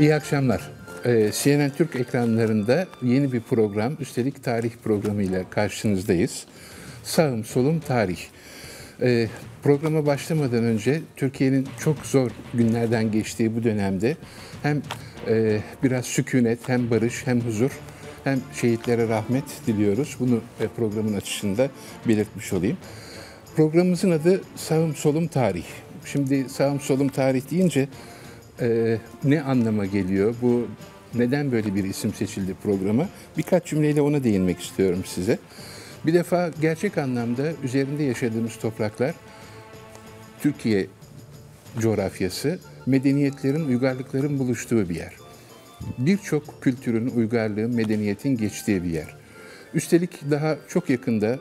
İyi akşamlar. CNN Türk ekranlarında yeni bir program, üstelik tarih programıyla karşınızdayız. Sağım solum tarih. Programa başlamadan önce Türkiye'nin çok zor günlerden geçtiği bu dönemde hem biraz sükunet, hem barış, hem huzur, hem şehitlere rahmet diliyoruz. Bunu programın açışında belirtmiş olayım. Programımızın adı Sağım Solum Tarih. Şimdi sağım solum tarih deyince ne anlama geliyor? Bu neden böyle bir isim seçildi programa? Birkaç cümleyle ona değinmek istiyorum size. Bir defa gerçek anlamda üzerinde yaşadığımız topraklar, Türkiye coğrafyası, medeniyetlerin, uygarlıkların buluştuğu bir yer. Birçok kültürün, uygarlığın, medeniyetin geçtiği bir yer. Üstelik daha çok yakında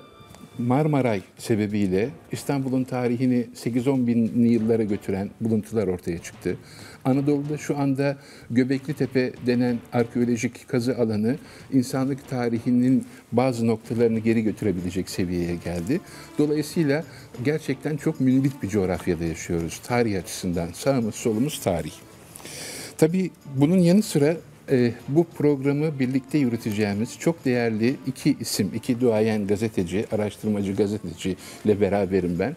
Marmaray sebebiyle İstanbul'un tarihini 8-10 binli yıllara götüren buluntular ortaya çıktı. Anadolu'da şu anda Göbekli Tepe denen arkeolojik kazı alanı insanlık tarihinin bazı noktalarını geri götürebilecek seviyeye geldi. Dolayısıyla gerçekten çok münbit bir coğrafyada yaşıyoruz tarih açısından. Sağımız solumuz tarih. Tabii bunun yanı sıra bu programı birlikte yürüteceğimiz çok değerli iki isim, iki duayen gazeteci, araştırmacı gazeteci ile beraberim ben.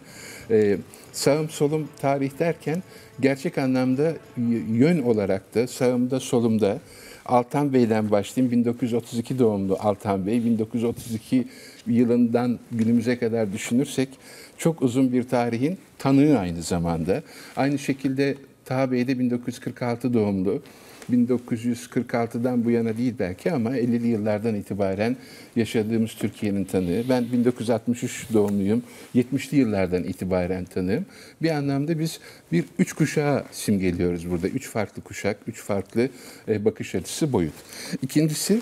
Sağım solum tarih derken gerçek anlamda yön olarak da sağımda solumda Altan Bey'den başlayayım. 1932 doğumlu Altan Bey. 1932 yılından günümüze kadar düşünürsek çok uzun bir tarihin tanığı aynı zamanda. Aynı şekilde Taha Bey de 1946 doğumlu. 1946'dan bu yana değil belki ama 50'li yıllardan itibaren yaşadığımız Türkiye'nin tanığı. Ben 1963 doğumluyum. 70'li yıllardan itibaren tanığım. Bir anlamda biz bir üç kuşağı simgeliyoruz burada. Üç farklı kuşak, üç farklı bakış açısı boyut. İkincisi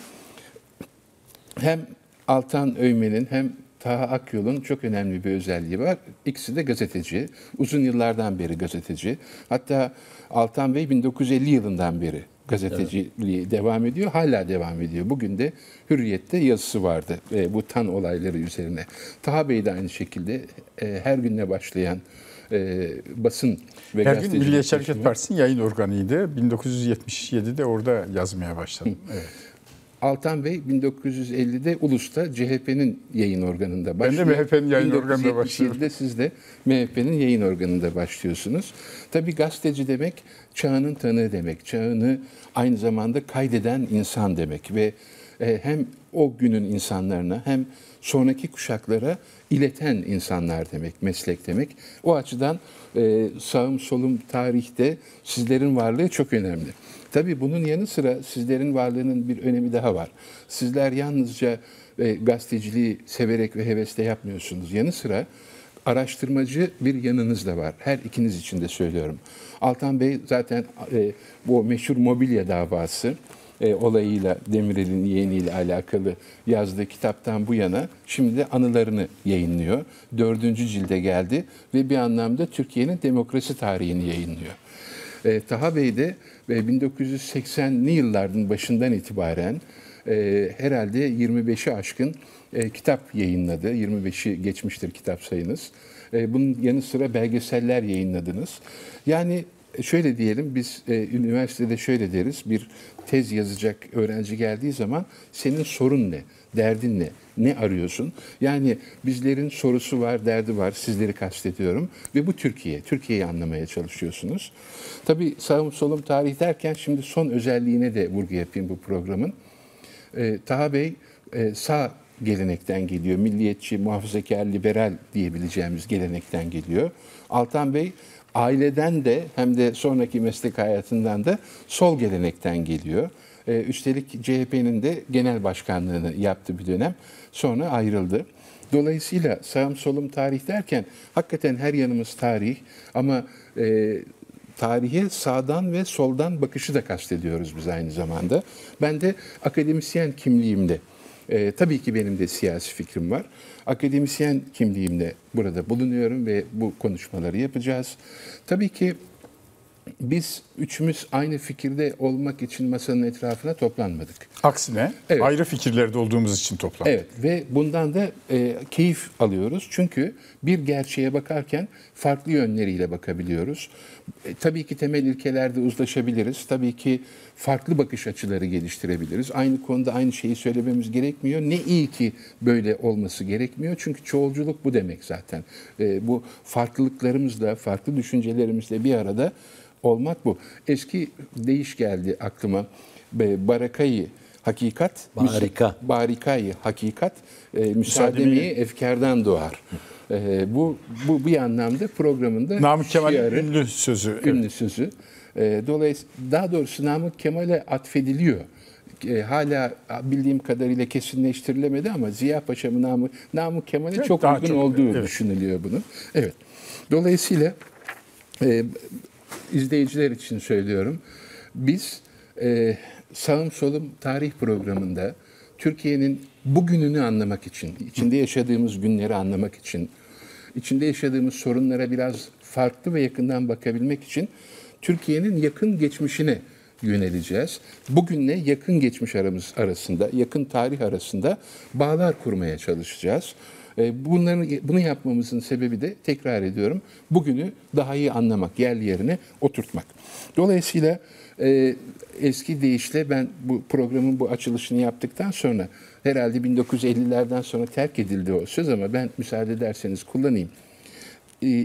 hem Altan Öğmen'in hem Taha Akyol'un çok önemli bir özelliği var. İkisi de gazeteci. Uzun yıllardan beri gazeteci. Hatta Altan Bey 1950 yılından beri gazeteciliği devam ediyor. Hala devam ediyor. Bugün de Hürriyet'te yazısı vardı bu Tan olayları üzerine. Taha Bey de aynı şekilde her günle başlayan basın ve her gün Milliyetçi Hareket Partisi'nin yayın organıydı. 1977'de orada yazmaya başladı. Evet. Altan Bey 1950'de Ulus'ta CHP'nin yayın organında başlıyor. Ben de MHP'nin yayın organında başlıyorum. 1977'de siz de MHP'nin yayın organında başlıyorsunuz. Tabii gazeteci demek çağının tanığı demek. Çağını aynı zamanda kaydeden insan demek ve hem o günün insanlarına hem sonraki kuşaklara ileten insanlar demek, meslek demek. O açıdan sağım solum tarihte sizlerin varlığı çok önemli. Tabii bunun yanı sıra sizlerin varlığının bir önemi daha var. Sizler yalnızca gazeteciliği severek ve hevesle yapmıyorsunuz. Yanı sıra araştırmacı bir yanınız da var. Her ikiniz için de söylüyorum. Altan Bey zaten bu meşhur mobilya davası olayıyla, Demirel'in yeğeniyle alakalı yazdığı kitaptan bu yana şimdi de anılarını yayınlıyor. 4. cilde geldi ve bir anlamda Türkiye'nin demokrasi tarihini yayınlıyor. Taha Bey de 1980'li yılların başından itibaren herhalde 25'i aşkın kitap yayınladı. 25'i geçmiştir kitap sayınız. Bunun yanı sıra belgeseller yayınladınız. Yani şöyle diyelim, biz üniversitede şöyle deriz, bir tez yazacak öğrenci geldiği zaman senin sorun ne, derdin ne, ne arıyorsun? Yani bizlerin sorusu var, derdi var, sizleri kastediyorum ve bu Türkiye, Türkiye'yi anlamaya çalışıyorsunuz. Tabii sağım solum tarih derken şimdi son özelliğine de vurgu yapayım bu programın. Taha Bey sağ gelenekten geliyor, milliyetçi, muhafazakar, liberal diyebileceğimiz gelenekten geliyor. Altan Bey aileden de hem de sonraki meslek hayatından da sol gelenekten geliyor. Üstelik CHP'nin de genel başkanlığını yaptı bir dönem. Sonra ayrıldı. Dolayısıyla sağım solum tarih derken hakikaten her yanımız tarih ama tarihe sağdan ve soldan bakışı da kastediyoruz biz aynı zamanda. Ben de akademisyen kimliğimde, tabii ki benim de siyasi fikrim var. Akademisyen kimliğimle burada bulunuyorum ve bu konuşmaları yapacağız. Tabii ki biz üçümüz aynı fikirde olmak için masanın etrafına toplanmadık. Aksine evet, ayrı fikirlerde olduğumuz için toplandık. Evet, ve bundan da keyif alıyoruz. Çünkü bir gerçeğe bakarken farklı yönleriyle bakabiliyoruz. Tabii ki temel ilkelerde uzlaşabiliriz. Tabii ki farklı bakış açıları geliştirebiliriz. Aynı konuda aynı şeyi söylememiz gerekmiyor. Ne iyi ki böyle olması gerekmiyor. Çünkü çoğulculuk bu demek zaten. Bu farklılıklarımızla, farklı düşüncelerimizle bir arada olmak bu. Eski deyiş geldi aklıma. Barakayı hakikat, barikayı hakikat, müsaademeyi efkardan doğar. Bu bir anlamda programında Namık Kemal'in ünlü sözü. Ünlü sözü. Dolayısıyla daha doğrusu Namık Kemal'e atfediliyor. Hala bildiğim kadarıyla kesinleştirilemedi ama Ziya Paşa mı Namık Kemal'e evet, çok uygun olduğu evet, düşünülüyor bunun. Evet. Dolayısıyla izleyiciler için söylüyorum. Biz Sağım Solum tarih programında Türkiye'nin bugününü anlamak için, içinde yaşadığımız günleri anlamak için, içinde yaşadığımız sorunlara biraz farklı ve yakından bakabilmek için Türkiye'nin yakın geçmişine yöneleceğiz. Bugünle yakın geçmiş arasında, yakın tarih arasında bağlar kurmaya çalışacağız. Bunu yapmamızın sebebi de, tekrar ediyorum, bugünü daha iyi anlamak, yerli yerine oturtmak. Dolayısıyla eski deyişle ben bu programın bu açılışını yaptıktan sonra, herhalde 1950'lerden sonra terk edildi o söz ama ben müsaade ederseniz kullanayım.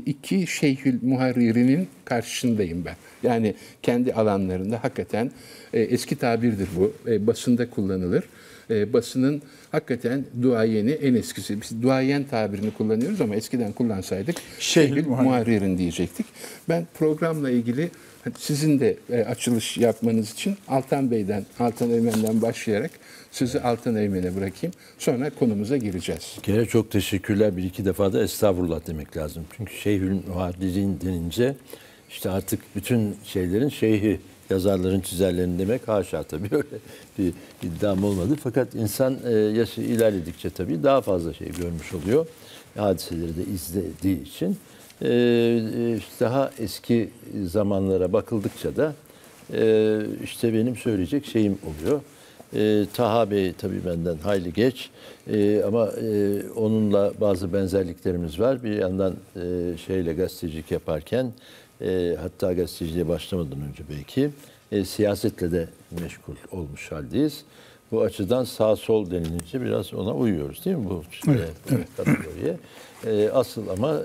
İki Şeyhül Muharriri'nin karşısındayım ben. Yani kendi alanlarında hakikaten eski tabirdir bu. Basında kullanılır. Basının hakikaten duayeni, en eskisi. Biz duayen tabirini kullanıyoruz ama eskiden kullansaydık Şeyhül Muharrir'in diyecektik. Ben programla ilgili sizin de açılış yapmanız için Altan Eymen'den başlayarak sözü Altan Eymen'e bırakayım. Sonra konumuza gireceğiz. Bir kere çok teşekkürler. Bir iki defa da estağfurullah demek lazım. Çünkü Şeyhül Muharrir'in denince işte artık bütün şeylerin şeyhi, yazarların, çizerlerin demek, haşa tabii öyle bir iddiam olmadı. Fakat insan yaşı ilerledikçe tabii daha fazla şey görmüş oluyor. Hadiseleri de izlediği için. Daha eski zamanlara bakıldıkça da işte benim söyleyecek şeyim oluyor. Taha Bey tabii benden hayli geç ama onunla bazı benzerliklerimiz var. Bir yandan şeyle gazetecilik yaparken, hatta gazeteciliğe başlamadan önce belki siyasetle de meşgul olmuş haldeyiz. Bu açıdan sağ sol denilince biraz ona uyuyoruz değil mi bu kategoriye? Asıl ama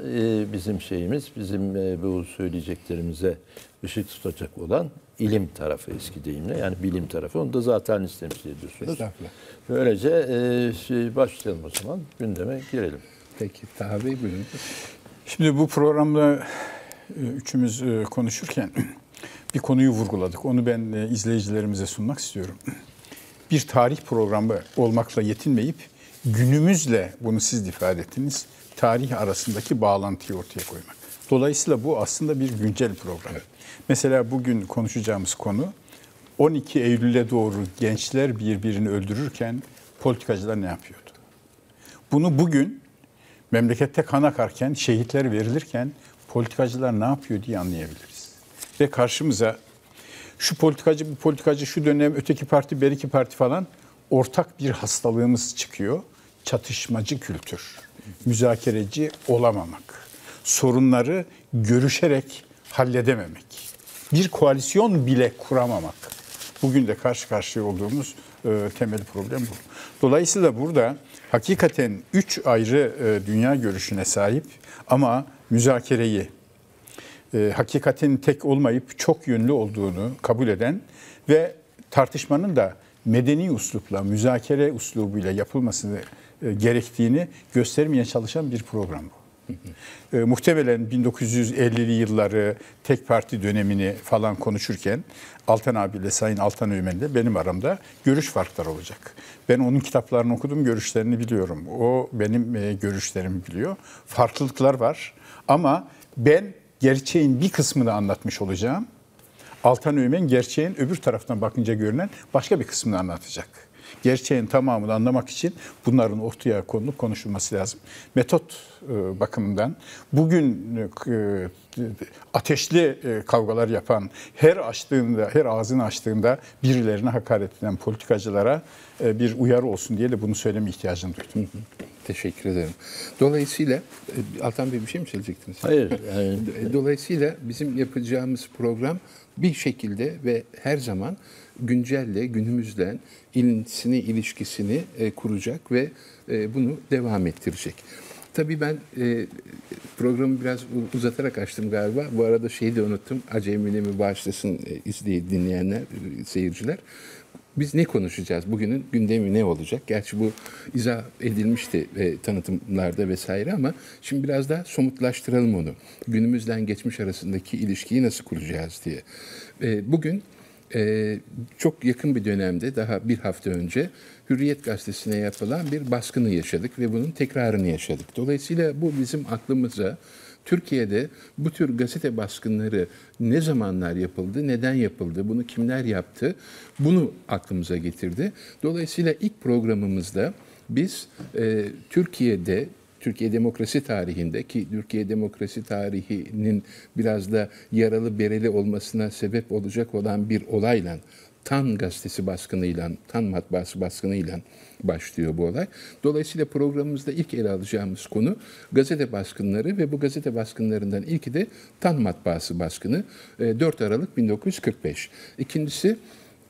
bizim şeyimiz, bizim bu söyleyeceklerimize ışık tutacak olan ilim tarafı, eski deyimle yani bilim tarafı. Onu da zaten istemiş ediyorsunuz. Böylece başlayalım o zaman, gündeme girelim. Peki Taha Bey buyurun. Şimdi bu programda üçümüz konuşurken bir konuyu vurguladık. Onu ben izleyicilerimize sunmak istiyorum. Bir tarih programı olmakla yetinmeyip günümüzle, bunu siz ifade ettiniz, tarih arasındaki bağlantıyı ortaya koymak. Dolayısıyla bu aslında bir güncel program. Evet. Mesela bugün konuşacağımız konu 12 Eylül'e doğru gençler birbirini öldürürken politikacılar ne yapıyordu? Bunu bugün memlekette kan akarken, şehitler verilirken politikacılar ne yapıyor diye anlayabiliriz. Ve karşımıza şu politikacı, bu politikacı, şu dönem öteki parti, beriki parti falan ortak bir hastalığımız çıkıyor. Çatışmacı kültür, müzakereci olamamak, sorunları görüşerek halledememek, bir koalisyon bile kuramamak. Bugün de karşı karşıya olduğumuz temel problem bu. Dolayısıyla burada hakikaten üç ayrı dünya görüşüne sahip ama müzakereyi, hakikatin tek olmayıp çok yönlü olduğunu kabul eden ve tartışmanın da medeni uslupla, müzakere uslubuyla yapılmasını gerektiğini göstermeye çalışan bir program bu. Muhtemelen 1950'li yılları, tek parti dönemini falan konuşurken Altan abiyle Sayın Altan Öğmen'le benim aramda görüş farkları olacak. Ben onun kitaplarını okudum, görüşlerini biliyorum. O benim görüşlerimi biliyor. Farklılıklar var ama ben gerçeğin bir kısmını anlatmış olacağım. Altan Öğmen gerçeğin öbür taraftan bakınca görünen başka bir kısmını anlatacak. gerçeğin tamamını anlamak için bunların ortaya konulup konuşulması lazım. Metot bakımından bugün ateşli kavgalar yapan, her ağzını açtığında birilerine hakaret eden politikacılara bir uyarı olsun diye de bunu söyleme ihtiyacını duydum. Teşekkür ederim. Dolayısıyla Altan Bey bir şey mi söyleyecektiniz? Hayır. Yani... Dolayısıyla bizim yapacağımız program bir şekilde ve her zaman güncelle, günümüzle ilişkisini kuracak ve bunu devam ettirecek. Tabii ben programı biraz uzatarak açtım galiba. Bu arada şeyi de unuttum. Acemiliğimi bağışlasın dinleyenler, seyirciler. Biz ne konuşacağız? Bugünün gündemi ne olacak? Gerçi bu izah edilmişti tanıtımlarda vesaire ama şimdi biraz daha somutlaştıralım onu. Günümüzden geçmiş arasındaki ilişkiyi nasıl kuracağız diye. Bugün çok yakın bir dönemde, daha bir hafta önce Hürriyet Gazetesi'ne yapılan bir baskını yaşadık ve bunun tekrarını yaşadık. Dolayısıyla bu bizim aklımıza Türkiye'de bu tür gazete baskınları ne zamanlar yapıldı, neden yapıldı, bunu kimler yaptı, bunu aklımıza getirdi. Dolayısıyla ilk programımızda biz Türkiye'de, Türkiye demokrasi tarihinde ki Türkiye demokrasi tarihinin biraz da yaralı bereli olmasına sebep olacak olan bir olayla, Tan Gazetesi baskınıyla, Tan matbaası baskınıyla başlıyor bu olay. Dolayısıyla programımızda ilk ele alacağımız konu gazete baskınları ve bu gazete baskınlarından ilki de Tan matbaası baskını 4 Aralık 1945. İkincisi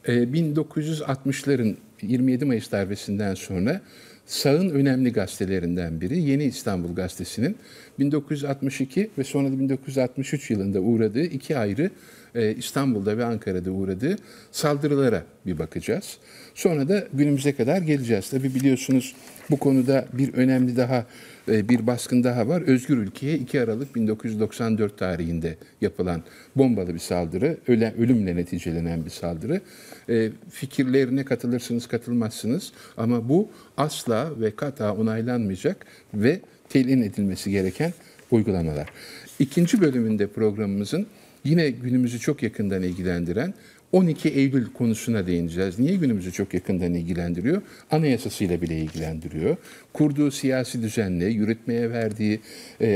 1960'ların 27 Mayıs darbesinden sonra sağın önemli gazetelerinden biri Yeni İstanbul Gazetesi'nin 1962 ve sonra da 1963 yılında uğradığı iki ayrı İstanbul'da ve Ankara'da uğradığı saldırılara bir bakacağız. Sonra da günümüze kadar geleceğiz. Tabii biliyorsunuz bu konuda bir önemli daha bir baskın daha var. Özgür Ülke'ye 2 Aralık 1994 tarihinde yapılan bombalı bir saldırı, ölümle neticelenen bir saldırı. Fikirlerine katılırsınız, katılmazsınız ama bu asla ve kata onaylanmayacak ve telin edilmesi gereken uygulamalar. İkinci bölümünde programımızın yine günümüzü çok yakından ilgilendiren 12 Eylül konusuna değineceğiz. Niye günümüzü çok yakından ilgilendiriyor? Anayasasıyla bile ilgilendiriyor. Kurduğu siyasi düzenle, yürütmeye verdiği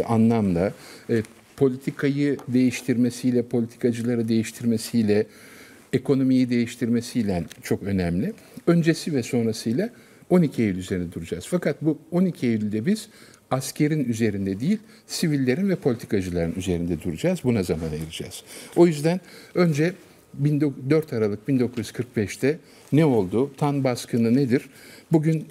anlamla, politikayı değiştirmesiyle, politikacıları değiştirmesiyle, ekonomiyi değiştirmesiyle çok önemli. Öncesi ve sonrasıyla 12 Eylül üzerine duracağız. Fakat bu 12 Eylül'de biz askerin üzerinde değil, sivillerin ve politikacıların üzerinde duracağız. Buna zaman ayıracağız. O yüzden önce 4 Aralık 1945'te ne oldu? Tan baskını nedir? Bugün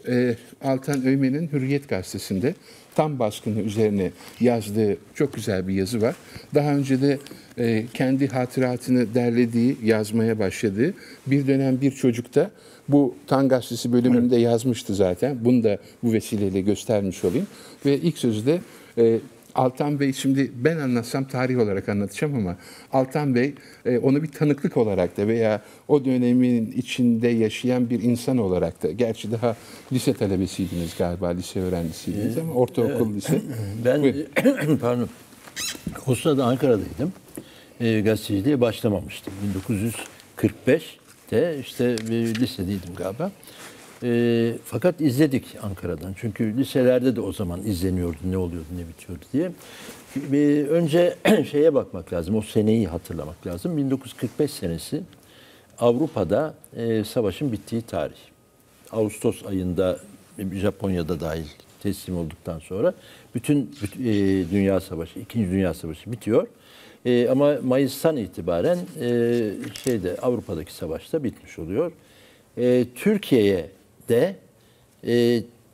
Altan Öğmen'in Hürriyet Gazetesi'nde Tan baskını üzerine yazdığı çok güzel bir yazı var. Daha önce de kendi hatıratını derlediği, yazmaya başladığı Bir Dönem Bir Çocuk'ta bu Tan Gazetesi bölümünde yazmıştı zaten. Bunu da bu vesileyle göstermiş olayım. Ve ilk sözü de Altan Bey, şimdi ben anlatsam tarih olarak anlatacağım ama Altan Bey onu bir tanıklık olarak da veya o dönemin içinde yaşayan bir insan olarak da, gerçi daha lise talebesiydiniz galiba, lise öğrencisiydiniz ama ortaokul lise. Ben pardon, o sırada Ankara'daydım. Gazeteciliğe başlamamıştım. 1945'te işte lisedeydim galiba. Fakat izledik Ankara'dan. Çünkü liselerde de o zaman izleniyordu, ne oluyordu, ne bitiyordu diye. Önce şeye bakmak lazım, o seneyi hatırlamak lazım. 1945 senesi Avrupa'da savaşın bittiği tarih. Ağustos ayında Japonya'da dahil teslim olduktan sonra bütün Dünya Savaşı, İkinci Dünya Savaşı bitiyor. Ama Mayıs'tan itibaren Avrupa'daki savaş da bitmiş oluyor. Türkiye'ye de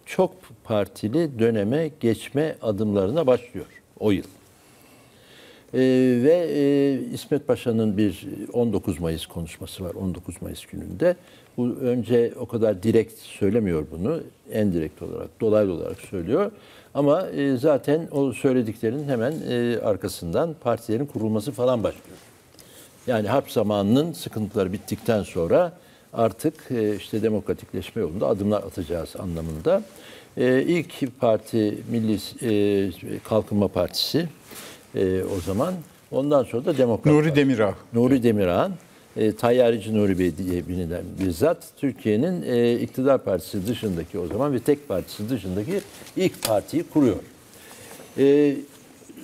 çok partili döneme geçme adımlarına başlıyor o yıl. İsmet Paşa'nın bir 19 Mayıs konuşması var, 19 Mayıs gününde. Bu önce o kadar direkt söylemiyor bunu, endirekt olarak, dolaylı olarak söylüyor. Ama zaten o söylediklerinin hemen arkasından partilerin kurulması falan başlıyor. Yani harp zamanının sıkıntıları bittikten sonra artık işte demokratikleşme yolunda adımlar atacağız anlamında. İlk parti Milli Kalkınma Partisi o zaman. Ondan sonra da Demokrat Nuri Demirağ. Nuri Demirağ'ın Tayyarici Nuri Bey diye bilinen bir zat, Türkiye'nin iktidar partisi dışındaki, o zaman bir tek partisi dışındaki ilk partiyi kuruyor.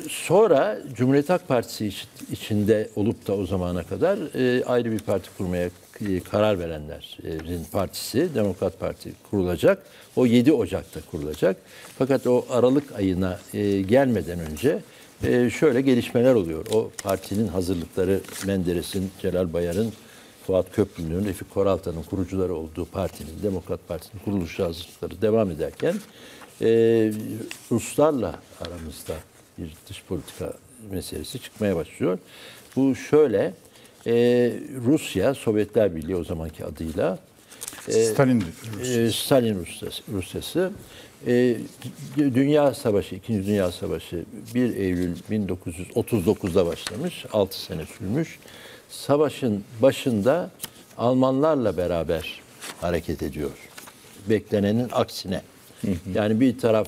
Sonra Cumhuriyet Halk Partisi içinde olup da o zamana kadar ayrı bir parti kurmaya karar verenlerin partisi, Demokrat Parti kurulacak. O 7 Ocak'ta kurulacak. Fakat o Aralık ayına gelmeden önce şöyle gelişmeler oluyor. O partinin hazırlıkları, Menderes'in, Celal Bayar'ın, Fuat Köprülü'nün, Refik Koraltan'ın kurucuları olduğu partinin, Demokrat Partisi'nin kuruluş hazırlıkları devam ederken Ruslarla aramızda bir dış politika meselesi çıkmaya başlıyor. Bu şöyle, Rusya, Sovyetler Birliği o zamanki adıyla, Stalin Rusyası, Dünya Savaşı, İkinci Dünya Savaşı 1 Eylül 1939'da başlamış, 6 sene sürmüş. Savaşın başında Almanlarla beraber hareket ediyor. Beklenenin aksine. Yani bir taraf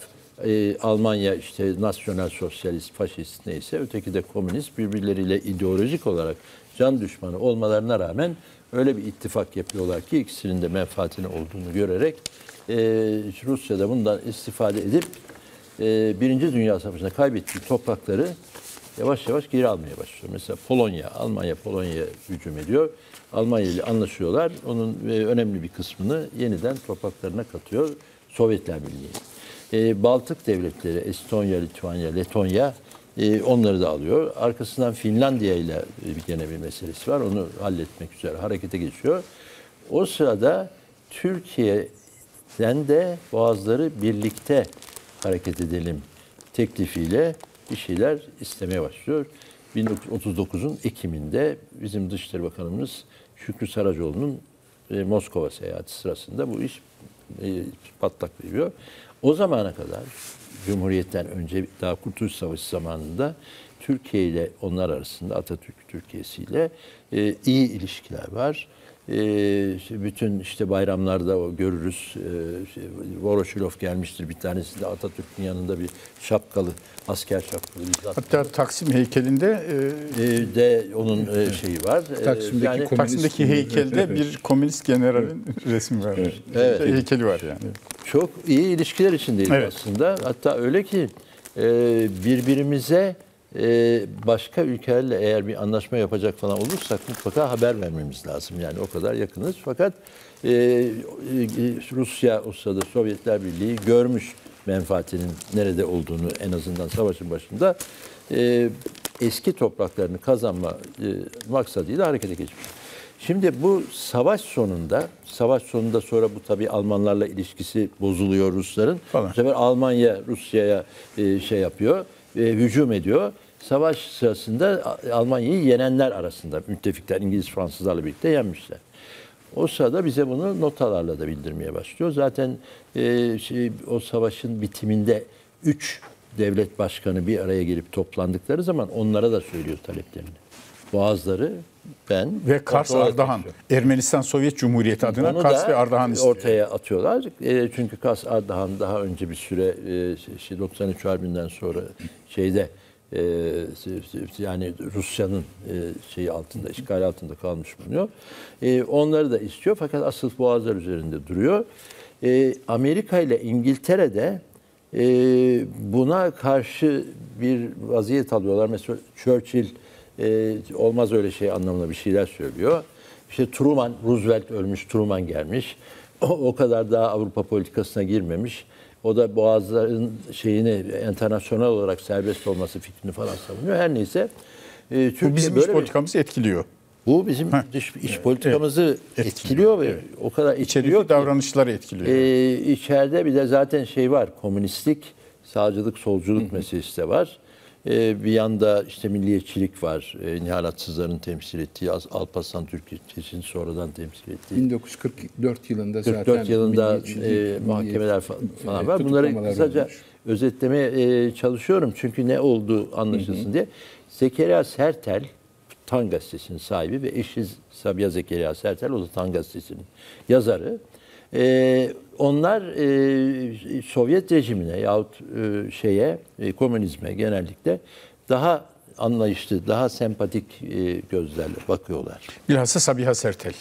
Almanya, işte nasyonel sosyalist, faşist neyse, öteki de komünist, birbirleriyle ideolojik olarak can düşmanı olmalarına rağmen öyle bir ittifak yapıyorlar ki ikisinin de menfaatini olduğunu görerek Rusya'da bundan istifade edip Birinci Dünya Savaşı'nda kaybettiği toprakları yavaş yavaş geri almaya başlıyor. Mesela Polonya, Almanya Polonya'ya hücum ediyor. Almanya ile anlaşıyorlar. Onun önemli bir kısmını yeniden topraklarına katıyor Sovyetler Birliği. Baltık devletleri, Estonya, Litvanya, Letonya, onları da alıyor. Arkasından Finlandiya ile gene bir meselesi var. Onu halletmek üzere harekete geçiyor. O sırada Türkiye'den de boğazları birlikte hareket edelim teklifiyle bir şeyler istemeye başlıyor. 1939'un Ekim'inde bizim Dışişleri Bakanımız Şükrü Saracoğlu'nun Moskova seyahati sırasında bu iş patlak veriyor. O zamana kadar, Cumhuriyet'ten önce, daha Kurtuluş Savaşı zamanında Türkiye ile onlar arasında, Atatürk Türkiye'si ile iyi ilişkiler var. Bütün işte bayramlarda o görürüz. Voroşilov gelmiştir bir tanesi de, Atatürk'ün yanında bir şapkalı, asker şapkalı. Hatta Taksim heykelinde de onun şeyi var. Taksim'deki heykelde bir komünist generalin resmi var. Evet. Heykeli var yani. Çok iyi ilişkiler içindeyiz aslında. Hatta öyle ki birbirimize başka ülkelerle eğer bir anlaşma yapacak falan olursak mutlaka haber vermemiz lazım. Yani o kadar yakınız. Fakat Rusya o sırada Sovyetler Birliği görmüş menfaatinin nerede olduğunu, en azından savaşın başında eski topraklarını kazanma maksadıyla harekete geçmiş. Şimdi bu savaş sonunda sonra bu tabii Almanlarla ilişkisi bozuluyor Rusların. Bu sefer Almanya Rusya'ya şey yapıyor, hücum ediyor. Savaş sırasında Almanya'yı yenenler arasında müttefikler, İngiliz, Fransızlarla birlikte yenmişler. O sırada bize bunu notalarla da bildirmeye başlıyor. Zaten o savaşın bitiminde 3 devlet başkanı bir araya gelip toplandıkları zaman onlara da söylüyor taleplerini. Boğazları ben ve Kars, Ardahan, Ermenistan Sovyet Cumhuriyeti adına onu Kars ve Ardahan ortaya atıyorlar. Çünkü Kars, Ardahan daha önce bir süre 93 Harbi'nden sonra şeyde yani Rusya'nın şeyi altında, işgal altında kalmış bulunuyor. Onları da istiyor fakat asıl boğazlar üzerinde duruyor. Amerika ile İngiltere'de buna karşı bir vaziyet alıyorlar. Mesela Churchill olmaz öyle şey anlamında bir şeyler söylüyor. İşte Truman, Roosevelt ölmüş, Truman gelmiş. O kadar daha Avrupa politikasına girmemiş. O da boğazların şeyini internasyonel olarak serbest olması fikrini falan savunuyor. Her neyse. Türkiye bu bizim böyle iş politikamızı etkiliyor. Bu bizim iş politikamızı etkiliyor. Ve o kadar etkiliyor ki, davranışları etkiliyor. İçeride bir de zaten şey var. Komünistlik, sağcılık, solculuk meselesi de var. Bir yanda işte milliyetçilik var. Nihalatsızların temsil ettiği, Alparslan Türkeş'in sonradan temsil ettiği. 1944 yılında zaten. 44 yılında mahkemeler falan var. Bunları kısaca özetlemeye çalışıyorum. Çünkü ne oldu anlaşılsın diye. Zekeriya Sertel, Tan Gazetesi'nin sahibi ve eşi Sabiha Zekeriya Sertel, o da Tan Gazetesi'nin yazarı. Onlar Sovyet rejimine yahut komünizme genellikle daha anlayışlı, daha sempatik gözlerle bakıyorlar. Bilhassa Sabiha Sertel.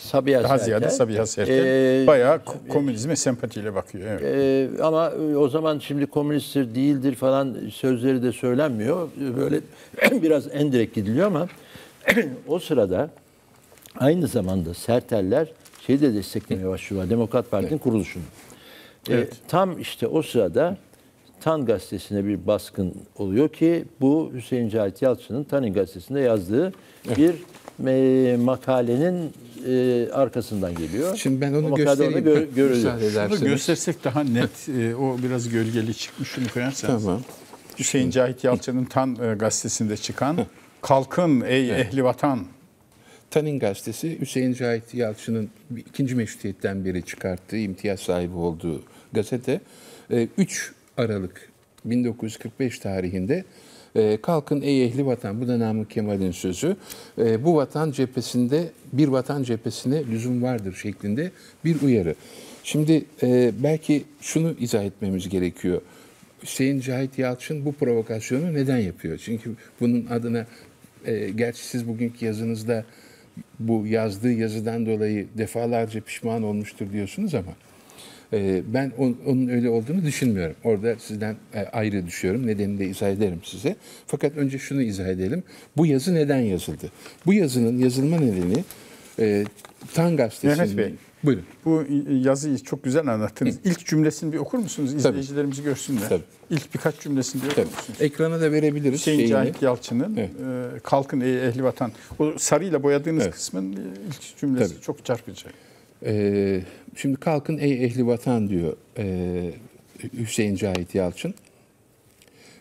Daha ziyade Sabiha Sertel bayağı komünizme sempatiyle bakıyor. Evet. Ama o zaman şimdi komünisttir, değildir falan sözleri de söylenmiyor. Böyle biraz endirek gidiliyor ama o sırada aynı zamanda Serteller şeyi de desteklemeye başlıyorlar. Demokrat Parti'nin kuruluşunu. Evet. Tam işte o sırada Tan Gazetesi'ne bir baskın oluyor ki bu Hüseyin Cahit Yalçın'ın Tanin Gazetesi'nde yazdığı bir makalenin arkasından geliyor. Şimdi ben onu göstereyim. Şunu göstersek daha net, o biraz gölgeli çıkmış, şunu koyarsanız. Tamam. Hüseyin Cahit Yalçın'ın Tan Gazetesi'nde çıkan Kalkın Ey Ehli Vatan. Tanin Gazetesi, Hüseyin Cahit Yalçın'ın 2. Meşrutiyet'ten beri çıkarttığı, imtiyaz sahibi olduğu gazete. 3 Aralık 1945 tarihinde Kalkın Ey Ehli Vatan, bu da Namık Kemal'in sözü, bu vatan cephesinde, bir vatan cephesine lüzum vardır şeklinde bir uyarı. Şimdi belki şunu izah etmemiz gerekiyor. Hüseyin Cahit Yalçın bu provokasyonu neden yapıyor? Çünkü bunun adına, gerçi siz bugünkü yazınızda bu yazdığı yazıdan dolayı defalarca pişman olmuştur diyorsunuz ama ben onun öyle olduğunu düşünmüyorum. Orada sizden ayrı düşüyorum. Nedenini de izah ederim size. Fakat önce şunu izah edelim. Bu yazı neden yazıldı? Bu yazının yazılma nedeni Tan Gazetesi'nin... Buyurun. Bu yazıyı çok güzel anlattınız. İlk cümlesini bir okur musunuz? İzleyicilerimiz görsünler. Tabii. İlk birkaç cümlesini bir okur musunuz? Ekrana da verebiliriz. Hüseyin Cahit Yalçın'ın Kalkın Ey Ehli Vatan. O sarıyla boyadığınız kısmın ilk cümlesi çok çarpıcı. Şimdi Kalkın Ey Ehli Vatan diyor Hüseyin Cahit Yalçın.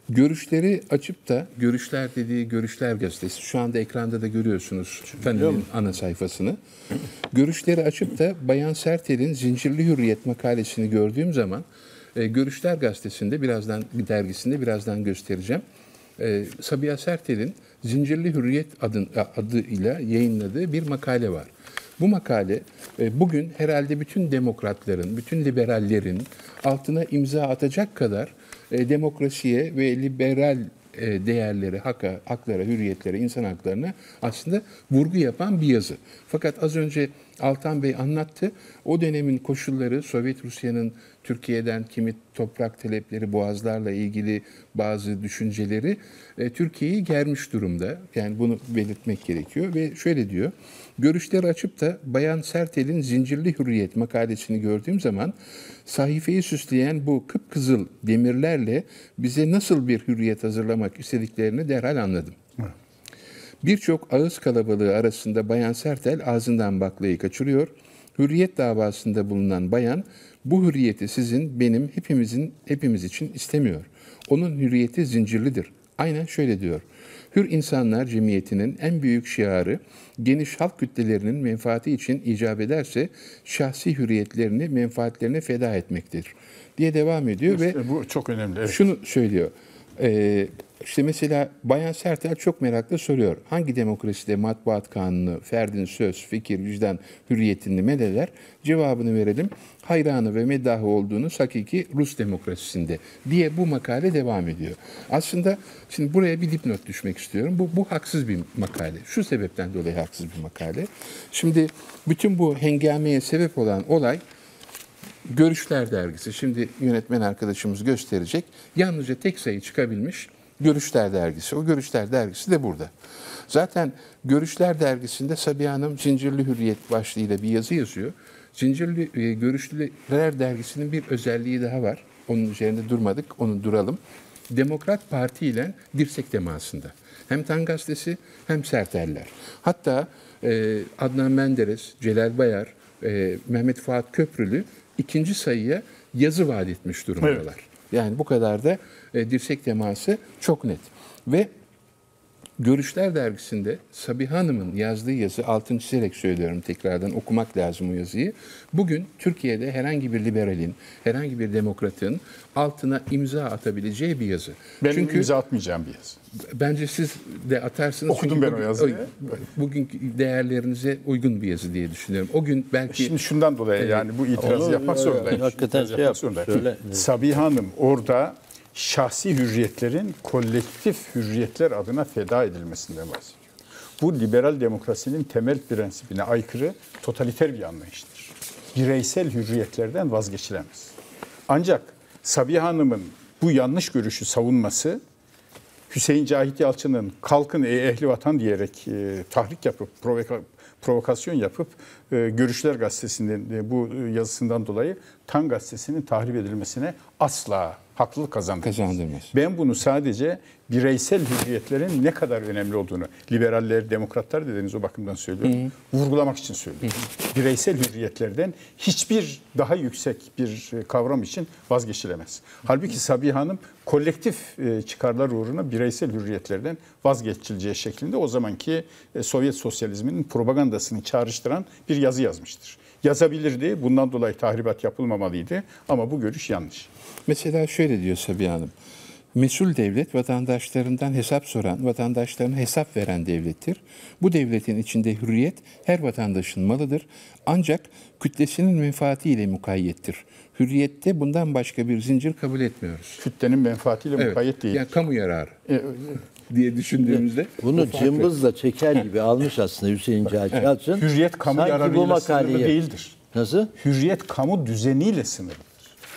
Görüşleri açıp da, görüşler dediği Görüşler Gazetesi, şu anda ekranda da görüyorsunuz Tanin'in ana sayfasını. Görüşleri açıp da Bayan Sertel'in Zincirli Hürriyet makalesini gördüğüm zaman Görüşler Gazetesi'nde, birazdan dergisinde birazdan göstereceğim. Sabiha Sertel'in Zincirli Hürriyet adıyla yayınladığı bir makale var. Bu makale bugün herhalde bütün demokratların, bütün liberallerin altına imza atacak kadar demokrasiye ve liberal değerlere, haklara, hürriyetlere, insan haklarına aslında vurgu yapan bir yazı. Fakat az önce Altan Bey anlattı. O dönemin koşulları, Sovyet Rusya'nın Türkiye'den kimi toprak talepleri, boğazlarla ilgili bazı düşünceleri Türkiye'yi germiş durumda. Yani bunu belirtmek gerekiyor ve şöyle diyor. Görüşleri açıp da Bayan Sertel'in Zincirli Hürriyet makalesini gördüğüm zaman sahifeyi süsleyen bu kıpkızıl demirlerle bize nasıl bir hürriyet hazırlamak istediklerini derhal anladım. Birçok ağız kalabalığı arasında Bayan Sertel ağzından baklayı kaçırıyor. Hürriyet davasında bulunan bayan bu hürriyeti sizin, benim, hepimiz için istemiyor. Onun hürriyeti zincirlidir. Aynen şöyle diyor. Hür insanlar cemiyetinin en büyük şiarı geniş halk kütlelerinin menfaati için icap ederse şahsi hürriyetlerini menfaatlerine feda etmektir diye devam ediyor ve bu çok önemli. Evet. Şunu söylüyor. İşte mesela Bayan Sertel çok merakla soruyor. Hangi demokraside matbuat kanunu, ferdin söz, fikir, vicdan hürriyetini mededer? Cevabını verelim. Hayranı ve meddahı olduğunuz hakiki Rus demokrasisinde diye bu makale devam ediyor. Aslında şimdi buraya bir dipnot düşmek istiyorum. Bu haksız bir makale. Şu sebepten dolayı haksız bir makale. Şimdi bütün bu hengameye sebep olan olay Görüşler Dergisi. Şimdi yönetmen arkadaşımız gösterecek. Yalnızca tek sayı çıkabilmiş Görüşler Dergisi. O Görüşler Dergisi de burada. Zaten Görüşler Dergisi'nde Sabiha Hanım Zincirli Hürriyet başlığıyla bir yazı yazıyor. Görüşler Dergisi'nin bir özelliği daha var. Onun üzerinde durmadık, onu duralım. Demokrat Parti ile dirsek temasında. Hem Tan Gazetesi hem Serteller. Hatta Adnan Menderes, Celal Bayar, Mehmet Fuat Köprülü 2. sayıya yazı vaat etmiş durumdalar. Evet. Yani bu kadar da dirsek teması çok net. Ve Görüşler Dergisi'nde Sabiha Hanım'ın yazdığı yazı, altını çizerek söylüyorum, tekrardan okumak lazım o yazıyı. Bugün Türkiye'de herhangi bir liberalin, herhangi bir demokratın altına imza atabileceği bir yazı. Benim imza atmayacağım bir yazı. Bence siz de atarsınız. Okudum ben o yazıyı. Bugün değerlerinize uygun bir yazı diye düşünüyorum. O gün belki... Şimdi şundan dolayı yani bu itirazı yapmak zorundayım. Hakikaten yapmak zorundayım. Sabiha Hanım orada şahsi hürriyetlerin kolektif hürriyetler adına feda edilmesinden bahsediyor. Bu liberal demokrasinin temel prensibine aykırı totaliter bir anlayıştır. Bireysel hürriyetlerden vazgeçilemez. Ancak Sabiha Hanım'ın bu yanlış görüşü savunması, Hüseyin Cahit Yalçın'ın kalkın ehli vatan diyerek tahrik yapıp provokasyon yapıp Görüşler Gazetesi'nin bu yazısından dolayı Tan Gazetesi'nin tahrip edilmesine asla haklılık kazandırmaz. Ben bunu sadece bireysel hürriyetlerin ne kadar önemli olduğunu, liberaller, demokratlar dediğiniz o bakımdan söylüyorum, vurgulamak için söylüyorum. Bireysel hürriyetlerden hiçbir daha yüksek bir kavram için vazgeçilemez. Halbuki Sabiha Hanım kolektif çıkarlar uğruna bireysel hürriyetlerden vazgeçileceği şeklinde o zamanki Sovyet sosyalizminin propagandasını çağrıştıran bir yazı yazmıştır. Yazabilirdi, bundan dolayı tahribat yapılmamalıydı ama bu görüş yanlış. Mesela şöyle diyor Sabiha Hanım, mesul devlet vatandaşlarından hesap soran, vatandaşlarına hesap veren devlettir. Bu devletin içinde hürriyet her vatandaşın malıdır ancak kütlesinin menfaatiyle mukayyettir. Hürriyette bundan başka bir zincir kabul etmiyoruz. Kütlenin menfaatiyle mukayyet değil. Yani kamu yararı diye düşündüğümüzde. Bunu cımbızla çeker gibi almış aslında Hüseyin Cahit Yalçın. Hürriyet kamu yararıyla sınırlı değildir. Nasıl? Hürriyet kamu düzeniyle sınırlıdır.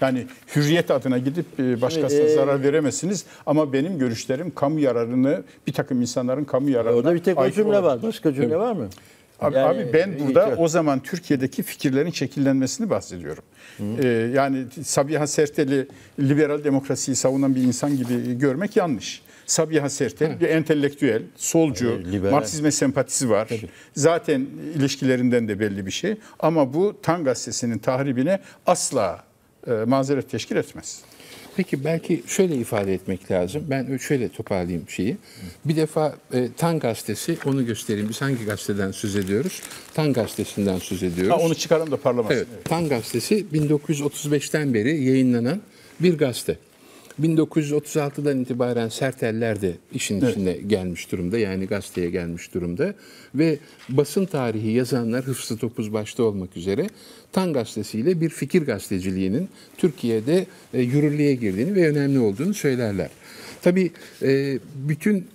Yani hürriyet adına gidip başkasına zarar veremezsiniz ama benim görüşlerim kamu yararını, bir takım insanların kamu yararına... Orada bir tek o cümle var. Başka cümle var mı? Abi, yani, ben burada o zaman Türkiye'deki fikirlerin şekillenmesini bahsediyorum. Yani Sabiha Sertel'i liberal demokrasiyi savunan bir insan gibi görmek yanlış. Sabiha Sertel bir entelektüel, solcu, Marksizme sempatisi var. Tabii. Zaten ilişkilerinden de belli bir şey. Ama bu Tan Gazetesi'nin tahribine asla mazeret teşkil etmez. Peki belki şöyle ifade etmek lazım. Ben şöyle toparlayayım şeyi. Bir defa Tan Gazetesi, onu göstereyim. Biz hangi gazeteden söz ediyoruz? Tan Gazetesi'nden söz ediyoruz. Ha, onu çıkaralım da parlamasın. Evet, evet. Tan Gazetesi 1935'ten beri yayınlanan bir gazete. 1936'dan itibaren Serteller de işin içine gelmiş durumda. Yani gazeteye gelmiş durumda. Ve basın tarihi yazanlar, Hıfzı Topuz başta olmak üzere, Tan Gazetesi ile bir fikir gazeteciliğinin Türkiye'de yürürlüğe girdiğini ve önemli olduğunu söylerler. Tabii bütün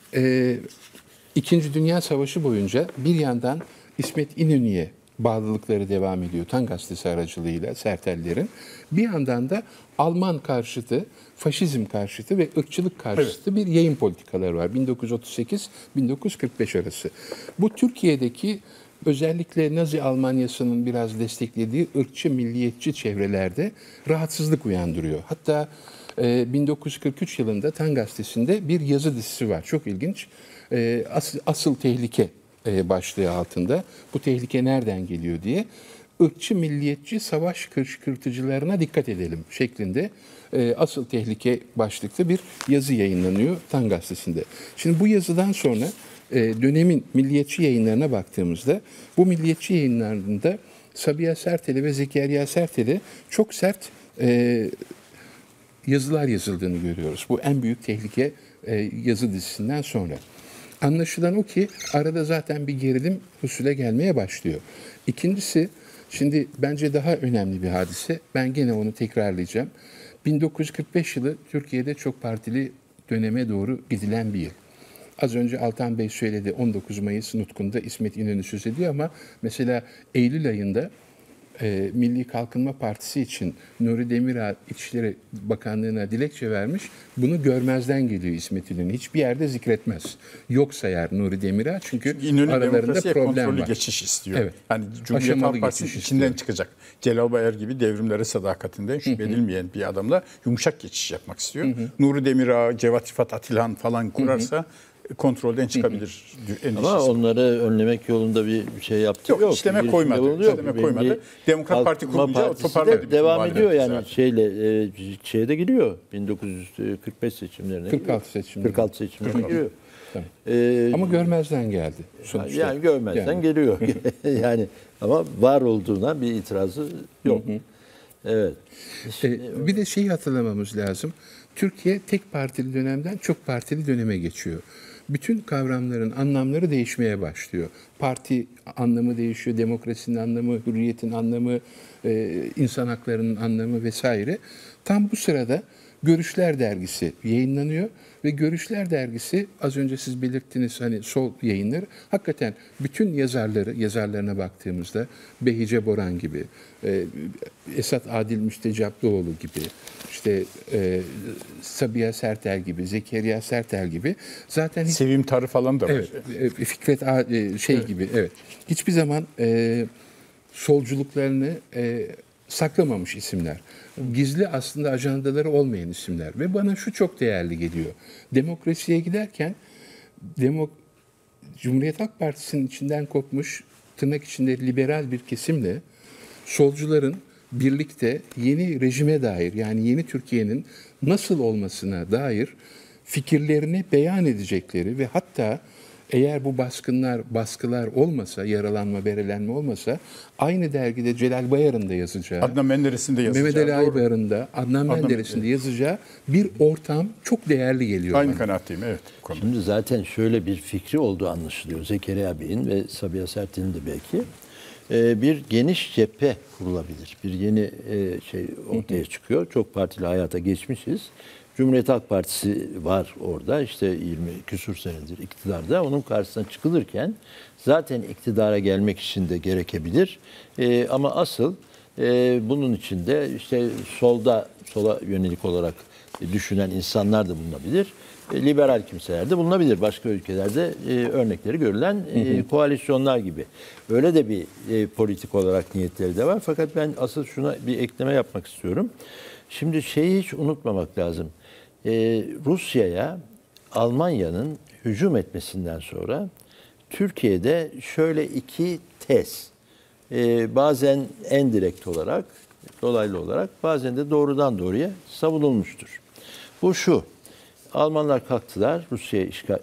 İkinci Dünya Savaşı boyunca bir yandan İsmet İnönü'ye bağlılıkları devam ediyor Tan Gazetesi aracılığıyla Sertellerin. Bir yandan da Alman karşıtı, faşizm karşıtı ve ırkçılık karşıtı bir yayın politikaları var. 1938-1945 arası. Bu Türkiye'deki özellikle Nazi Almanya'sının biraz desteklediği ırkçı, milliyetçi çevrelerde rahatsızlık uyandırıyor. Hatta 1943 yılında Tan Gazetesi'nde bir yazı dizisi var. Çok ilginç. Asıl tehlike başlığı altında. Bu tehlike nereden geliyor diye. Irkçı, milliyetçi, savaş kışkırtıcılarına dikkat edelim şeklinde asıl tehlike başlıklı bir yazı yayınlanıyor Tan Gazetesi'nde. Şimdi bu yazıdan sonra dönemin milliyetçi yayınlarına baktığımızda, bu milliyetçi yayınlarında Sabiha Sertel'i ve Zekeriya Sertel'i çok sert yazılar yazıldığını görüyoruz. Bu en büyük tehlike yazı dizisinden sonra. Anlaşılan o ki arada zaten bir gerilim husule gelmeye başlıyor. İkincisi, şimdi bence daha önemli bir hadise. Ben gene onu tekrarlayacağım. 1945 yılı Türkiye'de çok partili döneme doğru gidilen bir yıl. Az önce Altan Bey söyledi, 19 Mayıs nutkunda İsmet İnönü söz ediyor ama mesela Eylül ayında Milli Kalkınma Partisi için Nuri Demirağ İçişleri Bakanlığı'na dilekçe vermiş. Bunu görmezden geliyor İsmet İnönü. Hiçbir yerde zikretmez. Yok sayar Nuri Demirağ çünkü İnönü aralarında problem var. Geçiş istiyor. Evet. Yani Cumhuriyet Halk Partisi içinden çıkacak. Celal Bayar gibi devrimlere sadakatinden şüphelenmeyen bir adamla yumuşak geçiş yapmak istiyor. Nuri Demirağ, Cevat Rifat Atilhan falan kurarsa kontrolden çıkabilir endişesi. Ama onları önlemek yolunda bir şey yaptı. Yok, işleme koymadı. Demokrat Parti kurunca toparladı. Devam ediyor yani zaten. Şeyde gidiyor. 1945 seçimlerine. 46 seçimlerine giriyor. Tamam. Ama görmezden geldi. Sonuçta. Yani görmezden geliyor. Yani ama var olduğuna bir itirazı yok. Evet. Bir de şeyi hatırlamamız lazım. Türkiye tek partili dönemden çok partili döneme geçiyor. Bütün kavramların anlamları değişmeye başlıyor. Parti anlamı değişiyor, demokrasinin anlamı, hürriyetin anlamı, insan haklarının anlamı vesaire. Tam bu sırada Görüşler Dergisi yayınlanıyor ve Görüşler Dergisi, az önce siz belirttiniz, hani sol yayınları, hakikaten bütün yazarlarına baktığımızda Behice Boran gibi, Esat Adil Müstecaplıoğlu gibi, işte Sabiha Sertel gibi, Zekeriya Sertel gibi, zaten hiç, Sevim Tarı falan da var. Evet, Fikret gibi, evet. Hiçbir zaman solculuklarını saklamamış isimler. Gizli aslında ajandaları olmayan isimler. Ve bana şu çok değerli geliyor. Demokrasiye giderken Cumhuriyet Halk Partisi'nin içinden kopmuş, tırnak içinde liberal bir kesimle solcuların birlikte yeni rejime dair, yani yeni Türkiye'nin nasıl olmasına dair fikirlerini beyan edecekleri ve hatta eğer bu baskılar olmasa, yaralanma, berelenme olmasa, aynı dergide Celal Bayar'ın da yazacağı, Adnan Menderes'in de yazacağı, Mehmet Ali Aybayar'ın da, Adnan Menderes'in de yazacağı bir ortam çok değerli geliyor. Aynı kanaatteyim, evet. Şimdi zaten şöyle bir fikri olduğu anlaşılıyor. Zekeriya Bey'in ve Sabiha Sertel'in de belki bir geniş cephe kurulabilir. Bir yeni şey ortaya çıkıyor. Çok partili hayata geçmişiz. Cumhuriyet Halk Partisi var orada, işte 20 küsur senedir iktidarda. Onun karşısına çıkılırken zaten iktidara gelmek için de gerekebilir. Ama asıl bunun için de işte sola yönelik olarak düşünen insanlar da bulunabilir. Liberal kimseler de bulunabilir. Başka ülkelerde örnekleri görülen koalisyonlar gibi. Öyle de bir politik olarak niyetleri de var. Fakat ben asıl şuna bir ekleme yapmak istiyorum. Şimdi şeyi hiç unutmamak lazım. Rusya'ya Almanya'nın hücum etmesinden sonra Türkiye'de şöyle iki tez, bazen en direkt olarak, dolaylı olarak, bazen de doğrudan doğruya savunulmuştur. Bu şu: Almanlar kalktılar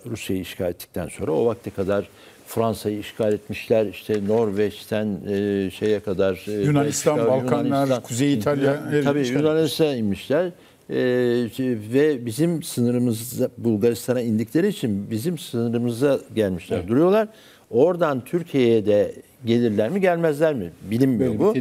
Rusya'yı işgal ettikten sonra, o vakte kadar Fransa'yı işgal etmişler, işte Norveç'ten şeye kadar, Yunanistan, Balkanlar, Kuzey İtalya, tabii Yunanistan'a inmişler ve bizim sınırımızda, Bulgaristan'a indikleri için bizim sınırımıza gelmişler, evet. Duruyorlar. Oradan Türkiye'ye de gelirler mi, gelmezler mi bilinmiyor bu.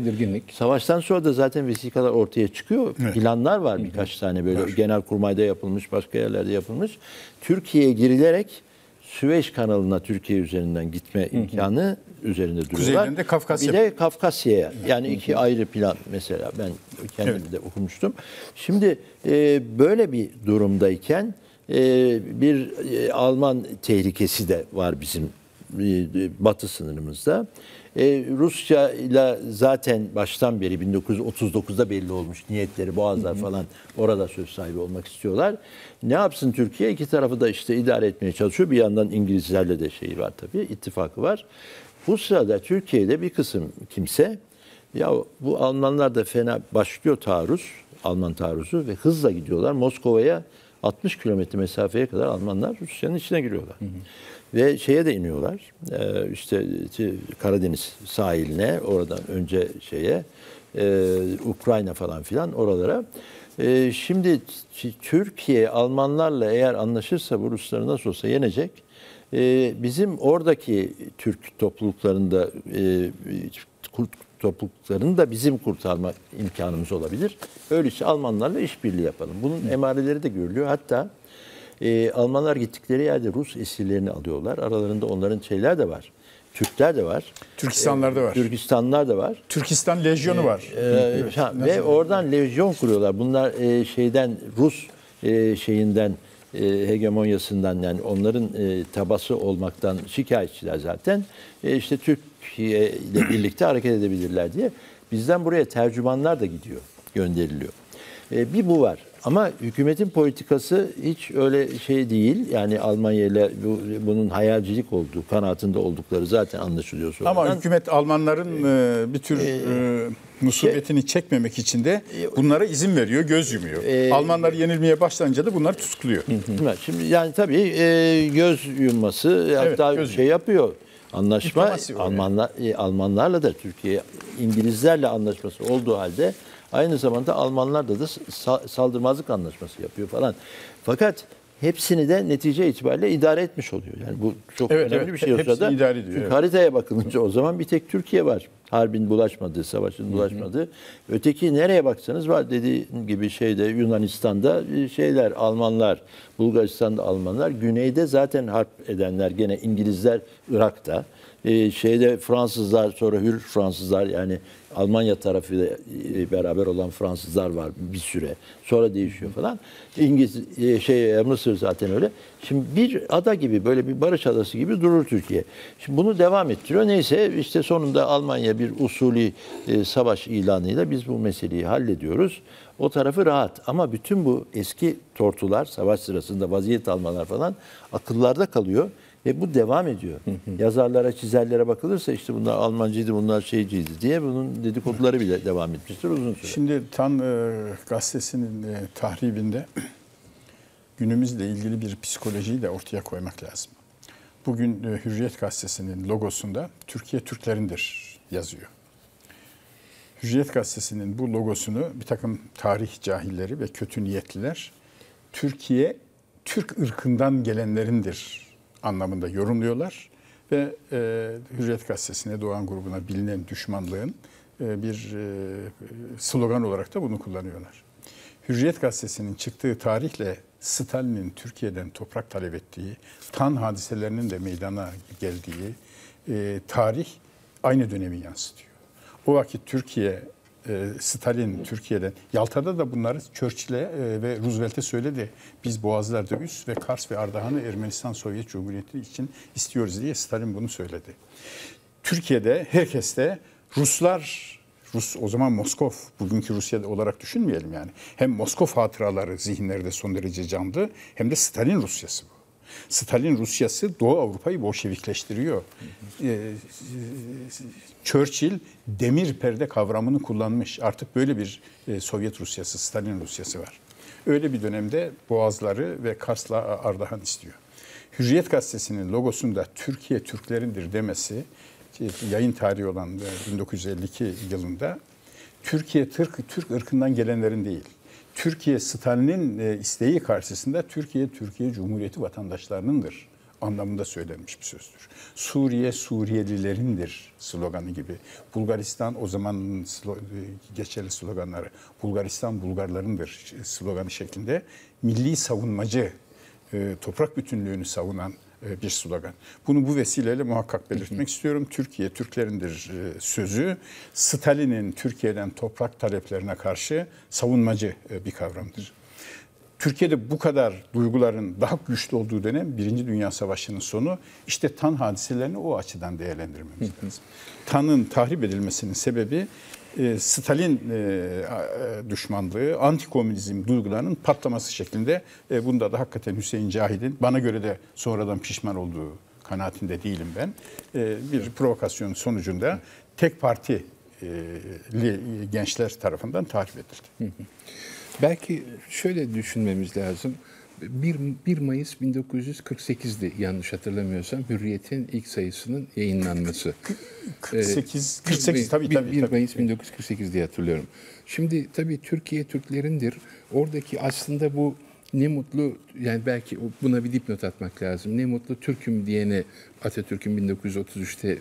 Savaştan sonra da zaten vesikalar ortaya çıkıyor. Evet. Planlar var, hı-hı, birkaç tane böyle, evet. Genelkurmay'da yapılmış, başka yerlerde yapılmış. Türkiye'ye girilerek Süveyş kanalına Türkiye üzerinden gitme imkanı, hı-hı, üzerinde duruyorlar. Kuzeyinde Kafkasya. Bir de Kafkasya'ya, yani iki ayrı plan mesela, ben kendim, evet, de okumuştum. Şimdi böyle bir durumdayken bir Alman tehlikesi de var bizim Batı sınırımızda. Rusya ile zaten baştan beri 1939'da belli olmuş niyetleri, Boğazlar falan, orada söz sahibi olmak istiyorlar. Ne yapsın Türkiye? İki tarafı da işte idare etmeye çalışıyor. Bir yandan İngilizlerle de şeyi var tabii, ittifakı var. Bu sırada Türkiye'de bir kısım kimse, ya bu Almanlar da fena, başlıyor taarruz, Alman taarruzu ve hızla gidiyorlar. Moskova'ya 60 kilometre mesafeye kadar Almanlar Rusya'nın içine giriyorlar. Hı hı. Ve şeye de iniyorlar, işte Karadeniz sahiline, oradan önce şeye, Ukrayna falan filan oralara. Şimdi Türkiye Almanlarla eğer anlaşırsa, bu Rusları nasıl olsa yenecek. Bizim oradaki Türk topluluklarında, topluluklarını da bizim kurtarma imkanımız olabilir. Öyleyse Almanlarla işbirliği yapalım. Bunun emareleri de görülüyor. Hatta Almanlar gittikleri yerde Rus esirlerini alıyorlar. Aralarında onların şeyler de var. Türkler de var. Türkistanlar da var. Türkistanlar da var. Türkistan lejyonu var. Ve oradan lejyon kuruyorlar. Bunlar şeyden, Rus şeyinden, hegemonyasından, yani onların tabası olmaktan şikayetçiler zaten. İşte Türkiye ile birlikte hareket edebilirler diye. Bizden buraya tercümanlar da gidiyor, gönderiliyor. Bir bu var. Ama hükümetin politikası hiç öyle şey değil. Yani Almanya ile bunun hayalcilik olduğu kanaatinde oldukları zaten anlaşılıyor sonradan. Ama hükümet Almanların bir tür musibetini çekmemek için de bunlara izin veriyor, göz yumuyor. Almanlar yenilmeye başlayınca da bunlar tutukluyor. Şimdi yani tabii göz yumması, hatta evet, şey yapıyor. Anlaşma Almanlarla da Türkiye, İngilizlerle anlaşması olduğu halde aynı zamanda Almanlarla da saldırmazlık anlaşması yapıyor falan. Fakat hepsini de netice itibariyle idare etmiş oluyor. Yani bu çok önemli bir şey. Çünkü haritaya bakılınca o zaman bir tek Türkiye var. Harbin bulaşmadı, savaşın bulaşmadı. Öteki nereye baksanız var, dediğim gibi şeyde Yunanistan'da şeyler, Almanlar, Bulgaristan'da Almanlar, güneyde zaten harp edenler gene İngilizler Irak'ta. Şeyde Fransızlar, sonra Hür Fransızlar, yani Almanya tarafıyla beraber olan Fransızlar var bir süre. Sonra değişiyor falan. Mısır zaten öyle. Şimdi bir ada gibi, böyle bir barış adası gibi durur Türkiye. Şimdi bunu devam ettiriyor. Neyse işte sonunda Almanya bir usulü savaş ilanıyla biz bu meseleyi hallediyoruz. O tarafı rahat. Ama bütün bu eski tortular, savaş sırasında vaziyet almalar falan akıllarda kalıyor. Ve bu devam ediyor. Yazarlara, çizerlere bakılırsa işte bunlar Almancıydı, bunlar şeyciydi diye bunun dedikoduları bile devam etmiştir uzun süre. Şimdi Tan gazetesinin tahribinde günümüzle ilgili bir psikolojiyi de ortaya koymak lazım. Bugün Hürriyet Gazetesi'nin logosunda Türkiye Türklerindir yazıyor. Hürriyet Gazetesi'nin bu logosunu bir takım tarih cahilleri ve kötü niyetliler Türkiye Türk ırkından gelenlerindir anlamında yorumluyorlar ve Hürriyet Gazetesi'ne, Doğan grubuna bilinen düşmanlığın bir slogan olarak da bunu kullanıyorlar. Hürriyet Gazetesi'nin çıktığı tarihle Stalin'in Türkiye'den toprak talep ettiği, Tan hadiselerinin de meydana geldiği tarih aynı dönemi yansıtıyor. O vakit Türkiye, Stalin Türkiye'den, Yalta'da da bunları Churchill'e ve Roosevelt'e söyledi. Biz Boğazlar'da Üs ve Kars ve Ardahan'ı Ermenistan Sovyet Cumhuriyeti için istiyoruz diye Stalin bunu söyledi. Türkiye'de herkeste Ruslar, Rus o zaman Moskov, bugünkü Rusya olarak düşünmeyelim yani. Hem Moskov hatıraları zihinlerde son derece canlı, hem de Stalin Rusyası bu. Stalin Rusyası Doğu Avrupa'yı Bolşevikleştiriyor. Churchill demir perde kavramını kullanmış. Artık böyle bir Sovyet Rusyası, Stalin Rusyası var. Öyle bir dönemde Boğazları ve Kars'la Ardahan istiyor. Hürriyet Gazetesi'nin logosunda Türkiye Türklerindir demesi, yayın tarihi olan 1952 yılında, Türkiye Türk ırkından gelenlerin değil, Türkiye Stalin'in isteği karşısında Türkiye Cumhuriyeti vatandaşlarınındır anlamında söylenmiş bir sözdür. Suriye Suriyelilerindir sloganı gibi. Bulgaristan o zamanın geçerli sloganları. Bulgaristan Bulgarlarındır sloganı şeklinde milli savunmacı, toprak bütünlüğünü savunan bir slogan. Bunu bu vesileyle muhakkak belirtmek istiyorum. Türkiye Türklerindir sözü Stalin'in Türkiye'den toprak taleplerine karşı savunmacı bir kavramdır. Türkiye'de bu kadar duyguların daha güçlü olduğu dönem Birinci Dünya Savaşı'nın sonu. İşte Tan hadiselerini o açıdan değerlendirmemiz lazım. Tan'ın tahrip edilmesinin sebebi Stalin düşmanlığı, antikomünizm duygularının patlaması şeklinde. Bunda da hakikaten Hüseyin Cahit'in, bana göre de sonradan pişman olduğu kanaatinde değilim ben, bir provokasyon sonucunda tek partili gençler tarafından tahrip edildi. Belki şöyle düşünmemiz lazım. 1 Mayıs 1948'di yanlış hatırlamıyorsam Hürriyet'in ilk sayısının yayınlanması. 48 tabii. 1 Mayıs 1948 diye hatırlıyorum. Şimdi tabii Türkiye Türklerindir. Oradaki aslında bu ne mutlu, yani belki buna bir dipnot atmak lazım. Ne mutlu Türk'üm diyene, Atatürk'ün 1933'te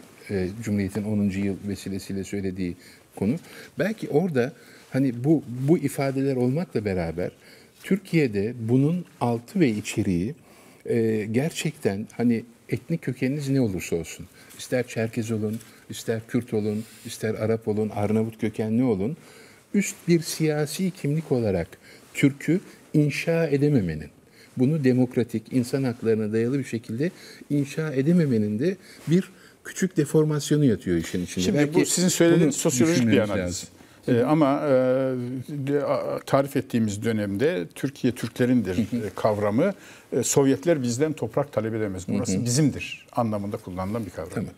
Cumhuriyet'in 10. yıl vesilesiyle söylediği konu. Belki orada hani bu ifadeler olmakla beraber Türkiye'de bunun altı ve içeriği gerçekten hani etnik kökeniniz ne olursa olsun, ister Çerkez olun, ister Kürt olun, ister Arap olun, Arnavut kökenli olun, üst bir siyasi kimlik olarak Türk'ü inşa edememenin, bunu demokratik, insan haklarına dayalı bir şekilde inşa edememenin de bir küçük deformasyonu yatıyor işin içinde. Şimdi belki bu sizin söylediğiniz sosyolojik bir analiz. Lazım. Ama tarif ettiğimiz dönemde Türkiye Türklerindir kavramı Sovyetler bizden toprak talep edemez, burası bizimdir anlamında kullanılan bir kavram. Tamam.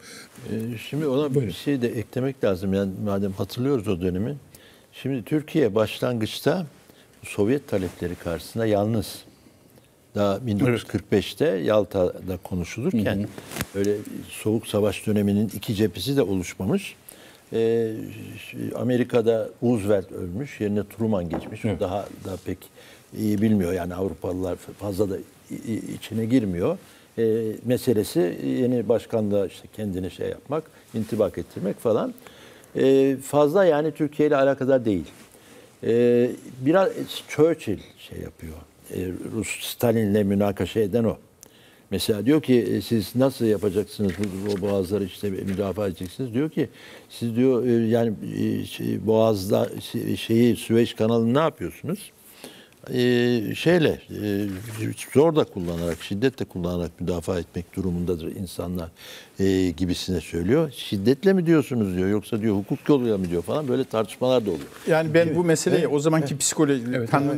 Şimdi ona bir şey de eklemek lazım. Yani madem hatırlıyoruz o dönemi. Şimdi Türkiye başlangıçta Sovyet talepleri karşısında yalnız. Daha 1945'te Yalta'da konuşulurken öyle soğuk savaş döneminin iki cephesi de oluşmamış. Amerika'da Roosevelt ölmüş, yerine Truman geçmiş. O daha da pek iyi bilmiyor. Yani Avrupalılar fazla da içine girmiyor. Meselesi yeni başkanla işte kendine şey yapmak, intibak ettirmek falan. fazla yani Türkiye ile alakadar değil. Biraz Churchill şey yapıyor. Rus Stalin'le münakaşa eden o. Mesela diyor ki siz nasıl yapacaksınız bu boğazları işte müdafaa edeceksiniz? Diyor ki siz diyor yani boğazda şeyi Süveyş kanalını ne yapıyorsunuz? Şeyle zor da kullanarak, şiddet de kullanarak müdafaa etmek durumundadır insanlar gibisine söylüyor. Şiddetle mi diyorsunuz diyor, yoksa diyor hukuk yoluyla mı diyor falan, böyle tartışmalar da oluyor. Yani ben bu meseleyi o zamanki psikoloji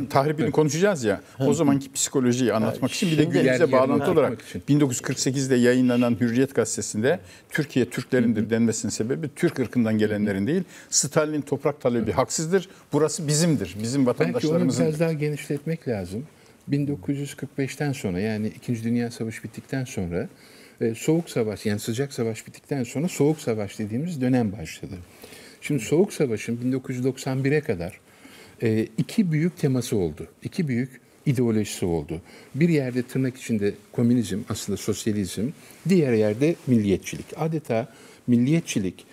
tahribini konuşacağız ya, o zamanki psikolojiyi anlatmak için bir de günümüze bağlantı olarak 1948'de yayınlanan Hürriyet Gazetesi'nde Türkiye Türklerindir denmesinin sebebi Türk ırkından gelenlerin değil, Stalin'in toprak talebi haksızdır, burası bizimdir, bizim vatandaşlarımızın. Belki onu biraz daha genişletmek lazım. 1945'ten sonra, yani 2. Dünya Savaşı bittikten sonra Soğuk Savaş, yani Sıcak Savaş bittikten sonra Soğuk Savaş dediğimiz dönem başladı. Şimdi Soğuk Savaş'ın 1991'e kadar iki büyük teması oldu. İki büyük ideolojisi oldu. Bir yerde tırnak içinde komünizm, aslında sosyalizm, diğer yerde milliyetçilik. Adeta milliyetçilik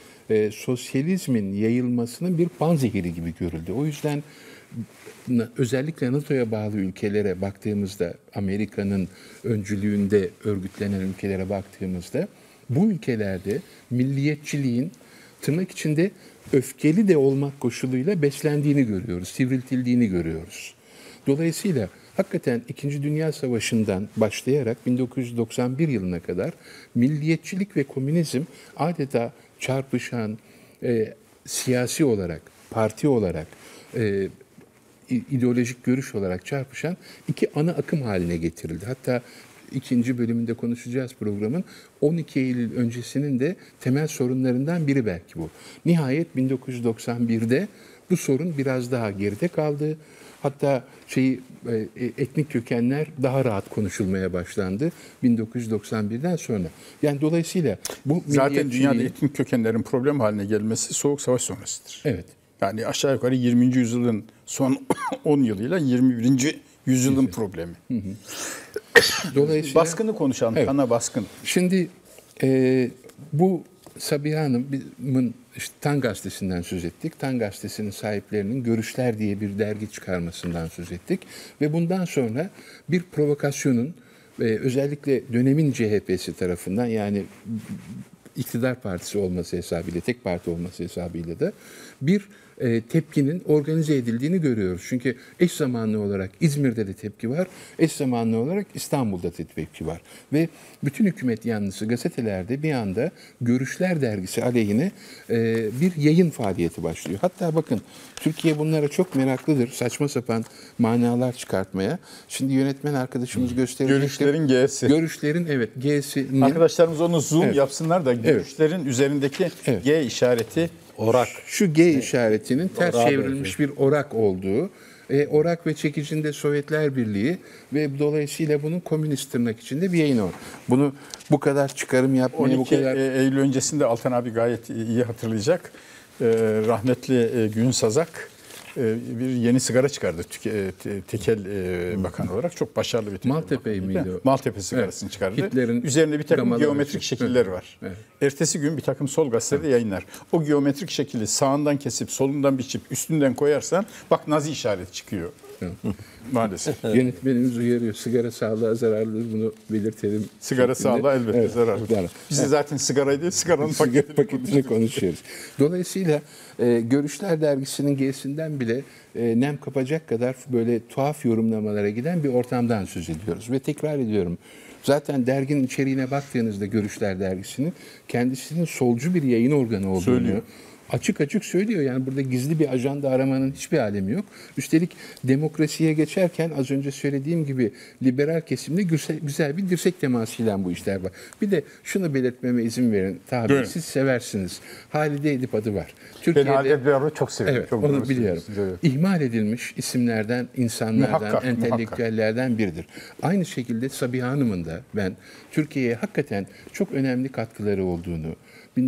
sosyalizmin yayılmasının bir panzehiri gibi görüldü. O yüzden özellikle NATO'ya bağlı ülkelere baktığımızda, Amerika'nın öncülüğünde örgütlenen ülkelere baktığımızda, bu ülkelerde milliyetçiliğin tırnak içinde öfkeli de olmak koşuluyla beslendiğini görüyoruz, sivriltildiğini görüyoruz. Dolayısıyla hakikaten 2. Dünya Savaşı'ndan başlayarak 1991 yılına kadar milliyetçilik ve komünizm adeta çarpışan, siyasi olarak, parti olarak, ideolojik görüş olarak çarpışan iki ana akım haline getirildi. Hatta ikinci bölümünde konuşacağız programın. 12 Eylül öncesinin de temel sorunlarından biri belki bu. Nihayet 1991'de bu sorun biraz daha geride kaldı. Hatta etnik kökenler daha rahat konuşulmaya başlandı 1991'den sonra. Yani dolayısıyla bu zaten dünyada etnik kökenlerin problem haline gelmesi Soğuk Savaş sonrasıdır. Evet. Yani aşağı yukarı 20. yüzyılın son 10 yılıyla 21. yüzyılın problemi. Hı hı. Dolayısıyla baskını konuşalım, ana baskın. Şimdi bu Sabiha Hanım'ın işte Tan Gazetesi'nden söz ettik. Tan Gazetesi'nin sahiplerinin Görüşler diye bir dergi çıkarmasından söz ettik. Ve bundan sonra bir provokasyonun özellikle dönemin CHP'si tarafından, yani iktidar partisi olması hesabıyla, tek parti olması hesabıyla da bir tepkinin organize edildiğini görüyoruz. Çünkü eş zamanlı olarak İzmir'de de tepki var, eş zamanlı olarak İstanbul'da da tepki var. Ve bütün hükümet yanlısı gazetelerde bir anda Görüşler Dergisi aleyhine bir yayın faaliyeti başlıyor. Hatta bakın, Türkiye bunlara çok meraklıdır, saçma sapan manalar çıkartmaya. Şimdi yönetmen arkadaşımız gösterecek. Görüşlerin G'si. Görüşlerin G'si. Arkadaşlarımız onu zoom yapsınlar da Görüşlerin üzerindeki G işareti. Orak. Şu G işaretinin ters çevrilmiş bir orak olduğu, orak ve çekicinde Sovyetler Birliği ve dolayısıyla bunun komünist tırnak içinde bir yayın var. Bunu bu kadar çıkarım yapmaya, bu kadar... 12 Eylül öncesinde Altan abi gayet iyi hatırlayacak. Rahmetli Günsazak bir yeni sigara çıkardı, tekel bakan olarak. Çok başarılı bir tekel. Maltepe miydi o? Maltepe sigarasını çıkardı. Hitler'in üzerinde bir takım geometrik şekiller var. Evet. Ertesi gün bir takım sol gazetelerde yayınlar. O geometrik şekili sağından kesip, solundan biçip, üstünden koyarsan bak Nazi işareti çıkıyor. Maalesef. Yönetmenimiz uyarıyor. Sigara sağlığa zararlıdır, bunu belirtelim. Sigara sağlığa elbette zararlı. Biz de zaten sigarayı değil, sigaranın paketini konuşuyoruz. Dolayısıyla Görüşler Dergisi'nin G'sinden bile nem kapacak kadar böyle tuhaf yorumlamalara giden bir ortamdan söz ediyoruz. Ve tekrar ediyorum, zaten derginin içeriğine baktığınızda Görüşler Dergisi'nin kendisinin solcu bir yayın organı olduğunu söylüyor. Açık açık söylüyor, yani burada gizli bir ajanda aramanın hiçbir alemi yok. Üstelik demokrasiye geçerken az önce söylediğim gibi liberal kesimde güzel bir dirsek temasıyla bu işler var. Bir de şunu belirtmeme izin verin. Tabii siz seversiniz. Halide Edip adı var. Türkiye'de, ben Halide Edip adı çok seviyorum. Evet, çok onu biliyorum. İhmal edilmiş isimlerden, insanlardan, entelektüellerden biridir. Aynı şekilde Sabiha Hanım'ın da ben Türkiye'ye hakikaten çok önemli katkıları olduğunu,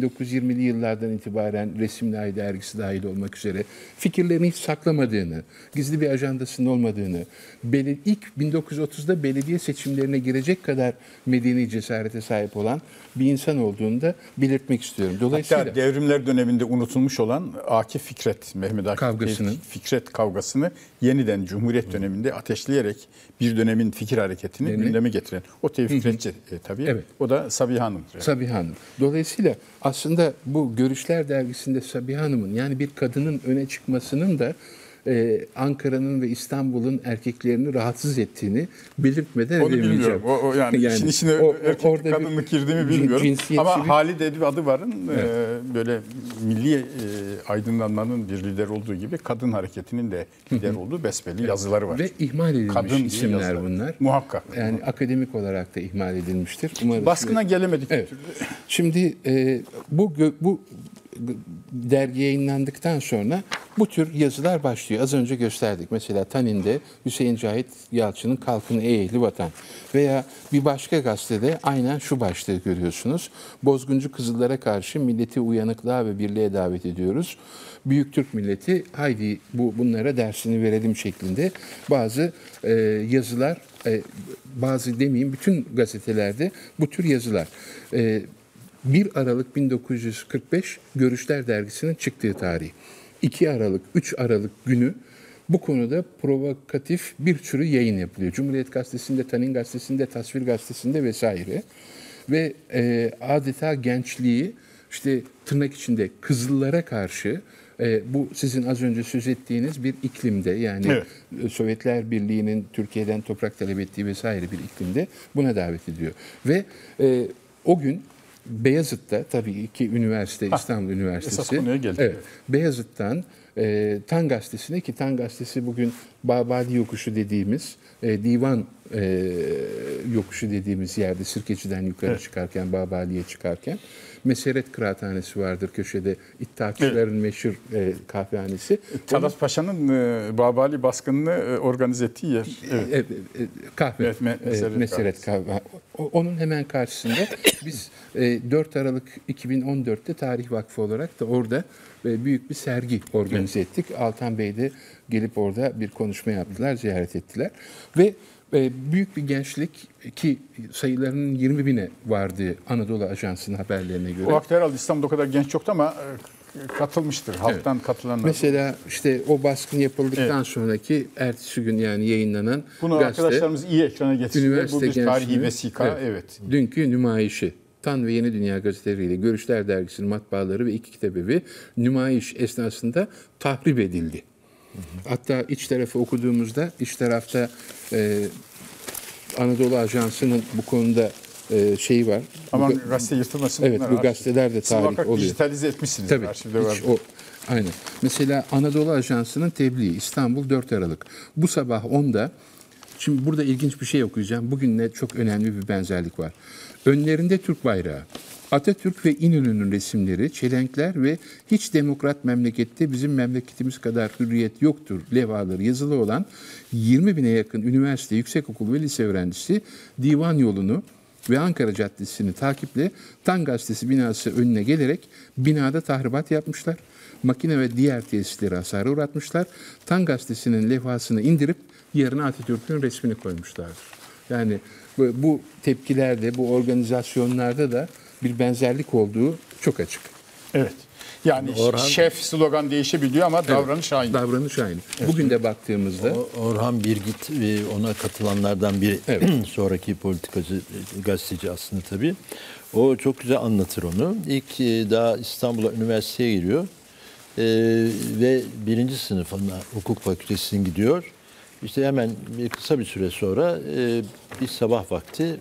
1920'li yıllardan itibaren Resimler Dergisi dahil olmak üzere fikirlerini hiç saklamadığını, gizli bir ajandasının olmadığını, ilk 1930'da belediye seçimlerine girecek kadar medeni cesarete sahip olan bir insan olduğunu da belirtmek istiyorum. Dolayısıyla hatta devrimler döneminde unutulmuş olan Akif Fikret, Mehmet Akif Fikret kavgasını yeniden Cumhuriyet döneminde ateşleyerek bir dönemin fikir hareketini gündeme getiren o Tevfik Fikretçi tabii. Evet. O da Sabiha Hanım. Sabiha Hanım. Dolayısıyla aslında bu Görüşler Dergisi'nde Sabiha Hanım'ın, yani bir kadının öne çıkmasının da Ankara'nın ve İstanbul'un erkeklerini rahatsız ettiğini belirtmeden edemeyeceğim. O yani işin içine erkek kadınlık girdi mi bilmiyorum. Ama Halide Edip Adıvar'ın böyle milli aydınlanmanın bir lider olduğu gibi kadın hareketinin de lider olduğu besbelli yazıları var. Ve ihmal edilmiş kadın isimler bunlar. Muhakkak. Yani akademik olarak da ihmal edilmiştir. Umarım baskına gelemedik. Evet. Şimdi bu dergi yayınlandıktan sonra bu tür yazılar başlıyor. Az önce gösterdik. Mesela Tanin'de Hüseyin Cahit Yalçın'ın "Kalkın ey ehli vatan" veya bir başka gazetede aynen şu başlığı görüyorsunuz: "Bozguncu Kızıllara karşı milleti uyanıklığa ve birliğe davet ediyoruz. Büyük Türk milleti haydi bunlara dersini verelim" şeklinde bazı yazılar, bazı demeyeyim bütün gazetelerde bu tür yazılar. 1 Aralık 1945 Görüşler Dergisi'nin çıktığı tarih. 2 Aralık, 3 Aralık günü bu konuda provokatif bir sürü yayın yapılıyor. Cumhuriyet Gazetesi'nde, Tanin Gazetesi'nde, Tasvir Gazetesi'nde vesaire. Ve adeta gençliği, işte tırnak içinde Kızıllara karşı, bu sizin az önce söz ettiğiniz bir iklimde, yani evet, Sovyetler Birliği'nin Türkiye'den toprak talep ettiği vesaire bir iklimde buna davet ediyor. Ve o gün Beyazıt'ta, tabii ki üniversite, İstanbul Üniversitesi. Evet, Beyazıt'tan Tan Gazetesi'ne, ki Tan Gazetesi bugün Babali Yokuşu dediğimiz, Divan Yokuşu dediğimiz yerde, Sirkeci'den yukarı çıkarken, Babali'ye çıkarken Meseret Kıraathanesi vardır köşede, İttihatçıların meşhur kahvehanesi. Talat Paşa'nın Babali baskınını organize ettiği yer. Evet. Kahve. Evet, Meseret Kahve. Onun hemen karşısında biz 4 Aralık 2014'te Tarih Vakfı olarak da orada büyük bir sergi organize ettik. Altan Bey de gelip orada bir konuşma yaptılar, ziyaret ettiler. Ve büyük bir gençlik, ki sayılarının 20.000'e vardığı Anadolu Ajansı'nın haberlerine göre. O vakit herhalde İstanbul'da o kadar genç yoktu ama katılmıştır. Halktan katılanlar. Mesela işte o baskın yapıldıktan sonraki ertesi gün, yani yayınlanan bunu gazete, arkadaşlarımız iyi ekrana getirdiler. Bu bir tarihi vesika. Evet. Dünkü nümayişi. Tan ve Yeni Dünya gazeteleriyle Görüşler Dergisi'nin matbaaları ve 2 kitabevi nümayiş esnasında tahrip edildi. Hatta iç tarafı okuduğumuzda, iç tarafta Anadolu Ajansı'nın bu konuda şeyi var. Aman gazete yırtılmasın. Evet, bu gazeteler de tarih oluyor. Dijitalize etmişsiniz. Tabii. Aynen. Mesela Anadolu Ajansı'nın tebliği, İstanbul 4 Aralık. Bu sabah 10'da, şimdi burada ilginç bir şey okuyacağım. Bugünle çok önemli bir benzerlik var. Önlerinde Türk bayrağı, Atatürk ve İnönü'nün resimleri, çelenkler ve "Hiç demokrat memlekette bizim memleketimiz kadar hürriyet yoktur" levhaları yazılı olan 20.000'e yakın üniversite, yüksekokul ve lise öğrencisi Divan yolunu ve Ankara Caddesi'ni takiple Tan Gazetesi binası önüne gelerek binada tahribat yapmışlar. Makine ve diğer tesisleri hasara uğratmışlar. Tan Gazetesi'nin levhasını indirip yerine Atatürk'ün resmini koymuşlardır. Yani bu tepkilerde, bu organizasyonlarda da bir benzerlik olduğu çok açık. Evet. Yani şef slogan değişebiliyor ama davranış aynı. Davranış aynı. Evet. Bugün de baktığımızda Orhan Birgit ve ona katılanlardan biri, sonraki politikacı, gazeteci aslında tabii. O çok güzel anlatır onu. İlk daha İstanbul'a, üniversiteye giriyor ve 1. sınıfına, hukuk fakültesine gidiyor. İşte hemen kısa bir süre sonra bir sabah vakti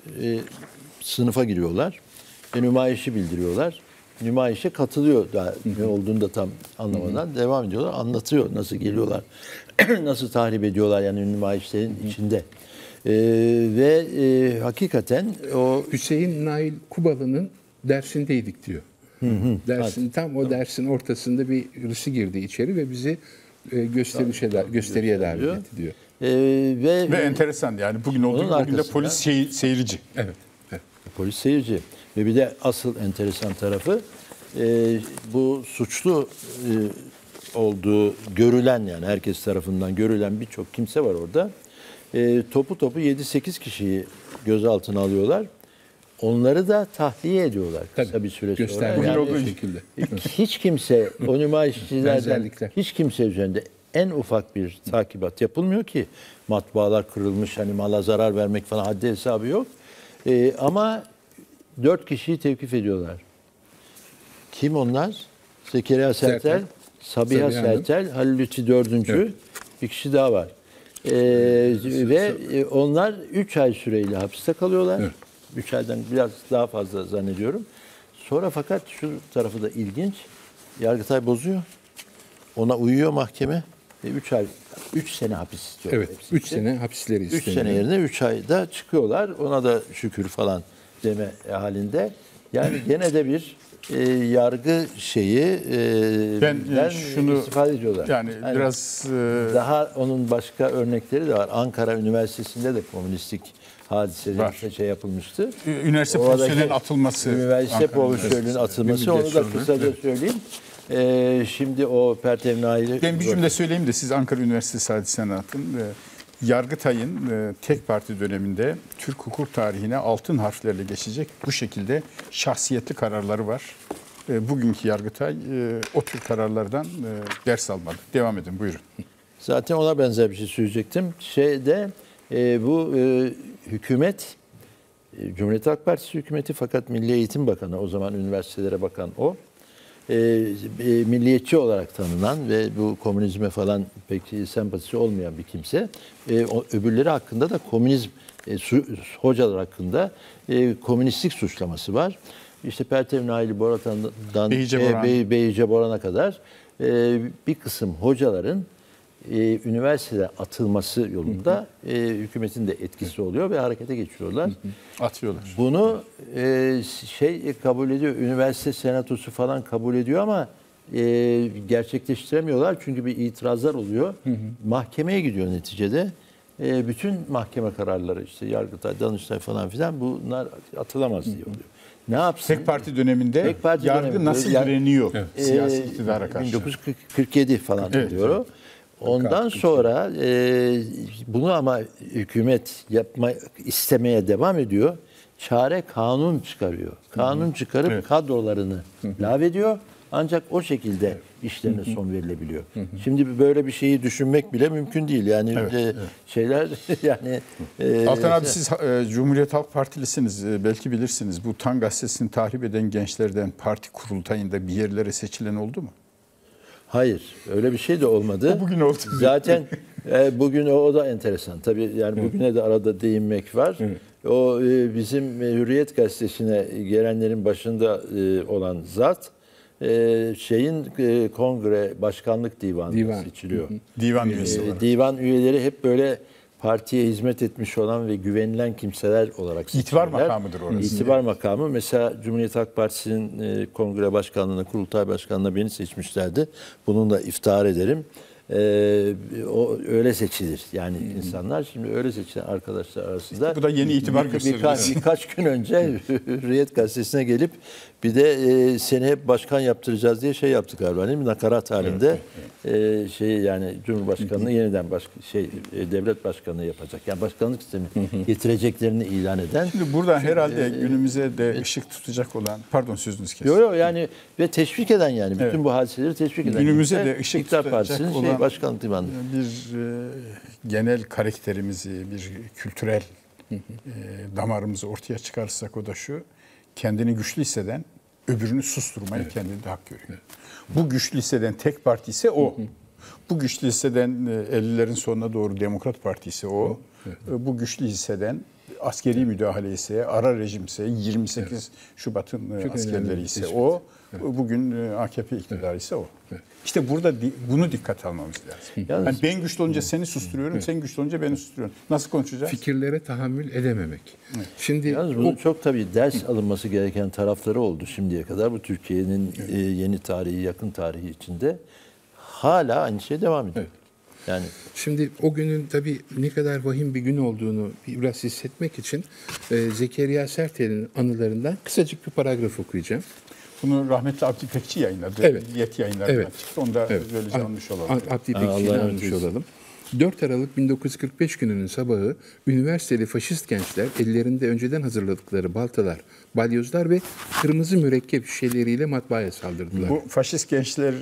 sınıfa giriyorlar ve nümayişi bildiriyorlar. Nümayişe katılıyor, daha ne olduğunu da tam anlamadan devam ediyorlar. Anlatıyor nasıl geliyorlar, nasıl tahrip ediyorlar, yani nümayişlerin içinde. Ve hakikaten o Hüseyin Nail Kubalı'nın "Dersindeydik" diyor. Dersin, tam o dersin ortasında birisi girdi içeri ve bizi gösteriye davet etti diyor. Ve enteresan, yani bugün olduğu gibi polis seyirci. Evet. Polis seyirci. Ve bir de asıl enteresan tarafı bu suçlu olduğu görülen, yani herkes tarafından görülen birçok kimse var orada. Topu topu 7-8 kişiyi gözaltına alıyorlar. Onları da tahliye ediyorlar kısa tabii, bir süre sonra. Yani, hiç kimse o nümayişçilerden hiç kimse üzerinde en ufak bir takibat yapılmıyor ki matbaalar kırılmış, hani mala zarar vermek falan haddi hesabı yok. Ama 4 kişiyi tevkif ediyorlar. Kim onlar? Zekeriya Sertel, Sabiha Sertel, Halil Lütfi 4. Evet. Bir kişi daha var. Ve onlar 3 ay süreyle hapiste kalıyorlar. Evet. 3 aydan biraz daha fazla zannediyorum. Sonra fakat şu tarafı da ilginç. Yargıtay bozuyor. Ona uyuyor mahkeme. 3 ay, 3 sene hapis istiyor. Evet, 3 sene hapisleri istiyor. 3 sene yerine 3 ayda çıkıyorlar. Ona da şükür falan deme halinde. Yani gene de bir yargı şeyi şunu istifade ediyorlar. Yani biraz daha onun başka örnekleri de var. Ankara Üniversitesi'nde de komünistik hadiselerinde şey yapılmıştı. Üniversite profesörünün atılması. Üniversite profesörünün atılması. Onu da kısaca söyleyeyim. Şimdi o pertevnayı... Ben bir cümle söyleyeyim de siz Ankara Üniversitesi hadisesini atın. Yargıtay'ın tek parti döneminde Türk hukuk tarihine altın harflerle geçecek bu şekilde şahsiyetli kararları var. Bugünkü Yargıtay o tür kararlardan ders almadı. Devam edin, buyurun. Zaten ona benzer bir şey söyleyecektim. Bu hükümet, Cumhuriyet Halk Partisi hükümeti, fakat Milli Eğitim Bakanı, o zaman üniversitelere bakan o, milliyetçi olarak tanınan ve bu komünizme falan pek sempatisi olmayan bir kimse. Öbürleri hakkında da komünizm hocalar hakkında komünistlik suçlaması var. İşte Pertev Naili Boratan'dan Beyice Boran'a kadar bir kısım hocaların üniversitede atılması yolunda hükümetin de etkisi oluyor ve harekete geçiyorlar. Atıyorlar. Bunu kabul ediyor, üniversite senatosu falan kabul ediyor ama gerçekleştiremiyorlar çünkü bir itirazlar oluyor. Mahkemeye gidiyor neticede. Bütün mahkeme kararları, işte Yargıtay, Danıştay falan filan, bunlar atılamaz diye oluyor. Ne yapsın? Tek parti döneminde yargı nasıl direniyor siyasi iktidara karşı? 1947 falan diyor o. Ondan sonra bunu ama hükümet istemeye devam ediyor. Çare kanun çıkarıyor. Kanun çıkarıp kadrolarını ilave ediyor. Ancak o şekilde işlerine son verilebiliyor. Şimdi böyle bir şeyi düşünmek bile mümkün değil. Yani şeyler yani... Altan abi siz Cumhuriyet Halk Partilisiniz. Belki bilirsiniz. Bu Tan Gazetesi'ni tahrip eden gençlerden parti kurultayında bir yerlere seçilen oldu mu? Hayır, öyle bir şey de olmadı. Bugün oldu. Zaten bugün o da enteresan. Tabii yani bugüne de arada değinmek var. O bizim Hürriyet Gazetesi'ne gelenlerin başında olan zat kongre başkanlık divanı seçiliyor. Divan üyesi olarak. Divan üyeleri hep böyle partiye hizmet etmiş olan ve güvenilen kimseler olarak seçilirler. İtibar makamıdır orası. İtibar makamı. Mesela Cumhuriyet Halk Partisi'nin kongre başkanlığına, kurultay başkanlığına beni seçmişlerdi. Bununla iftihar ederim. O öyle seçilir. Yani insanlar şimdi öyle seçilen arkadaşlar arasında. Bu da yeni itibar gösteriyor. Birkaç gün önce Hürriyet Gazetesi'ne gelip bir de seni hep başkan yaptıracağız diye şey yaptık galiba, değil mi? Nakarat halinde yani Cumhurbaşkanı'nı yeniden devlet başkanı yapacak. Yani başkanlık sistemi getireceklerini ilan eden. Şimdi burada herhalde günümüze de ışık tutacak olan, pardon sözünüz kesin. Yok yani ve teşvik eden, yani bütün bu hadiseleri teşvik eden. Günümüze de ışık tutacak olan başkanlık divanı. Bir genel karakterimizi, bir kültürel damarımızı ortaya çıkarsak o da şu: kendini güçlü hisseden öbürünü susturmayı kendinde hak görüyor. Bu güçlü hisseden tek parti ise o. Bu güçlü hisseden 50'lerin sonuna doğru Demokrat Parti ise o. Bu güçlü hisseden askeri müdahale ise, ara rejim ise, 28 Şubat'ın askerleri ise o. Bugün AKP iktidarı ise o. İşte burada bunu dikkat almamız lazım. Yani ben güçlü olunca seni susturuyorum, sen güçlü olunca beni susturuyorsun. Nasıl konuşacağız? Fikirlere tahammül edememek. Şimdi yalnız bunun çok tabii ders alınması gereken tarafları oldu şimdiye kadar. Bu Türkiye'nin yeni tarihi, yakın tarihi içinde hala aynı şey devam ediyor. Yani şimdi o günün tabii ne kadar vahim bir gün olduğunu biraz hissetmek için Zekeriya Sertel'in anılarından kısacık bir paragraf okuyacağım. Bunu rahmetli Abdi Pekçi yayınladı. Evet. Milliyet yayınlarından çıktı. Onu da böylece anmış olalım. Abdi Pekçi'yi anmış olalım. 4 Aralık 1945 gününün sabahı üniversiteli faşist gençler ellerinde önceden hazırladıkları baltalar, balyozlar ve kırmızı mürekkep şişeleriyle matbaaya saldırdılar. Bu faşist gençleri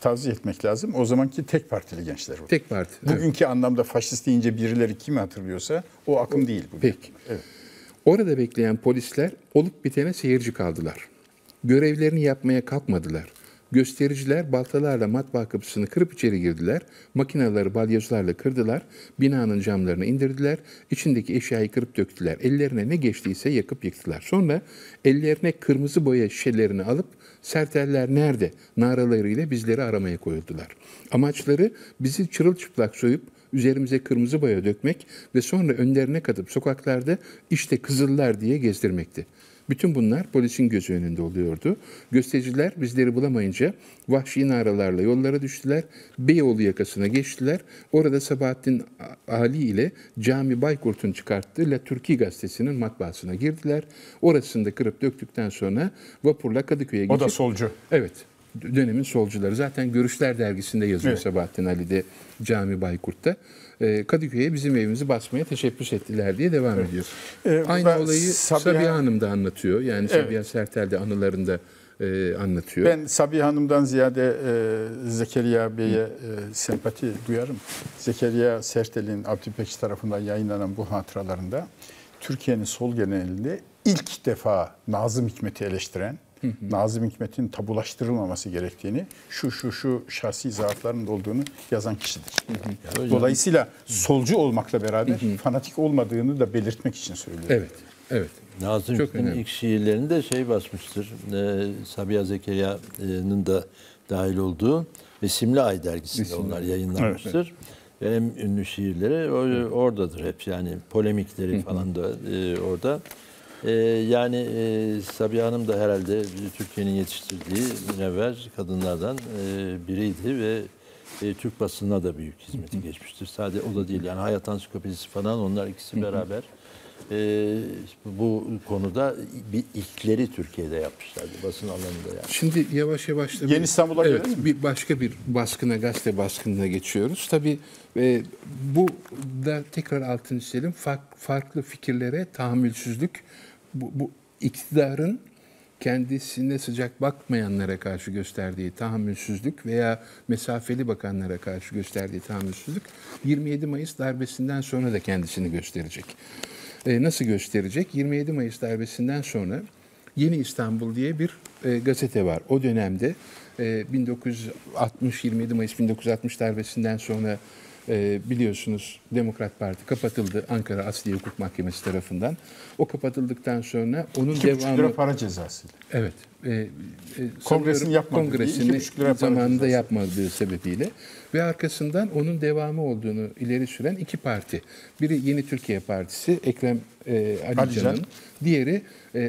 tavsiye etmek lazım. O zamanki tek partili gençler bu. Tek parti. Bugünkü anlamda faşist deyince birileri kimi hatırlıyorsa o akım değil. Bugün. Peki. Evet. Orada bekleyen polisler olup bitene seyirci kaldılar. Görevlerini yapmaya kalkmadılar. Göstericiler baltalarla matbaa kapısını kırıp içeri girdiler. Makineleri balyozlarla kırdılar. Binanın camlarını indirdiler. İçindeki eşyayı kırıp döktüler. Ellerine ne geçtiyse yakıp yıktılar. Sonra ellerine kırmızı boya şişelerini alıp Serteller nerede naralarıyla bizleri aramaya koyuldular. Amaçları bizi çırılçıplak soyup üzerimize kırmızı boya dökmek ve sonra önlerine katıp sokaklarda işte kızıllar diye gezdirmekti. Bütün bunlar polisin gözü önünde oluyordu. Göstericiler bizleri bulamayınca vahşi naralarla yollara düştüler. Beyoğlu yakasına geçtiler. Orada Sabahattin Ali ile Cami Baykurt'un çıkarttığı La Türkiye gazetesinin matbaasına girdiler. Orasını da kırıp döktükten sonra vapurla Kadıköy'e geçip... O da solcu. Evet. Dönemin solcuları. Zaten Görüşler Dergisi'nde yazıyor Sabahattin Ali de Cami Baykurt'ta. Kadıköy'e bizim evimizi basmaya teşebbüs ettiler diye devam ediyor. Aynı olayı Sabiha Hanım da anlatıyor. Yani Sabiha Sertel de anılarında anlatıyor. Ben Sabiha Hanım'dan ziyade Zekeriya Bey'e sempati duyarım. Zekeriya Sertel'in Abdülpekçi tarafından yayınlanan bu hatıralarında Türkiye'nin sol genelinde ilk defa Nazım Hikmet'i eleştiren, Nazım Hikmet'in tabulaştırılmaması gerektiğini, şu şahsi zaafların da olduğunu yazan kişidir. Dolayısıyla solcu olmakla beraber fanatik olmadığını da belirtmek için söylüyorum. Evet, evet. Nazım Hikmet'in ilk şiirlerinde basmıştır. Sabiha Zekeriya'nın da dahil olduğu ve Simli Ay dergisinde onlar yayınlanmıştır. Hem ünlü şiirleri oradadır hep. Yani polemikleri falan da orada. Yani Sabiha Hanım da herhalde Türkiye'nin yetiştirdiği münevver kadınlardan biriydi ve Türk basınına da büyük hizmeti geçmiştir. Sadece o da değil, yani Hayat Ansiklopedisi falan, onlar ikisi beraber bu konuda ilkleri Türkiye'de yapmışlardı basın alanında. Yani. Şimdi yavaş yavaş da Yeni İstanbul'a gelelim mi? Başka bir baskına, gazete baskınına geçiyoruz. Tabii bu da tekrar altını çizelim. Farklı fikirlere tahammülsüzlük, bu iktidarın kendisine sıcak bakmayanlara karşı gösterdiği tahammülsüzlük veya mesafeli bakanlara karşı gösterdiği tahammülsüzlük 27 Mayıs darbesinden sonra da kendisini gösterecek. Nasıl gösterecek? 27 Mayıs darbesinden sonra Yeni İstanbul diye bir gazete var. O dönemde 27 Mayıs 1960 darbesinden sonra biliyorsunuz Demokrat Parti kapatıldı. Ankara Asliye Hukuk Mahkemesi tarafından. O kapatıldıktan sonra onun 2,5 lira para cezası. Evet. Kongresinin zamanında yapmadığı sebebiyle ve arkasından onun devamı olduğunu ileri süren iki parti. Biri Yeni Türkiye Partisi, Ekrem Alican'ın, diğeri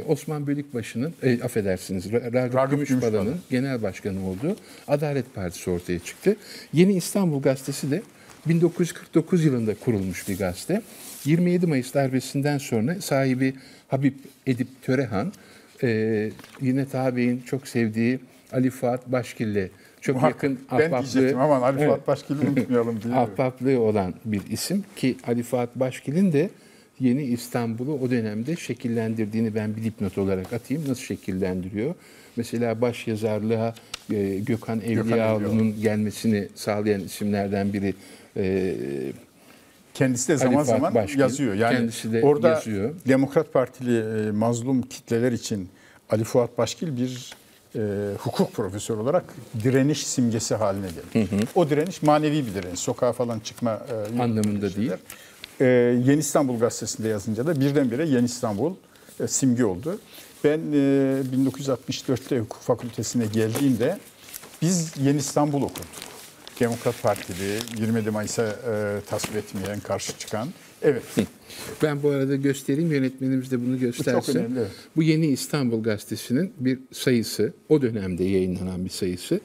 Osman Bölükbaşı'nın, affedersiniz, Ragıp Gümüşbala'nın genel başkanı olduğu Adalet Partisi ortaya çıktı. Yeni İstanbul Gazetesi de 1949 yılında kurulmuş bir gazete. 27 Mayıs darbesinden sonra sahibi Habib Edip Törehan, yine Tabi'nin çok sevdiği Ali Fuat Başgil'le çok yakın ahbaplığı olan bir isim ki Ali Fuat Başgil'in de Yeni İstanbul'u o dönemde şekillendirdiğini ben bir dipnot olarak atayım. Nasıl şekillendiriyor? Mesela başyazarlığa Gökhan Evliyaoğlu'nun gelmesini sağlayan isimlerden biri. Kendisi de zaman zaman yazıyor. Yani orada yazıyor. Demokrat Partili mazlum kitleler için Ali Fuat Başgil bir hukuk profesörü olarak direniş simgesi haline geldi. O direniş manevi bir direniş. Sokağa falan çıkma anlamında değil. Yeni İstanbul gazetesinde yazınca da birdenbire Yeni İstanbul simge oldu. Ben 1964'te hukuk fakültesine geldiğimde biz Yeni İstanbul okuduk. Demokrat Partili, 27 Mayıs'a tasvip etmeyen, karşı çıkan. Evet. Ben bu arada göstereyim, yönetmenimiz de bunu göstersin. Bu çok önemli. Bu Yeni İstanbul gazetesinin bir sayısı, o dönemde yayınlanan bir sayısı.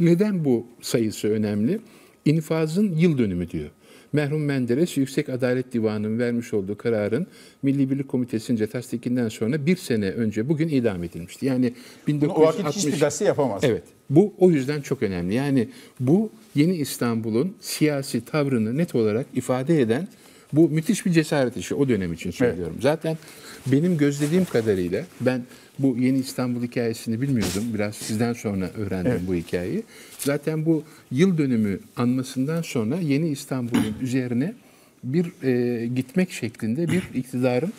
Neden bu sayısı önemli? İnfazın yıl dönümü diyor. Merhum Menderes, Yüksek Adalet Divanı'nın vermiş olduğu kararın Milli Birlik Komitesi'nce tasdikinden sonra bir sene önce bugün idam edilmişti. Yani 1960... O vakit hiçbir gazete yapamaz. Evet. Bu o yüzden çok önemli. Yani bu Yeni İstanbul'un siyasi tavrını net olarak ifade eden bu müthiş bir cesaret işi, o dönem için söylüyorum. Evet. Zaten benim gözlediğim kadarıyla, ben bu Yeni İstanbul hikayesini bilmiyordum. Biraz sizden sonra öğrendim, evet, bu hikayeyi. Zaten bu yıl dönümü anmasından sonra Yeni İstanbul'un üzerine bir gitmek şeklinde bir iktidarın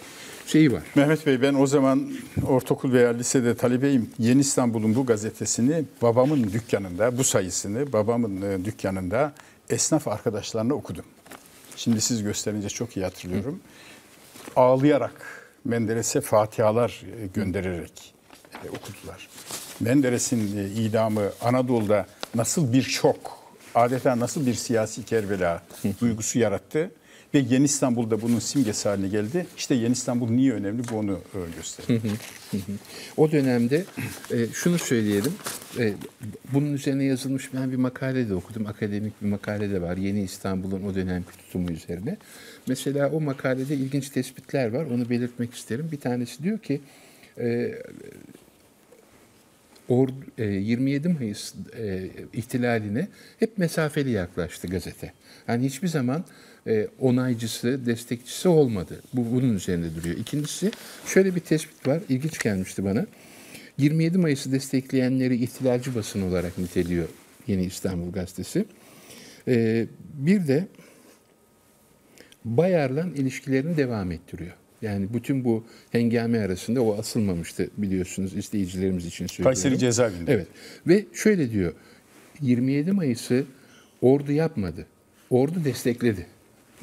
şeyi var. Mehmet Bey, ben o zaman ortaokul veya lisede talebeyim. Yeni İstanbul'un bu gazetesini babamın dükkanında, bu sayısını babamın dükkanında esnaf arkadaşlarına okudum. Şimdi siz gösterince çok iyi hatırlıyorum. Ağlayarak Menderes'e fatihalar göndererek okudular. Menderes'in idamı Anadolu'da nasıl bir şok, adeta nasıl bir siyasi kervela duygusu yarattı ve Yeni İstanbul'da bunun simgesi haline geldi. İşte Yeni İstanbul niye önemli, bu onu gösteriyor. O dönemde şunu söyleyelim, bunun üzerine yazılmış, ben bir makale de okudum, akademik bir makale de var, Yeni İstanbul'un o dönemki tutumu üzerine. Mesela o makalede ilginç tespitler var, onu belirtmek isterim. Bir tanesi diyor ki, 27 Mayıs ihtilaline hep mesafeli yaklaştı gazete. Yani hiçbir zaman onaycısı, destekçisi olmadı. Bunun üzerinde duruyor. İkincisi, şöyle bir tespit var, ilginç gelmişti bana. 27 Mayıs'ı destekleyenleri ihtilalci basın olarak niteliyor Yeni İstanbul Gazetesi. Bir de Bayar'la ilişkilerini devam ettiriyor. Yani bütün bu hengame arasında o asılmamıştı, biliyorsunuz, izleyicilerimiz için söylüyorum. Kayseri cezaevinde. Evet. Ve şöyle diyor, 27 Mayıs'ı ordu yapmadı, ordu destekledi.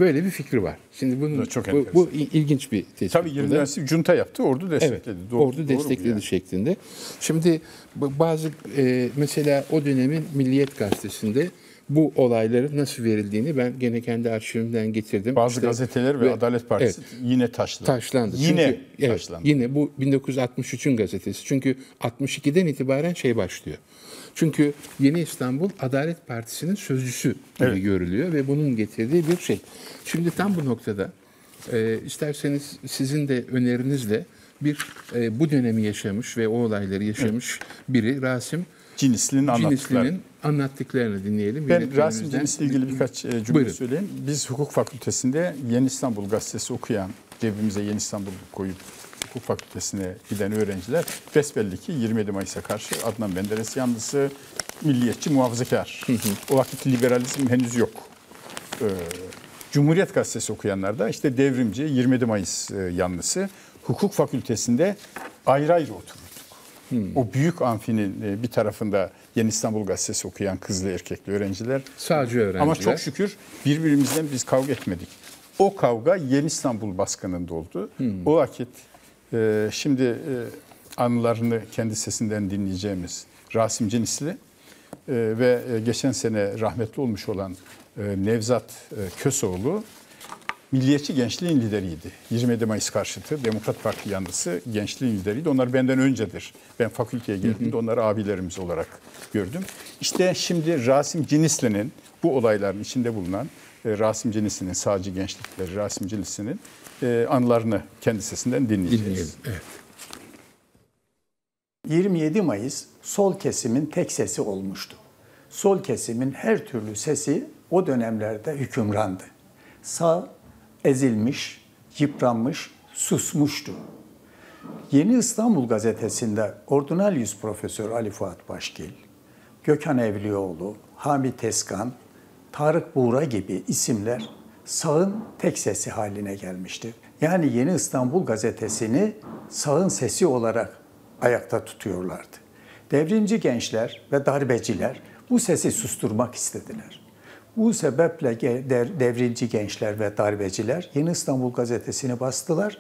Böyle bir fikri var. Şimdi bunun çok bu ilginç bir tespit. Tabii 20'si junta yaptı, ordu destekledi. Evet, doğru, ordu doğru destekledi yani şeklinde. Şimdi bazı mesela o dönemin Milliyet Gazetesi'nde bu olayların nasıl verildiğini ben gene kendi arşivimden getirdim. Bazı gazeteler ve Adalet Partisi, evet, yine taşlandı. Yine çünkü, taşlandı. Evet, yine bu 1963'ün gazetesi. Çünkü 62'den itibaren şey başlıyor. Çünkü Yeni İstanbul Adalet Partisi'nin sözcüsü gibi, evet, görülüyor ve bunun getirdiği bir şey. Şimdi tam bu noktada isterseniz sizin de önerinizle bir bu dönemi yaşamış ve o olayları yaşamış, evet, biri Rasim Cinisli'nin anlattıklarını dinleyelim. Ben Rasim Cinisli ile ilgili birkaç cümle, buyurun, söyleyeyim. Biz hukuk fakültesinde Yeni İstanbul Gazetesi okuyan, cebimize Yeni İstanbul koyup hukuk fakültesine giden öğrenciler besbelli ki 27 Mayıs'a karşı Adnan Menderes yanlısı, milliyetçi, muhafazakar. O vakit liberalizm henüz yok. Cumhuriyet Gazetesi okuyanlar da işte devrimci, 27 Mayıs yanlısı. Hukuk fakültesinde ayrı ayrı oturur. O büyük amfinin bir tarafında Yeni İstanbul Gazetesi okuyan kızlı erkekli öğrenciler. Sadece öğrenciler. Ama çok şükür birbirimizden biz kavga etmedik. O kavga Yeni İstanbul baskınında oldu. O vakit şimdi anılarını kendi sesinden dinleyeceğimiz Rasim Cinisli ve geçen sene rahmetli olmuş olan Nevzat Kösoğlu milliyetçi gençliğin lideriydi. 27 Mayıs karşıtı, Demokrat Parti yanlısı gençliğin lideriydi. Onlar benden öncedir. Ben fakülteye geldiğimde onları abilerimiz olarak gördüm. İşte şimdi Rasim Cinisli'nin, bu olayların içinde bulunan Rasim Cinisli'nin, sağcı gençlikleri Rasim Cinisli'nin anılarını kendi sesinden dinleyeceğiz. Evet. 27 Mayıs sol kesimin tek sesi olmuştu. Sol kesimin her türlü sesi o dönemlerde hükümrandı. Sağ ezilmiş, yıpranmış, susmuştu. Yeni İstanbul Gazetesi'nde Ordinaryüs Profesör Ali Fuat Başgil, Gökhan Evlioğlu, Hamit Eskan, Tarık Buğra gibi isimler sağın tek sesi haline gelmişti. Yani Yeni İstanbul Gazetesi'ni sağın sesi olarak ayakta tutuyorlardı. Devrimci gençler ve darbeciler bu sesi susturmak istediler. Bu sebeple devrimci gençler ve darbeciler Yeni İstanbul Gazetesi'ni bastılar,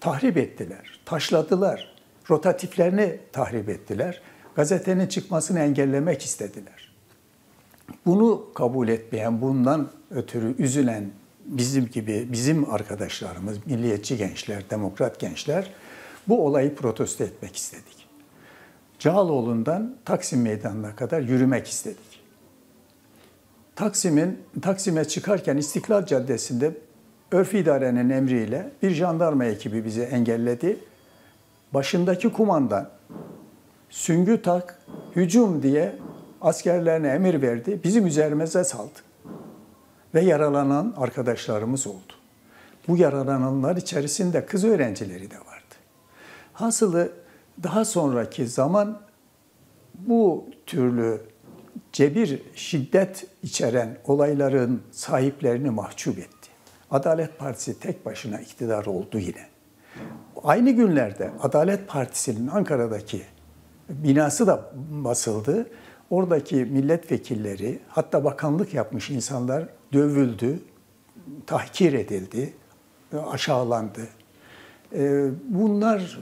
tahrip ettiler, taşladılar, rotatiflerini tahrip ettiler, gazetenin çıkmasını engellemek istediler. Bunu kabul etmeyen, bundan ötürü üzülen bizim gibi, bizim arkadaşlarımız, milliyetçi gençler, demokrat gençler bu olayı protesto etmek istedik. Cağaloğlu'ndan Taksim Meydanı'na kadar yürümek istedik. Taksim'e çıkarken İstiklal Caddesi'nde örf idarenin emriyle bir jandarma ekibi bizi engelledi. Başındaki kumandan süngü tak, hücum diye askerlerine emir verdi. Bizim üzerimize saldı. Ve yaralanan arkadaşlarımız oldu. Bu yaralananlar içerisinde kız öğrencileri de vardı. Hasılı daha sonraki zaman bu türlü cebir, şiddet içeren olayların sahiplerini mahcup etti. Adalet Partisi tek başına iktidar oldu yine. Aynı günlerde Adalet Partisi'nin Ankara'daki binası da basıldı. Oradaki milletvekilleri, hatta bakanlık yapmış insanlar dövüldü, tahkir edildi, aşağılandı. Bunlar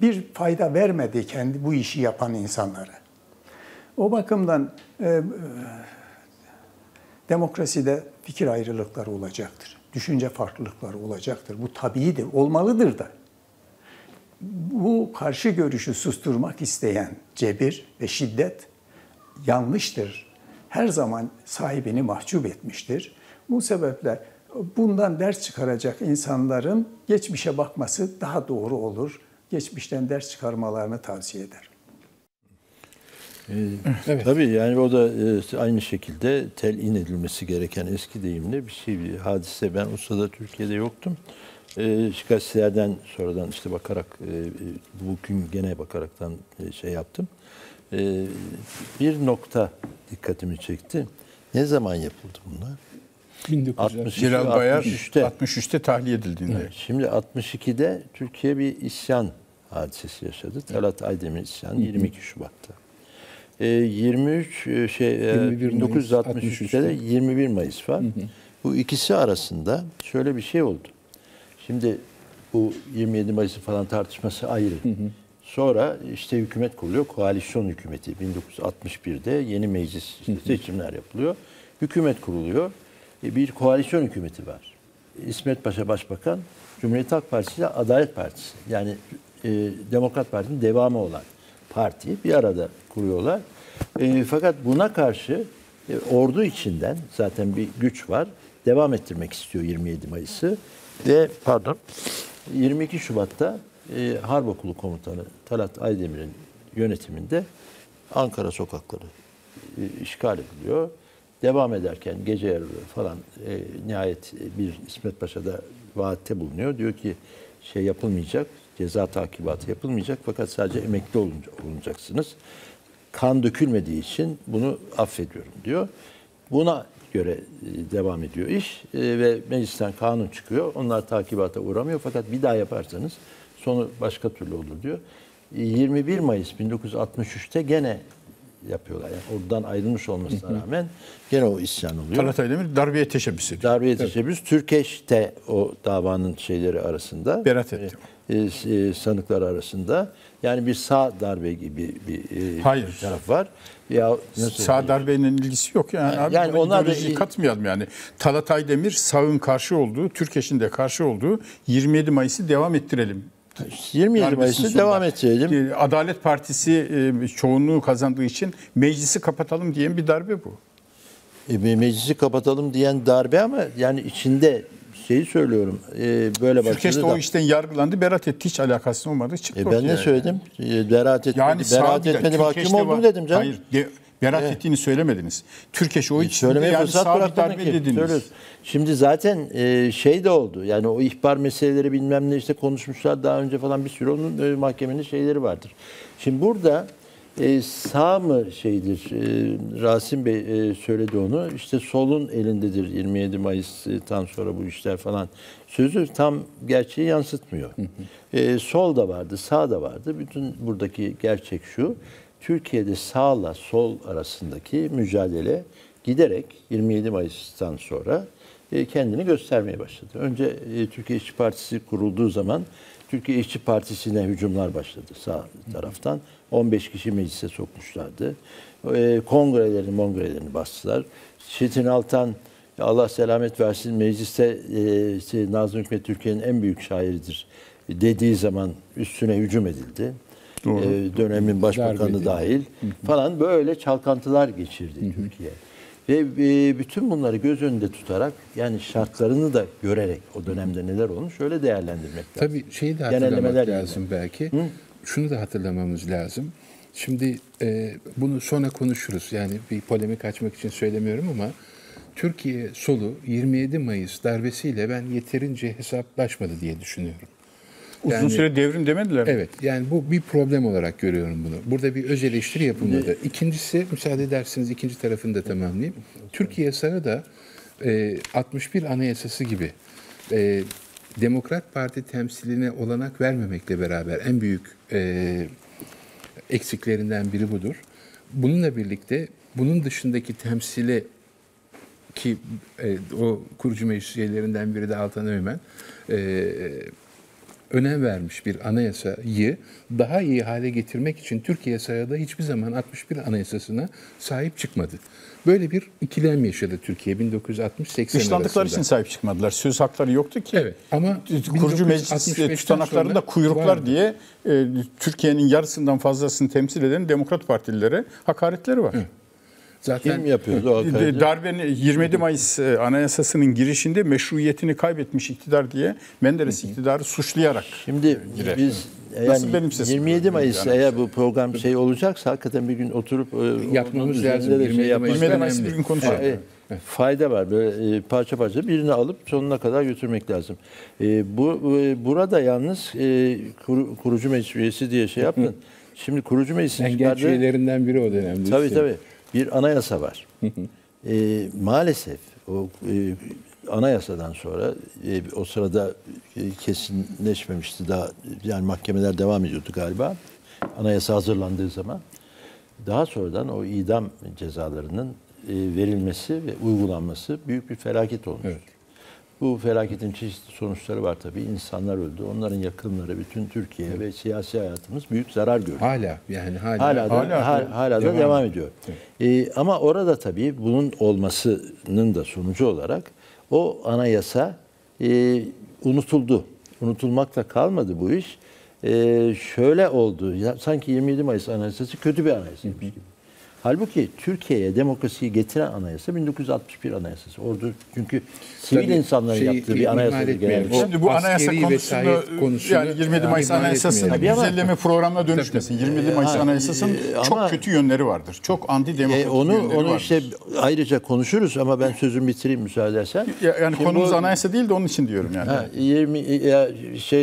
bir fayda vermedi kendi bu işi yapan insanlara. O bakımdan demokraside fikir ayrılıkları olacaktır. Düşünce farklılıkları olacaktır. Bu tabiidir, olmalıdır da. Bu karşı görüşü susturmak isteyen cebir ve şiddet yanlıştır. Her zaman sahibini mahcup etmiştir. Bu sebeple bundan ders çıkaracak insanların geçmişe bakması daha doğru olur. Geçmişten ders çıkarmalarını tavsiye ederim. Evet. Tabii yani o da aynı şekilde telin edilmesi gereken eski deyimle bir şey, bir hadise. Ben o sırada Türkiye'de yoktum. Gazetelerden sonradan işte bakarak, bugün gene bakaraktan şey yaptım. Bir nokta dikkatimi çekti. Ne zaman yapıldı bunlar? 1963'te. Celal Bayar 63'te tahliye edildiğinde. Evet, şimdi 62'de Türkiye bir isyan hadisesi yaşadı. Talat Aydemir isyanı 22 Şubat'ta. 1963'te de 21 Mayıs var. Hı hı. Bu ikisi arasında şöyle bir şey oldu. Şimdi bu 27 Mayıs'ın falan tartışması ayrı. Hı hı. Sonra işte hükümet kuruluyor. Koalisyon hükümeti 1961'de yeni meclis işte seçimler yapılıyor. Hükümet kuruluyor. Bir koalisyon hükümeti var. İsmet Paşa Başbakan, Cumhuriyet Halk Partisi ile Adalet Partisi, yani Demokrat Parti'nin devamı olan partiyi bir arada kuruyorlar. Fakat buna karşı ordu içinden zaten bir güç var. Devam ettirmek istiyor 27 Mayıs'ı ve 22 Şubat'ta Harp Okulu Komutanı Talat Aydemir'in yönetiminde Ankara sokakları işgal ediliyor. Devam ederken gece yarıları falan nihayet bir İsmet Paşa da vaatte bulunuyor. Diyor ki şey yapılmayacak, ceza takibatı yapılmayacak fakat sadece emekli olunacaksınız. Kan dökülmediği için bunu affediyorum diyor. Buna göre devam ediyor iş ve meclisten kanun çıkıyor. Onlar takibata uğramıyor fakat bir daha yaparsanız sonu başka türlü olur diyor. 21 Mayıs 1963'te gene yapıyorlar. Yani oradan ayrılmış olmasına rağmen gene o isyan oluyor. Talat Aydemir darbeye teşebbüs ediyor. Darbeye teşebbüs. Evet. Türkeş de o davanın şeyleri arasında. Beraat etti. Sanıklar arasında. Yani bir sağ darbe gibi bir taraf var. Ya sağ darbenin ilgisi yok. Yani onlar da katmayalım yani. Talat Aydemir sağın karşı olduğu, Türkeş'in de karşı olduğu 27 Mayıs'ı devam ettirelim. 27 Mayıs'ı devam ettirelim. Adalet Partisi çoğunluğu kazandığı için meclisi kapatalım diyen bir darbe bu. Meclisi kapatalım diyen darbe ama yani içinde şeyi söylüyorum. Böyle Türkeş de o işten yargılandı, beraat etti. Hiç alakası olmadı. Çıktı ben ne söyledim? Beraat etmedi. Yani beraat etmedi. Hakim oldum dedim canım. Hayır. Beraat ettiğini söylemediniz. Türkeş o içinde yani sağ bir darbe dediniz. Şimdi zaten şey de oldu. Yani o ihbar meseleleri bilmem ne işte konuşmuşlar daha önce falan bir sürü onun mahkemenin şeyleri vardır. Şimdi burada sağ mı şeydir? Rasim Bey söyledi onu. İşte solun elindedir 27 Mayıs'tan sonra bu işler falan. Sözü tam gerçeği yansıtmıyor. Sol da vardı, sağ da vardı. Bütün buradaki gerçek şu. Türkiye'de sağla sol arasındaki mücadele giderek 27 Mayıs'tan sonra kendini göstermeye başladı. Önce Türkiye İşçi Partisi kurulduğu zaman Türkiye İşçi Partisi'ne hücumlar başladı sağ taraftan. 15 kişi meclise sokmuşlardı. Kongrelerini bastılar. Çetin Altan, Allah selamet versin, mecliste Nazım Hikmet Türkiye'nin en büyük şairidir dediği zaman üstüne hücum edildi. Dönemin başbakanı dahil falan böyle çalkantılar geçirdi Türkiye. Ve bütün bunları göz önünde tutarak, yani şartlarını da görerek o dönemde neler olmuş öyle değerlendirmek lazım. Tabii şeyi de hatırlamak lazım belki. Hı? Şunu da hatırlamamız lazım. Şimdi bunu sonra konuşuruz. Yani bir polemik açmak için söylemiyorum ama Türkiye solu 27 Mayıs darbesiyle ben yeterince hesaplaşmadı diye düşünüyorum. Yani, uzun süre devrim demediler. Evet. Yani bu bir problem olarak görüyorum bunu. Burada bir öz eleştiri yapılmadı. İkincisi, müsaade ederseniz ikinci tarafını da tamamlayayım. Türkiye yasası da 61 Anayasası gibi Demokrat Parti temsiline olanak vermemekle beraber en büyük eksiklerinden biri budur. Bununla birlikte bunun dışındaki temsile ki o kurucu meclis üyelerinden biri de Altan Öğmen önem vermiş bir anayasayı daha iyi hale getirmek için Türkiye sayada hiçbir zaman 61 Anayasasına sahip çıkmadı. Böyle bir ikilem yaşadı Türkiye 1960-80 Dışlandıkları için sahip çıkmadılar. Söz hakları yoktu ki. Evet, ama kurucu meclis tutanaklarında kuyruklar vardı diye Türkiye'nin yarısından fazlasını temsil eden Demokrat Partililere hakaretleri var. Hı. Zaten kim yapıyordu? Darbenin 27 Mayıs Anayasası'nın girişinde meşruiyetini kaybetmiş iktidar diye Menderes iktidarı suçlayarak. Şimdi girer. Biz yani 27 Mayıs eğer bu program şey olacaksa hakikaten bir gün oturup yapmamız lazım. 27 Mayıs bir gün konuşalım. Fayda var. Böyle parça parça birini alıp sonuna kadar götürmek lazım. Burada yalnız kurucu meclis üyesi diye şey yaptın. Şimdi kurucu meclisin genç üyelerinden biri o dönemde. Tabii. Bir anayasa var. Maalesef o anayasadan sonra o sırada kesinleşmemişti daha, yani mahkemeler devam ediyordu galiba. Anayasa hazırlandığı zaman daha sonradan o idam cezalarının verilmesi ve uygulanması büyük bir felaket olmuş. Evet. Bu felaketin çeşitli sonuçları var tabii. İnsanlar öldü. Onların yakınları, bütün Türkiye ve siyasi hayatımız büyük zarar gördü. Hala da devam ediyor. Ama orada tabii bunun olmasının da sonucu olarak o anayasa unutuldu. Unutulmakla kalmadı bu iş. Şöyle oldu. Ya, sanki 27 Mayıs Anayasası kötü bir anayasaymış gibi. Halbuki Türkiye'ye demokrasiyi getiren anayasa 1961 Anayasası. Ordu çünkü sivil insanların yaptığı bir anayasaydı. Şimdi bu anayasa konusunu yani 27 Mayıs Anayasası'nın güzelleme programına dönüşmesin. 27 Mayıs Anayasası'nın çok kötü yönleri vardır. Çok antidemokratik yönleri vardır. Onu işte ayrıca konuşuruz ama ben sözümü bitireyim müsaade edersen. Yani şimdi konumuz anayasa değil de onun için diyorum yani.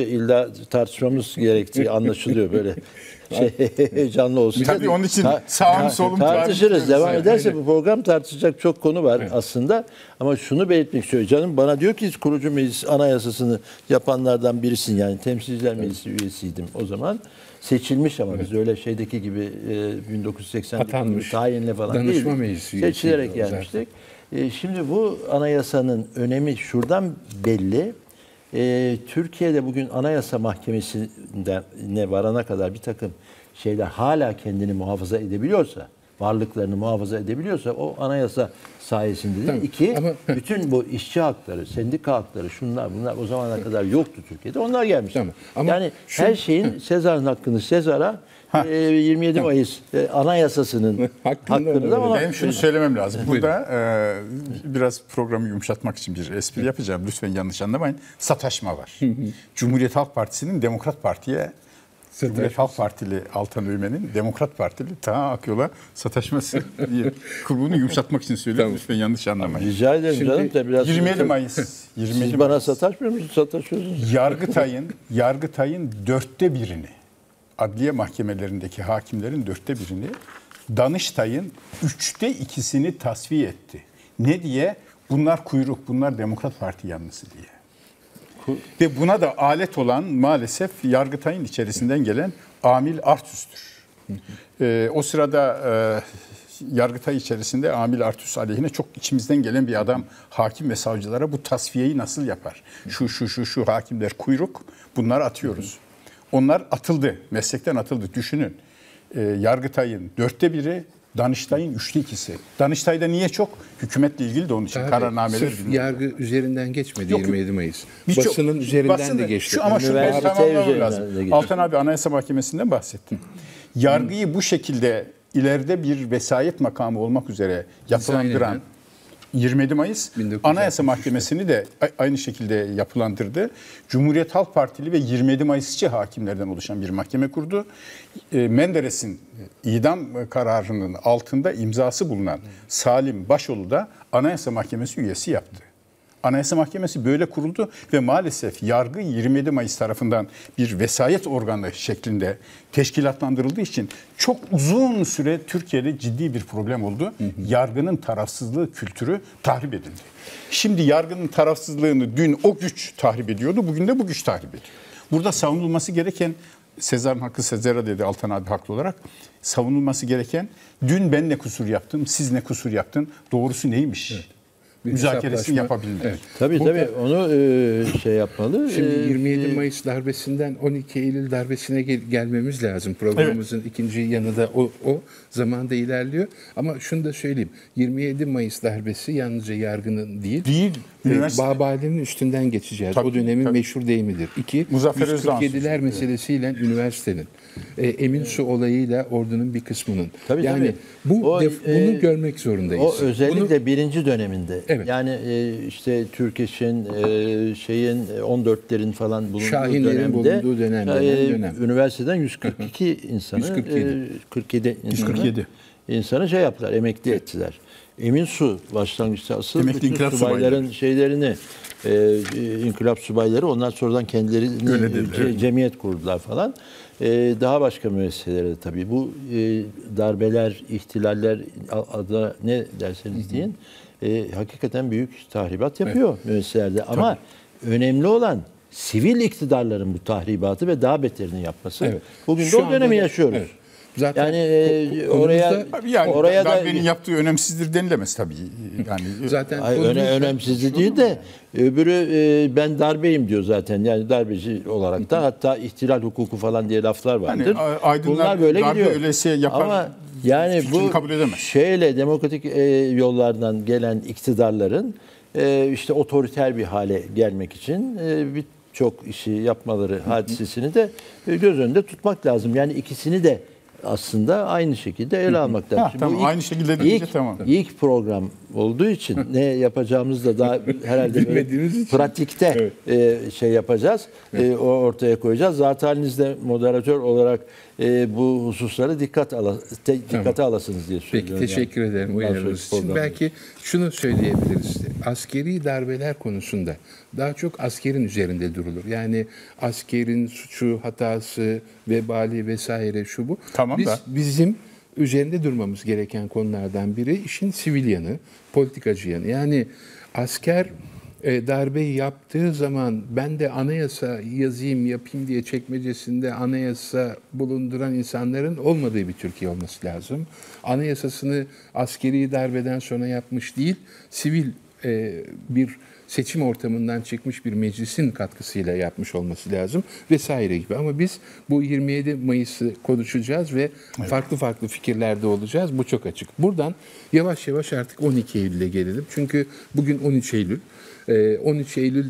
İlla tartışmamız gerektiği anlaşılıyor böyle. Heyecanlı olsun. Tabii onun için sağım solum tartışırız. Devam ederse bu program tartışacak çok konu var aslında. Ama şunu belirtmek istiyorum. Canım bana diyor ki kurucu meclis anayasasını yapanlardan birisin. Yani temsilciler meclisi üyesiydim o zaman. Seçilmiş ama biz öyle şeydeki gibi 1980'deki tayinle falan değil. Danışma meclisi üyesi. Seçilerek gelmiştik. Şimdi bu anayasanın önemi şuradan belli. Türkiye'de bugün Anayasa Mahkemesi'ne varana kadar bir takım şeyler hala kendini muhafaza edebiliyorsa, varlıklarını muhafaza edebiliyorsa o anayasa sayesinde değil. İki, bütün bu işçi hakları, sendika hakları, şunlar bunlar o zamana kadar yoktu Türkiye'de. Onlar gelmiş. Yani her şeyin Sezar'ın hakkını Sezar'a, 27 Mayıs Anayasası'nın hakkını da ona... Benim şunu söylemem lazım. Burada biraz programı yumuşatmak için bir espri yapacağım. Lütfen yanlış anlamayın. Sataşma var. Cumhuriyet Halk Partisi'nin Demokrat Parti'ye, Cumhuriyet Halk Partili Altan Öğmen'in Demokrat Partili Taha Akyol'a sataşması diye kurgunu yumuşatmak için söylüyorum. Lütfen yanlış anlamayın. Rica ederim. Şimdi canım da biraz... 27 Mayıs. 27 Siz bana sataşmıyor musunuz? Sataşıyorsunuz. Yargıtay'ın 1/4'ünü adliye mahkemelerindeki hakimlerin 1/4'ünü Danıştay'ın 2/3'ünü tasfiye etti. Ne diye? Bunlar kuyruk, bunlar Demokrat Parti yanlısı diye. Ve buna da alet olan maalesef Yargıtay'ın içerisinden gelen Amil Artüs'tür. O sırada Yargıtay içerisinde Amil Artüs aleyhine çok içimizden gelen bir adam hakim ve savcılara bu tasfiyeyi nasıl yapar? Şu hakimler kuyruk, bunları atıyoruz. Onlar atıldı. Meslekten atıldı. Düşünün. Yargıtay'ın 1/4, Danıştay'ın 2/3. Danıştay'da niye çok? Hükümetle ilgili de onun için kararnameler. Yargı üzerinden geçmedi. Yok, 27 Mayıs. Basının üzerinden de geçti. Altan abi Anayasa Mahkemesi'nden bahsettim. Yargıyı bu şekilde ileride bir vesayet makamı olmak üzere yapılandıran 27 Mayıs Anayasa Mahkemesi'ni de aynı şekilde yapılandırdı. Cumhuriyet Halk Partili ve 27 Mayısçı hakimlerden oluşan bir mahkeme kurdu. Menderes'in idam kararının altında imzası bulunan Salim Başoğlu da Anayasa Mahkemesi üyesi yaptı. Anayasa Mahkemesi böyle kuruldu ve maalesef yargı 27 Mayıs tarafından bir vesayet organı şeklinde teşkilatlandırıldığı için çok uzun süre Türkiye'de ciddi bir problem oldu. Yargının tarafsızlığı kültürü tahrip edildi. Şimdi yargının tarafsızlığını dün o güç tahrip ediyordu, bugün de bu güç tahrip ediyor. Burada savunulması gereken, Sezar'ın hakkı Sezar'a dedi Altan abi haklı olarak, savunulması gereken dün ben ne kusur yaptım, siz ne kusur yaptın, doğrusu neymiş? Evet. Müzakeresini yapabilmek. Evet. Tabii onu şey yapmalı. Şimdi 27 Mayıs darbesinden 12 Eylül darbesine gelmemiz lazım. Programımızın ikinci yanı da o zamanda ilerliyor. Ama şunu da söyleyeyim. 27 Mayıs darbesi yalnızca yargının değil Babali'nin üstünden geçeceğiz. Tabii, o dönemin meşhur deyimidir. 2. 147'ler meselesiyle üniversitenin. Eminsu olayıyla ordunun bir kısmının. Bunu görmek zorundayız. O özellikle birinci döneminde. Evet. Yani işte Türkeş'in, şeyin 14'lerin falan bulunduğu Şahinlerin dönemde, üniversiteden 142 insanı, 147 insanı şey yaptılar, emekli ettiler. Eminsu başlangıçta asıl bütün subayların şeylerini, inkılap subayları, onlar sonradan kendileri cemiyet kurdular falan. Daha başka müesseselere tabii bu darbeler, ihtilaller adına ne derseniz deyin, hakikaten büyük tahribat yapıyor müesseselerde. Ama önemli olan sivil iktidarların bu tahribatı ve daha beterini yapması. Bugün de o dönemi yaşıyoruz. Evet. Zaten oraya darbenin yaptığı önemsizdir denilemez tabii. Yani zaten önemsizdir değil de öbürü ben darbeyim diyor zaten. Yani darbeci olarak da, hatta ihtilal hukuku falan diye laflar vardır. Yani aydınlar, bunlar böyle darbe gidiyor. Öylesi yapar. Ama yani bu şeyle demokratik yollardan gelen iktidarların işte otoriter bir hale gelmek için birçok işi yapmaları hadisesini de göz önünde tutmak lazım. Yani ikisini de aslında aynı şekilde ele almak lazım. İlk program olduğu için ne yapacağımızı da daha herhalde pratikte şey yapacağız. Ortaya koyacağız. Zaten haliniz de moderatör olarak bu hususlara dikkate alasınız diye söylüyorum. Peki, teşekkür ederim uyarınız için. Belki şunu söyleyebiliriz. Askeri darbeler konusunda daha çok askerin üzerinde durulur. Yani askerin suçu, hatası, vebali vesaire şu bu. Bizim üzerinde durmamız gereken konulardan biri işin sivil yanı, politikacı yanı. Yani asker darbeyi yaptığı zaman ben de anayasa yazayım, yapayım diye çekmecesinde anayasa bulunduran insanların olmadığı bir Türkiye olması lazım. Anayasasını askeri darbeden sonra yapmış değil, sivil bir seçim ortamından çıkmış bir meclisin katkısıyla yapmış olması lazım vesaire gibi. Ama biz bu 27 Mayıs'ı konuşacağız ve farklı farklı fikirlerde olacağız. Bu çok açık. Buradan yavaş yavaş artık 12 Eylül'e gelelim. Çünkü bugün 13 Eylül. 13 Eylül,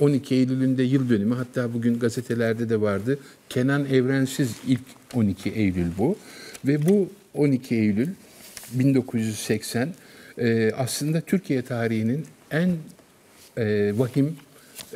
12 Eylül'ün de yıl dönümü. Hatta bugün gazetelerde de vardı. Kenan Evrensiz ilk 12 Eylül bu. Ve bu 12 Eylül 1980 aslında Türkiye tarihinin en vahim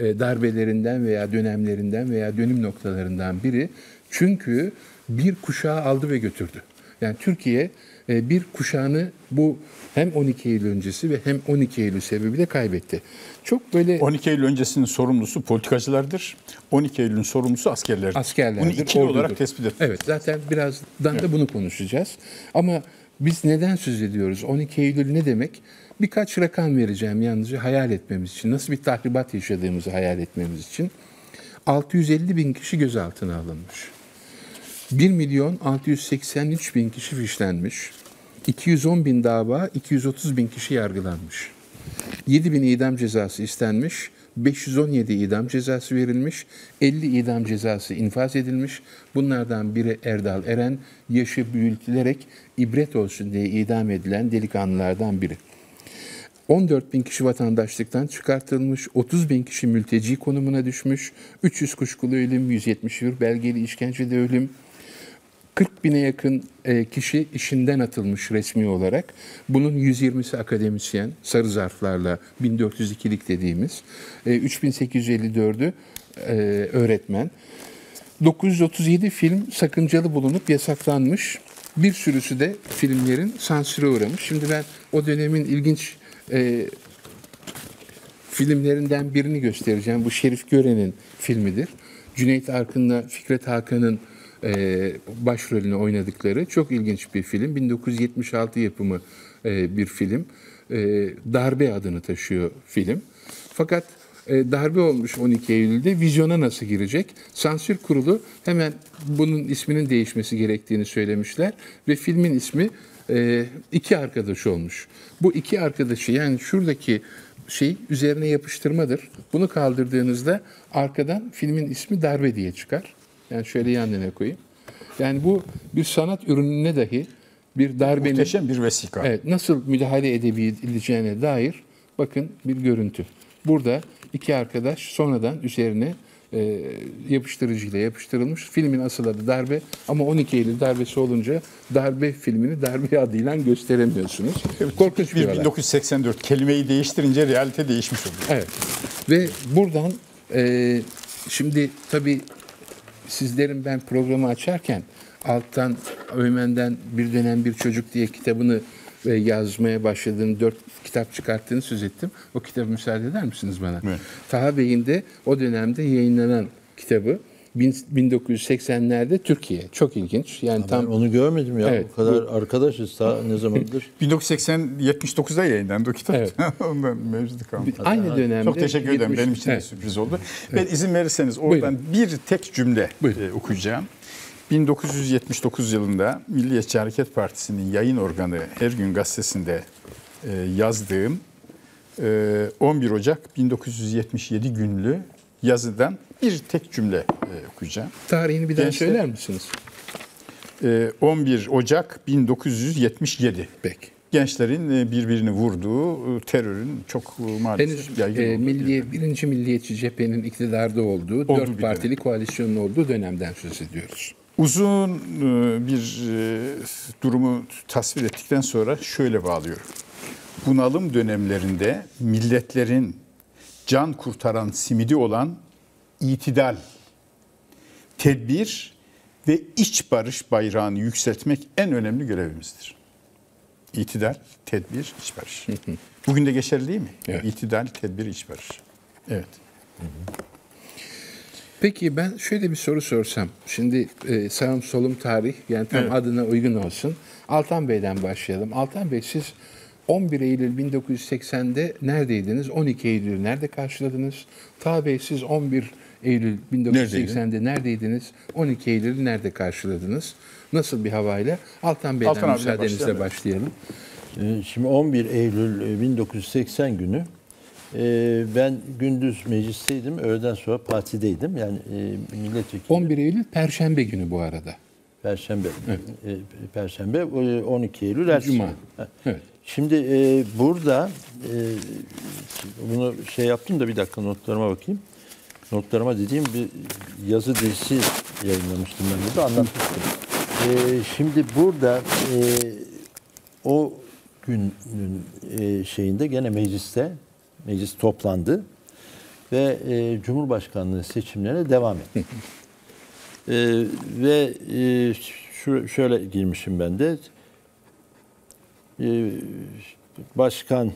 darbelerinden veya dönemlerinden veya dönüm noktalarından biri. Çünkü bir kuşağı aldı ve götürdü. Yani Türkiye bir kuşağını bu hem 12 Eylül öncesi ve hem 12 Eylül sebebiyle kaybetti. Çok böyle 12 Eylül öncesinin sorumlusu politikacılardır. 12 Eylül'ün sorumlusu askerlerdir. Bunu ikili olarak tespit ettik. Evet, zaten birazdan da bunu konuşacağız. Ama biz neden söz ediyoruz? 12 Eylül ne demek? Birkaç rakam vereceğim yalnızca hayal etmemiz için. Nasıl bir tahribat yaşadığımızı hayal etmemiz için. 650.000 kişi gözaltına alınmış. 1.683.000 kişi fişlenmiş. 210.000 dava, 230.000 kişi yargılanmış. 7.000 idam cezası istenmiş. 517 idam cezası verilmiş, 50 idam cezası infaz edilmiş. Bunlardan biri Erdal Eren, yaşı büyütülerek ibret olsun diye idam edilen delikanlılardan biri. 14.000 kişi vatandaşlıktan çıkartılmış, 30.000 kişi mülteci konumuna düşmüş, 300 kuşkulu ölüm, 171 belgeli işkencede ölüm, 40.000'e yakın kişi işinden atılmış resmi olarak. Bunun 120'si akademisyen, sarı zarflarla 1402'lik dediğimiz, 3854'ü öğretmen. 937 film sakıncalı bulunup yasaklanmış. Bir sürüsü de filmlerin sansüre uğramış. Şimdi ben o dönemin ilginç filmlerinden birini göstereceğim. Bu Şerif Gören'in filmidir. Cüneyt Arkın'la Fikret Hakan'ın başrolünü oynadıkları çok ilginç bir film. 1976 yapımı bir film. Darbe adını taşıyor film. Fakat darbe olmuş 12 Eylül'de vizyona nasıl girecek? Sansür kurulu hemen bunun isminin değişmesi gerektiğini söylemişler ve filmin ismi İki Arkadaş olmuş. Bu iki arkadaşı, yani şuradaki şey üzerine yapıştırmadır. Bunu kaldırdığınızda arkadan filmin ismi Darbe diye çıkar. Yani şöyle yan yana koyayım. Yani bu bir sanat ürününe dahi bir darbenin, muhteşem bir vesika. Evet, nasıl müdahale edileceğine dair bakın bir görüntü. Burada iki arkadaş sonradan üzerine yapıştırıcıyla yapıştırılmış. Filmin asıl adı Darbe ama 12 Eylül darbesi olunca darbe filmini darbe adıyla gösteremiyorsunuz. Korkunç bir 1984 kelimeyi değiştirince realite değişmiş oluyor. Evet. Ve buradan şimdi tabii sizlerin ben programı açarken alttan Öymen'den Bir Dönem Bir Çocuk diye kitabını yazmaya başladığını, 4 kitap çıkarttığını söz ettim. O kitabı müsaade eder misiniz bana? Evet. Taha Bey'in de o dönemde yayınlanan kitabı 1980'lerde Türkiye. Çok ilginç. Yani ben tam onu görmedim ya. Evet, o kadar arkadaşız daha ne zamandır? 1979'da yayınlandı o kitap. Evet. Ondan mevcut kaldı. Aynı dönemde. Çok teşekkür ederim. Benim için de sürpriz oldu. Evet. Ben izin verirseniz oradan bir tek cümle okuyacağım. 1979 yılında Milliyetçi Hareket Partisi'nin yayın organı Her Gün Gazetesi'nde yazdığım 11 Ocak 1977 günlü yazıdan bir tek cümle okuyacağım. Tarihini bir daha söyler misiniz? 11 Ocak 1977. Peki. Gençlerin birbirini vurduğu, terörün çok maalesef yaygın olduğu. Birinci Milliyetçi Cephenin iktidarda olduğu, 4 partili koalisyonun olduğu dönemden söz ediyoruz. Uzun bir durumu tasvir ettikten sonra şöyle bağlıyorum. Bunalım dönemlerinde milletlerin can kurtaran simidi olan itidal, tedbir ve iç barış bayrağını yükseltmek en önemli görevimizdir. İtidal, tedbir, iç barış. Bugün de geçerli değil mi? Evet. İtidal, tedbir, iç barış. Evet. Peki ben şöyle bir soru sorsam. Şimdi sağım solum tarih, yani tam adına uygun olsun. Altan Bey'den başlayalım. Altan Bey, siz 11 Eylül 1980'de neredeydiniz? 12 Eylül'ü nerede karşıladınız? Taha Bey, siz 11 Eylül 1980'de neredeydiniz? 12 Eylül'ü nerede karşıladınız? Nasıl bir havayla? Altan Bey'den müsaadenizle başlayalım. Şimdi 11 Eylül 1980 günü ben gündüz meclisteydim, öğleden sonra partideydim. Yani milletvekili. 11 Eylül Perşembe günü bu arada. Perşembe. Evet. Perşembe 12 Eylül ertesi. Cuma. Evet. Şimdi burada bunu yaptım da bir dakika notlarıma bakayım. Notlarıma dediğim bir yazı dizisi yayınlamıştım ben burada, anlatmıştım. Şimdi burada o günün şeyinde gene meclis toplandı ve Cumhurbaşkanlığı seçimlerine devam etti. Ve şöyle girmişim ben de. Başkan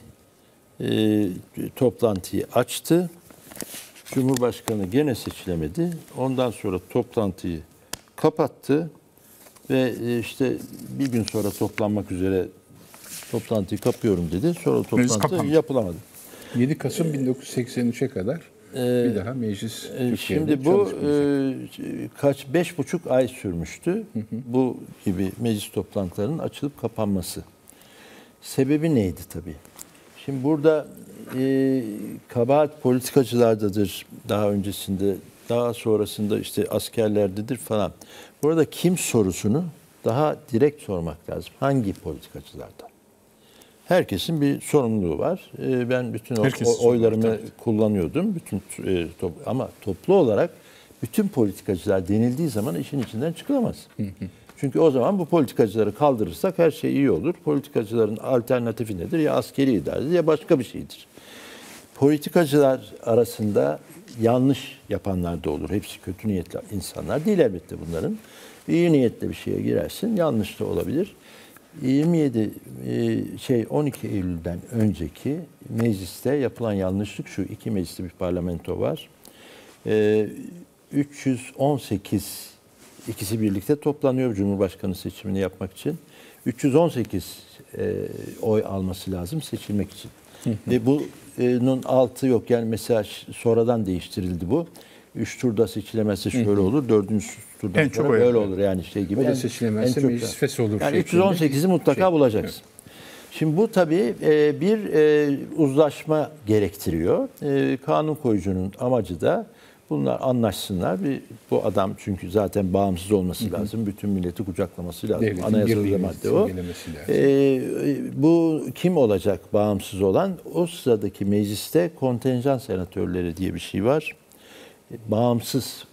toplantıyı açtı. Cumhurbaşkanı gene seçilemedi. Ondan sonra toplantıyı kapattı. Ve işte bir gün sonra toplanmak üzere toplantıyı kapıyorum dedi. Sonra toplantı yapılamadı. 7 Kasım 1983'e kadar bir daha meclis Türkiye'de çalışmayacak. Şimdi bu 5,5 ay sürmüştü. Bu gibi meclis toplantılarının açılıp kapanması. Sebebi neydi tabii? Şimdi burada kabahat politikacılardadır daha öncesinde. Daha sonrasında işte askerlerdedir falan. Burada kim sorusunu daha direkt sormak lazım. Hangi politikacılardan? Herkesin bir sorumluluğu var. Ben bütün oylarımı kullanıyordum. Ama toplu olarak bütün politikacılar denildiği zaman işin içinden çıkılamaz. Çünkü o zaman bu politikacıları kaldırırsak her şey iyi olur. Politikacıların alternatifi nedir? Ya askeri idaredir ya başka bir şeydir. Politikacılar arasında yanlış yapanlar da olur. Hepsi kötü niyetli insanlar değil elbette bunların. İyi niyetle bir şeye girersin, yanlış da olabilir. 12 Eylül'den önceki mecliste yapılan yanlışlık şu: iki meclisli bir parlamento var. 318, ikisi birlikte toplanıyor Cumhurbaşkanı seçimini yapmak için. 318 oy alması lazım seçilmek için. Ve bunun altı yok. Yani mesela sonradan değiştirildi bu. 3 turda seçilemezse şöyle olur, 4. turdan sonra böyle olur. Yani şey gibi. Yani seçilemezse meclis fesi olur. Yani 318'i mutlaka bulacaksın. Şimdi bu tabii bir uzlaşma gerektiriyor. Kanun koyucunun amacı da bunlar anlaşsınlar. Bu adam çünkü zaten bağımsız olması lazım. Bütün milleti kucaklaması lazım. Devletin anayasada madde o. Bu kim olacak bağımsız olan? O sıradaki mecliste kontenjan senatörleri diye bir şey var. Bağımsız,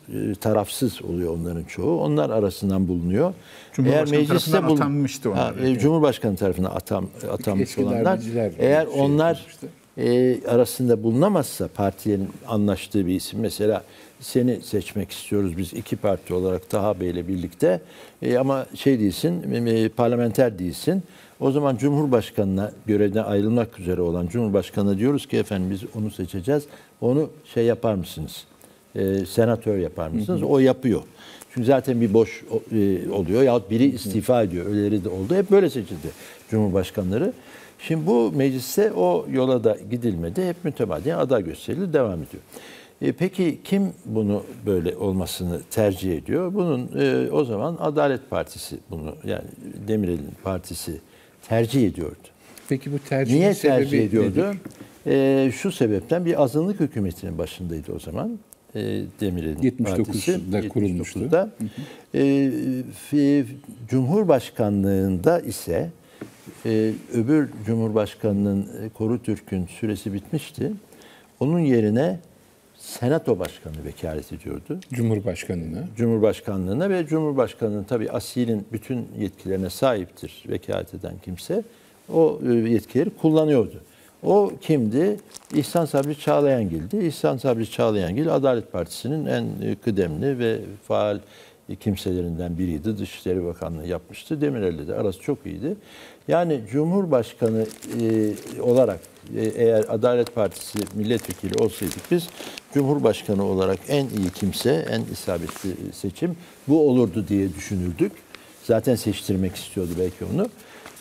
tarafsız oluyor onların çoğu. Onlar arasından bulunuyor. Cumhurbaşkanı tarafından atanmış olanlar. Eğer onlar arasında bulunamazsa partilerin anlaştığı bir isim, mesela seni seçmek istiyoruz biz iki parti olarak Taha Bey'le birlikte ama şey değilsin, parlamenter değilsin. O zaman Cumhurbaşkanı'na, görevden ayrılmak üzere olan Cumhurbaşkanı'na diyoruz ki efendim biz onu seçeceğiz. Onu şey yapar mısınız? Senatör yapar mısınız? O yapıyor. Çünkü zaten bir boş oluyor yahut biri istifa ediyor. Öyleleri de oldu. Hep böyle seçildi Cumhurbaşkanları. Şimdi bu mecliste o yola da gidilmedi. Hep mütemadiyen aday gösterili devam ediyor. Peki kim bunu böyle olmasını tercih ediyor? Bunun o zaman Adalet Partisi bunu, yani Demirel'in partisi tercih ediyordu. Peki bu tercihin niye sebebi tercih ediyordu? Şu sebepten, bir azınlık hükümetinin başındaydı o zaman. Demirel'in 79'da kurulmuştu. 79'da. Cumhurbaşkanlığında ise öbür Cumhurbaşkanı'nın Korutürk'ün süresi bitmişti. Onun yerine Senato Başkanı vekalet ediyordu. Cumhurbaşkanlığına ve Cumhurbaşkanı'nın tabii asilin bütün yetkilerine sahiptir vekalet eden kimse. O yetkileri kullanıyordu. O kimdi? İhsan Sabri Çağlayangil'di. İhsan Sabri Çağlayangil Adalet Partisi'nin en kıdemli ve faal kimselerinden biriydi. Dışişleri Bakanlığı yapmıştı. Demirel'le de arası çok iyiydi. Yani Cumhurbaşkanı olarak eğer Adalet Partisi milletvekili olsaydık biz, Cumhurbaşkanı olarak en iyi kimse, en isabetli seçim bu olurdu diye düşünürdük. Zaten seçtirmek istiyordu belki onu.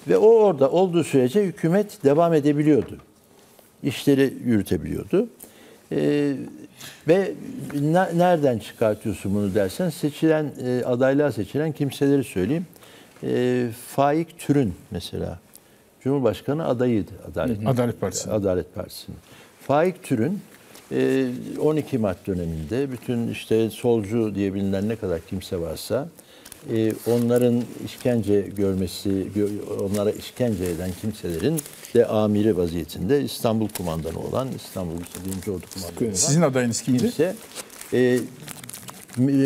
Ve o orada olduğu sürece hükümet devam edebiliyordu. İşleri yürütebiliyordu. Ve nereden çıkartıyorsun bunu dersen, seçilen adaylığa seçilen kimseleri söyleyeyim. Faik Türün mesela Cumhurbaşkanı adayıydı Adalet Partisi'nin. Faik Türün 12 Mart döneminde bütün işte solcu diye bilinen ne kadar kimse varsa, onların işkence görmesi, onlara işkence eden kimselerin de amiri vaziyetinde İstanbul kumandanı olan, İstanbul 1. Ordu kumandanı olan. Sizin adayınız kimdi? Kimse,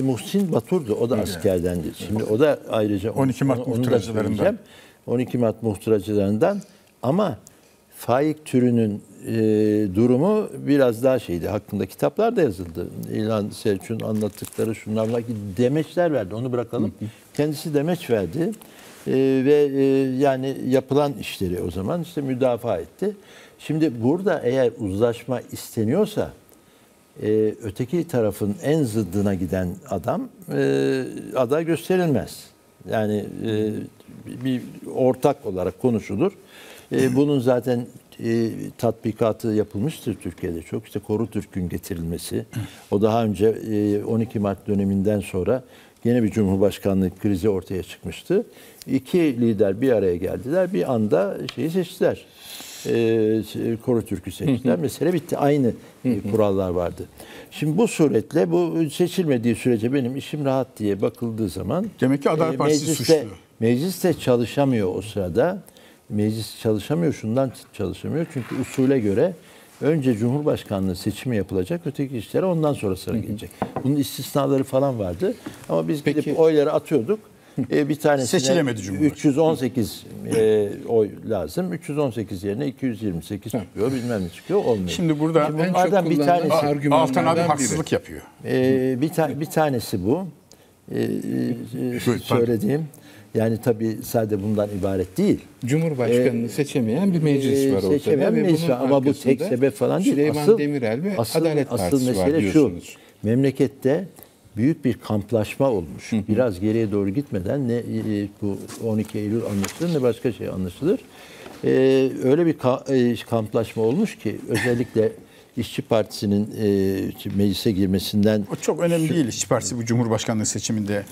Muhsin Batur'du. O da askerdendi. Şimdi o da ayrıca 12 Mart muhtıracılarından. 12 Mart muhtıracılarından ama Faik Türün'ün durumu biraz daha şeydi. Hakkında kitaplar da yazıldı. İlhan Selçuk'un anlattıkları, şunlarla demeçler verdi. Onu bırakalım. Kendisi demeç verdi. Yani yapılan işleri o zaman işte müdafaa etti. Şimdi burada eğer uzlaşma isteniyorsa öteki tarafın en zıddına giden adam aday gösterilmez. Yani bir ortak olarak konuşulur. Bunun zaten tatbikatı yapılmıştır Türkiye'de çok. İşte Korutürk'ün getirilmesi. O daha önce 12 Mart döneminden sonra yine bir Cumhurbaşkanlığı krizi ortaya çıkmıştı. İki lider bir araya geldiler. Bir anda şeyi seçtiler. Korutürk'ü seçtiler. Mesele bitti. Aynı kurallar vardı. Şimdi bu suretle bu seçilmediği sürece benim işim rahat diye bakıldığı zaman demek ki Adalet Partisi suçlu. Mecliste çalışamıyor o sırada. Meclis çalışamıyor, şundan çalışamıyor. Çünkü usule göre önce Cumhurbaşkanlığı seçimi yapılacak, öteki işlere ondan sonra sıra gelecek. Bunun istisnaları falan vardı. Ama biz gidip oyları atıyorduk. Bir tanesine seçilemedi Cumhurbaşkanı. 318 oy lazım. 318 yerine 228 çıkıyor, bilmem ne çıkıyor, olmuyor. Şimdi burada en çok bir tanesi Altan abi haksızlık yapıyor. Bir tanesi bu. Söylediğim. Yani tabii sadece bundan ibaret değil. Cumhurbaşkanını seçemeyen bir meclis var ortada. Seçemeyen bir meclis var ama bu tek sebep falan değil. Süleyman Demirel ve Adalet Partisi var diyorsunuz. Asıl mesele şu, memlekette büyük bir kamplaşma olmuş. Biraz geriye doğru gitmeden ne bu 12 Eylül anlaşılır ne başka şey anlaşılır. Öyle bir kamplaşma olmuş ki özellikle İşçi Partisi'nin meclise girmesinden... O çok önemli değil İşçi Partisi bu Cumhurbaşkanlığı seçiminde.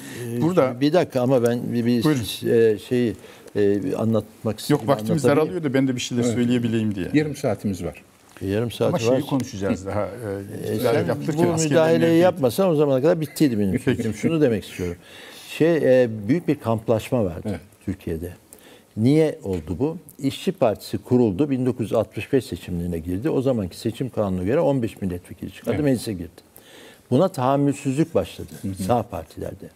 Burada bir dakika ama ben bir şeyi anlatmak istiyorum. Yok, vaktimiz daralıyor da ben de bir şeyler söyleyebileyim diye. Yarım saatimiz var. Yarım saat ama var. Ama şeyi konuşacağız daha. Bu müdahaleyi yapmasan o zamana kadar bittiydi benim fikrim. Şunu demek istiyorum. Büyük bir kamplaşma vardı, evet, Türkiye'de. Niye oldu bu? İşçi Partisi kuruldu, 1965 seçimlerine girdi. O zamanki seçim kanununa göre 15 milletvekili çıkardı, evet, meclise girdi. Buna tahammülsüzlük başladı sağ partilerde.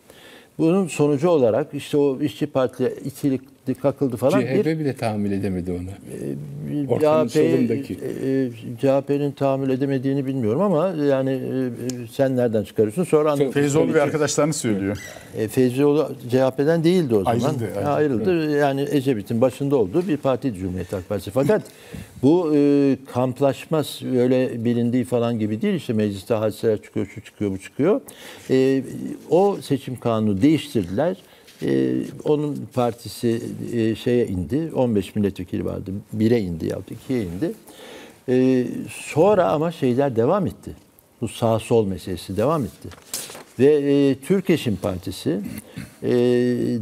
Bunun sonucu olarak işte o İşçi Parti itildi, kakıldı falan. CHP bile tahammül edemedi ona. Ortanın solundaki. CHP'nin tahammül edemediğini bilmiyorum ama yani sen nereden çıkarıyorsun? Sonra Feyzoğlu ve arkadaşlarını söylüyor. Feyzoğlu CHP'den değildi o zaman. Ayrıldı. Evet. Yani Ecevit'in başında olduğu bir parti Cumhuriyet Halk Partisi. Fakat bu kamplaşma öyle bilindiği falan gibi değil. İşte mecliste hadiseler çıkıyor, şu çıkıyor, bu çıkıyor. O seçim kanunu değiştirdiler. Onun partisi şeye indi, 15 milletvekili vardı, 1'e indi yaptı, 2'ye indi. Sonra ama şeyler devam etti, bu sağ sol meselesi devam etti ve Türkeş'in partisi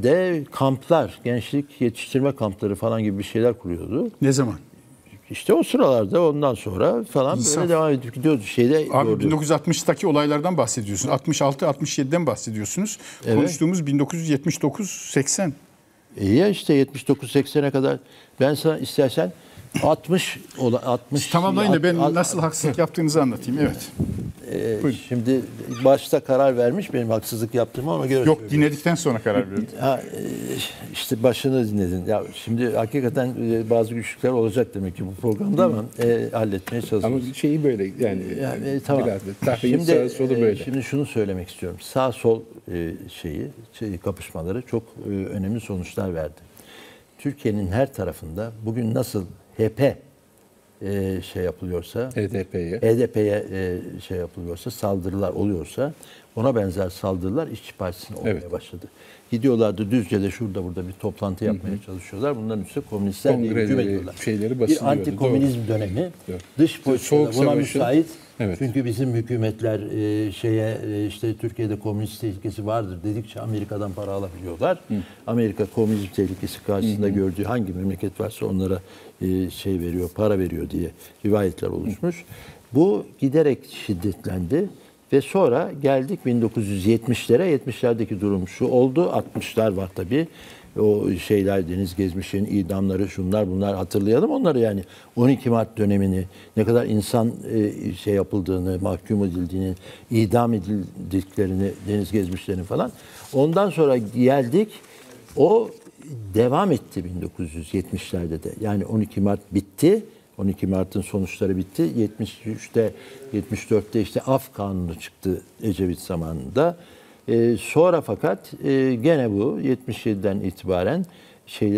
de kamplar, gençlik yetiştirme kampları falan gibi bir şeyler kuruyordu. Ne zaman? İşte o sıralarda ondan sonra falan böyle devam edip gidiyordu. Abi 1960'taki olaylardan bahsediyorsun. 66-67'den bahsediyorsunuz. Evet. Konuştuğumuz 1979-80. Ya işte 79-80'e kadar ben sana istersen 60 tamamlayın da ben nasıl haksızlık yaptığınızı anlatayım. Evet. Şimdi başta karar vermiş benim haksızlık yaptığımı ama görüyoruz. Yok, dinledikten sonra karar verdim. İşte başını dinledin. Ya şimdi hakikaten bazı güçlükler olacak demek ki bu programda ama halletmeye çalışıyoruz. Ama şeyi böyle yani tamam. Şimdi şunu söylemek istiyorum. Sağ sol kapışmaları çok önemli sonuçlar verdi. Türkiye'nin her tarafında bugün nasıl HP yapılıyorsa, HDP'ye yapılıyorsa, saldırılar oluyorsa, ona benzer saldırılar İşçi Partisi'ne olmaya, evet, başladı. Gidiyorlardı Düzce'de şurada burada bir toplantı yapmaya çalışıyorlar. Bunların üstüne komünistler hüküm ediyorlar. Bir antikomünizm dönemi, dış politikada buna müsait. Evet. Çünkü bizim hükümetler işte Türkiye'de komünist tehlikesi vardır dedikçe Amerika'dan para alabiliyorlar. Hı. Amerika komünizm tehlikesi karşısında gördüğü hangi memleket varsa onlara veriyor, para veriyor diye rivayetler oluşmuş. Bu giderek şiddetlendi ve sonra geldik 1970'lere. 70'lerdeki durum şu oldu. 60'lar var tabii. O Deniz Gezmiş'in idamları, şunlar bunlar, hatırlayalım onları. Yani 12 Mart dönemini, ne kadar insan yapıldığını, mahkum edildiğini, idam edildiklerini, Deniz Gezmişlerini falan. Ondan sonra geldik, o devam etti 1970'lerde de. Yani 12 Mart bitti, 12 Mart'ın sonuçları bitti. 73'te 74'te işte af kanunu çıktı Ecevit zamanında. Sonra fakat gene bu 77'den itibaren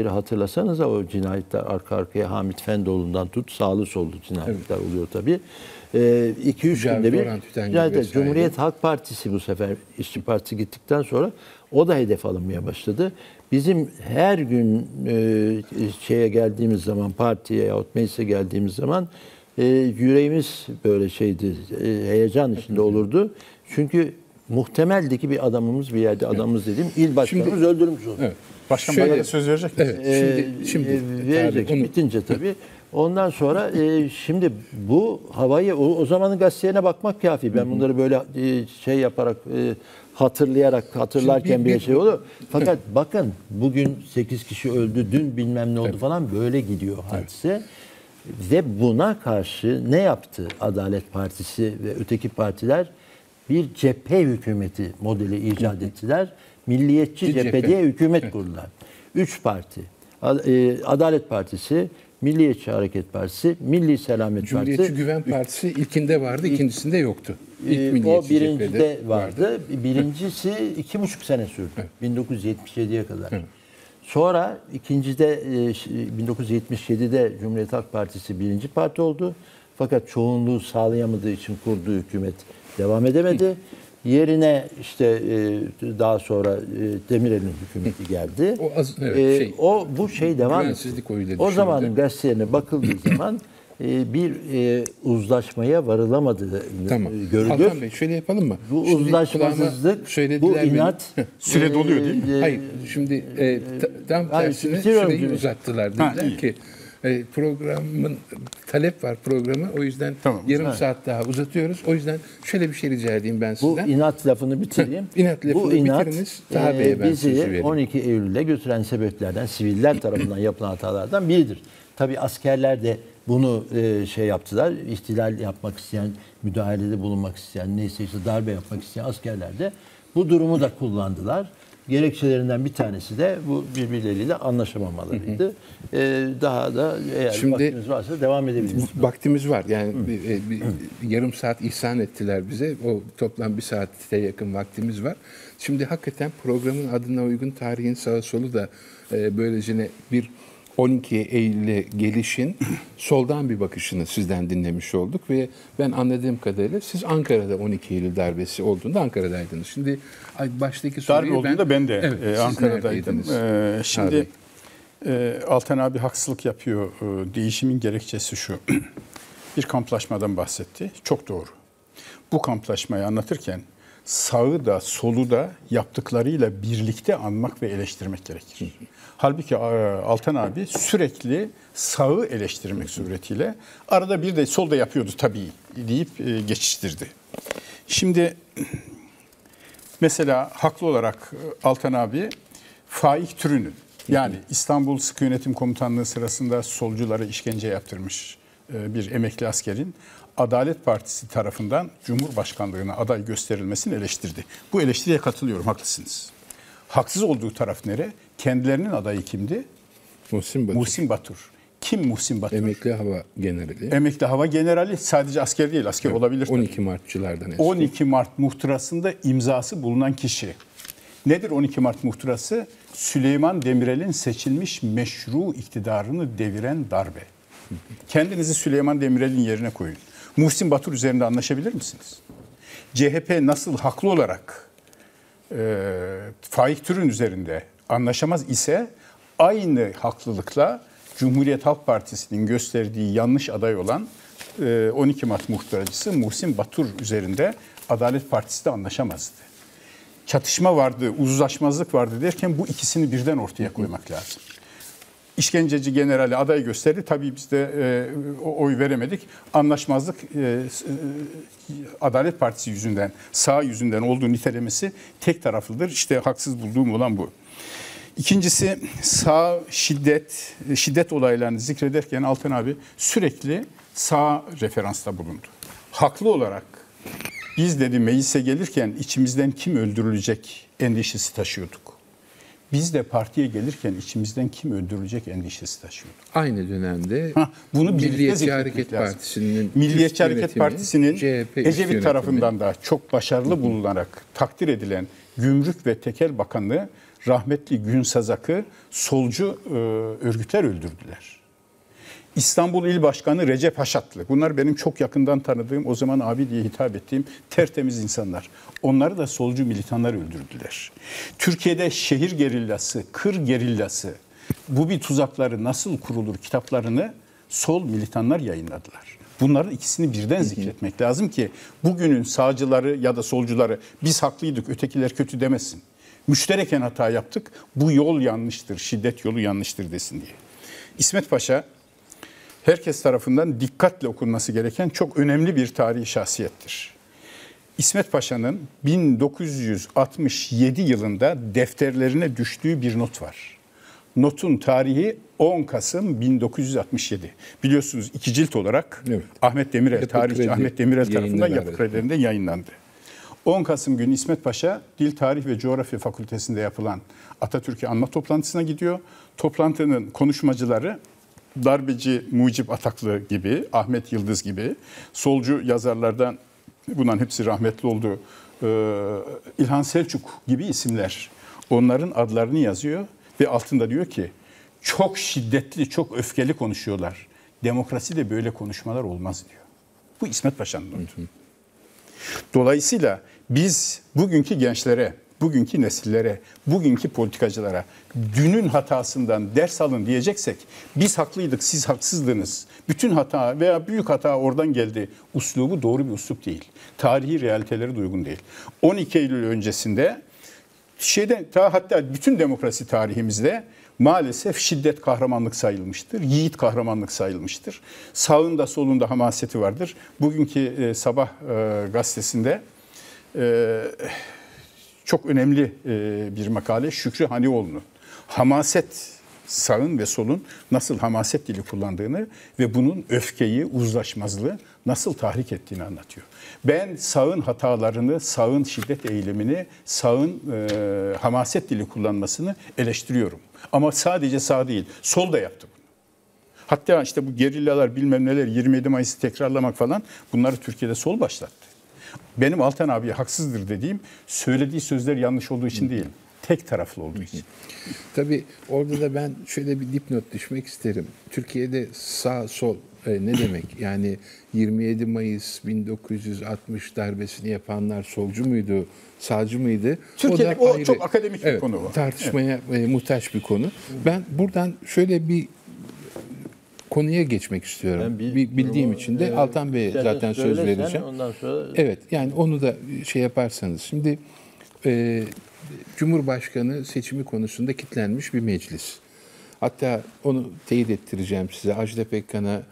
hatırlasanız o cinayetler arka arkaya, Hamit Fendoğlu'ndan tut sağlı sollu cinayetler, evet, oluyor tabii. 2-3 günde bir Cumhuriyet Halk Partisi bu sefer İşçi Partisi gittikten sonra o da hedef alınmaya başladı. Bizim her gün geldiğimiz zaman, partiye yahut meclise geldiğimiz zaman yüreğimiz böyle heyecan içinde olurdu. Çünkü muhtemeldi ki bir adamımız bir yerde, adamımız dediğim il başkanımız öldürmüş oldu. Evet. Başkan bana da söz verecek mi? Evet. Şimdi verecek. Bitince tabii. Ondan sonra şimdi bu havayı o zamanın gazetelerine bakmak kafi. Ben bunları böyle yaparak hatırlarken bir şey olur. Fakat bakın bugün 8 kişi öldü, dün bilmem ne oldu falan, böyle gidiyor hadise. Evet. Ve buna karşı ne yaptı Adalet Partisi ve öteki partiler? Bir cephe hükümeti modeli icat ettiler Milliyetçi Cephe diye hükümet kurdular. Üç parti. Adalet Partisi, Milliyetçi Hareket Partisi, Milli Selamet Cumhuriyetçi Partisi. Güven Partisi ilkinde vardı, ikincisinde yoktu. İlk o birincide vardı. Birincisi 2,5 sene sürdü. 1977'ye kadar. Sonra ikincide 1977'de Cumhuriyet Halk Partisi birinci parti oldu. Fakat çoğunluğu sağlayamadığı için kurduğu hükümet devam edemedi. Yerine işte daha sonra Demirel'in hükümeti geldi. O, az, evet, şey, o bu şey devam etti. O zamanın gazetelerine bakıldığı zaman bir uzlaşmaya varılamadığı görülür. Adnan Bey şöyle yapalım mı? Bu şimdi uzlaşmasızlık, bu inat. Süre doluyor değil mi? Hayır. Şimdi tam tersine süreyi uzattılar. Dediler ki programın talep var programa, o yüzden yarım saat daha uzatıyoruz. O yüzden şöyle bir şey rica edeyim ben sizden. Bu inat lafını bitireyim. İnat lafını bitiriniz. Bizi 12 Eylül'e götüren sebeplerden, siviller tarafından yapılan hatalardan biridir. Tabii askerler de bunu şey yaptılar. İhtilal yapmak isteyen, müdahalede bulunmak isteyen, neyse işte darbe yapmak isteyen askerler de bu durumu da kullandılar. Gerekçelerinden bir tanesi de bu birbirleriyle anlaşamamalarıydı. Daha da eğer şimdi vaktimiz varsa devam edebiliriz. Vaktimiz var. Yani bir yarım saat ihsan ettiler bize. O toplam bir saate yakın vaktimiz var. Şimdi hakikaten programın adına uygun tarihin sağa solu da böylece bir 12 Eylül'e gelişin soldan bir bakışını sizden dinlemiş olduk ve ben anladığım kadarıyla siz Ankara'da 12 Eylül darbesi olduğunda Ankara'daydınız. Şimdi baştaki soruyu darbe olduğunda ben de Ankara'daydım. Şimdi Altan abi haksızlık yapıyor. Değişimin gerekçesi şu. Bir kamplaşmadan bahsetti. Çok doğru. Bu kamplaşmayı anlatırken sağı da solu da yaptıklarıyla birlikte anmak ve eleştirmek gerekir. Halbuki Altan abi sürekli sağı eleştirmek suretiyle arada bir de sol da yapıyordu tabii deyip geçiştirdi. Şimdi mesela haklı olarak Altan abi Faik Türün'ün yani İstanbul Sıkı Yönetim Komutanlığı sırasında solculara işkence yaptırmış bir emekli askerin Adalet Partisi tarafından Cumhurbaşkanlığına aday gösterilmesini eleştirdi. Bu eleştiriye katılıyorum, haklısınız. Haksız olduğu taraf nere? Kendilerinin adayı kimdi? Muhsin Batur. Muhsin Batur. Kim Muhsin Batur? Emekli Hava Generali. Emekli Hava Generali sadece asker değil, asker olabilir. 12 Martçılardan eski. 12 Mart muhtırasında imzası bulunan kişi. Nedir 12 Mart muhtırası? Süleyman Demirel'in seçilmiş meşru iktidarını deviren darbe. Kendinizi Süleyman Demirel'in yerine koyun. Muhsin Batur üzerinde anlaşabilir misiniz? CHP nasıl haklı olarak Faik Türün üzerinde anlaşamaz ise aynı haklılıkla Cumhuriyet Halk Partisi'nin gösterdiği yanlış aday olan 12 Mart muhtaracısı Muhsin Batur üzerinde Adalet Partisi de anlaşamazdı. Çatışma vardı, uzlaşmazlık vardı derken bu ikisini birden ortaya koymak lazım. İşkenceci generali aday gösterdi. Tabii biz de oy veremedik. Anlaşmazlık Adalet Partisi yüzünden, sağ yüzünden olduğu nitelemesi tek taraflıdır. İşte haksız bulduğum olan bu. İkincisi sağ şiddet olaylarını zikrederken Altan abi sürekli sağ referansta bulundu. Haklı olarak biz dedi meclise gelirken içimizden kim öldürülecek endişesi taşıyorduk. Biz de partiye gelirken içimizden kim öldürülecek endişesi taşıyordu. Aynı dönemde bunu Milliyetçi Hareket Partisi'nin CHP Ecevit tarafından da çok başarılı bulularak takdir edilen Gümrük ve Tekel Bakanlığı rahmetli Günsazak'ı solcu örgütler öldürdüler. İstanbul İl Başkanı Recep Haşatlı. Bunlar benim çok yakından tanıdığım, o zaman abi diye hitap ettiğim tertemiz insanlar. Onları da solcu militanlar öldürdüler. Türkiye'de şehir gerillası, kır gerillası, bu bir tuzakları nasıl kurulur kitaplarını sol militanlar yayınladılar. Bunların ikisini birden zikretmek lazım ki bugünün sağcıları ya da solcuları biz haklıydık, ötekiler kötü demesin. Müştereken hata yaptık, bu yol yanlıştır, şiddet yolu yanlıştır desin diye. İsmet Paşa herkes tarafından dikkatle okunması gereken çok önemli bir tarihi şahsiyettir. İsmet Paşa'nın 1967 yılında defterlerine düştüğü bir not var. Notun tarihi 10 Kasım 1967. Biliyorsunuz iki cilt olarak Ahmet Demirel tarihçi Ahmet Demirel tarafından yapı kredilerinde yayınlandı. 10 Kasım günü İsmet Paşa Dil, Tarih ve Coğrafya Fakültesi'nde yapılan Atatürk'ü anma toplantısına gidiyor. Toplantının konuşmacıları darbeci Mucip Ataklı gibi, Ahmet Yıldız gibi, solcu yazarlardan, bunların hepsi rahmetli oldu, İlhan Selçuk gibi isimler. Onların adlarını yazıyor ve altında diyor ki çok şiddetli, çok öfkeli konuşuyorlar. Demokraside böyle konuşmalar olmaz diyor. Bu İsmet Paşa'nın notu. Dolayısıyla biz bugünkü gençlere, bugünkü nesillere, bugünkü politikacılara dünün hatasından ders alın diyeceksek, biz haklıydık, siz haksızdınız, bütün hata veya büyük hata oradan geldi uslubu doğru bir uslup değil. Tarihi realiteleri uygun değil. 12 Eylül öncesinde hatta bütün demokrasi tarihimizde maalesef şiddet kahramanlık sayılmıştır. Yiğit kahramanlık sayılmıştır. Sağında solunda hamaseti vardır. Bugünkü Sabah gazetesinde çok önemli bir makale Şükrü Hanioğlu'nun hamaset, sağın ve solun nasıl hamaset dili kullandığını ve bunun öfkeyi, uzlaşmazlığı nasıl tahrik ettiğini anlatıyor. Ben sağın hatalarını, sağın şiddet eğilimini, sağın hamaset dili kullanmasını eleştiriyorum. Ama sadece sağ değil, sol da yaptı bunu. Hatta işte bu gerillalar bilmem neler, 27 Mayıs'ı tekrarlamak falan, bunları Türkiye'de sol başlattı. Benim Altan abiye haksızdır dediğim, söylediği sözler yanlış olduğu için değil, tek taraflı olduğu için. Tabii orada da ben şöyle bir dipnot düşmek isterim. Türkiye'de sağ sol ne demek? Yani 27 Mayıs 1960 darbesini yapanlar solcu muydu, sağcı mıydı? Türkiye'de o, ayrı, çok akademik bir konu var. Tartışmaya muhtaç bir konu. Ben buradan şöyle bir konuya geçmek istiyorum. Bildiğim için de Altan Bey'e zaten söz vereceğim. Ondan sonra... Evet, yani onu da şey yaparsanız. Şimdi Cumhurbaşkanı seçimi konusunda kilitlenmiş bir meclis. Hatta onu teyit ettireceğim size. Ajda Pekkan'a,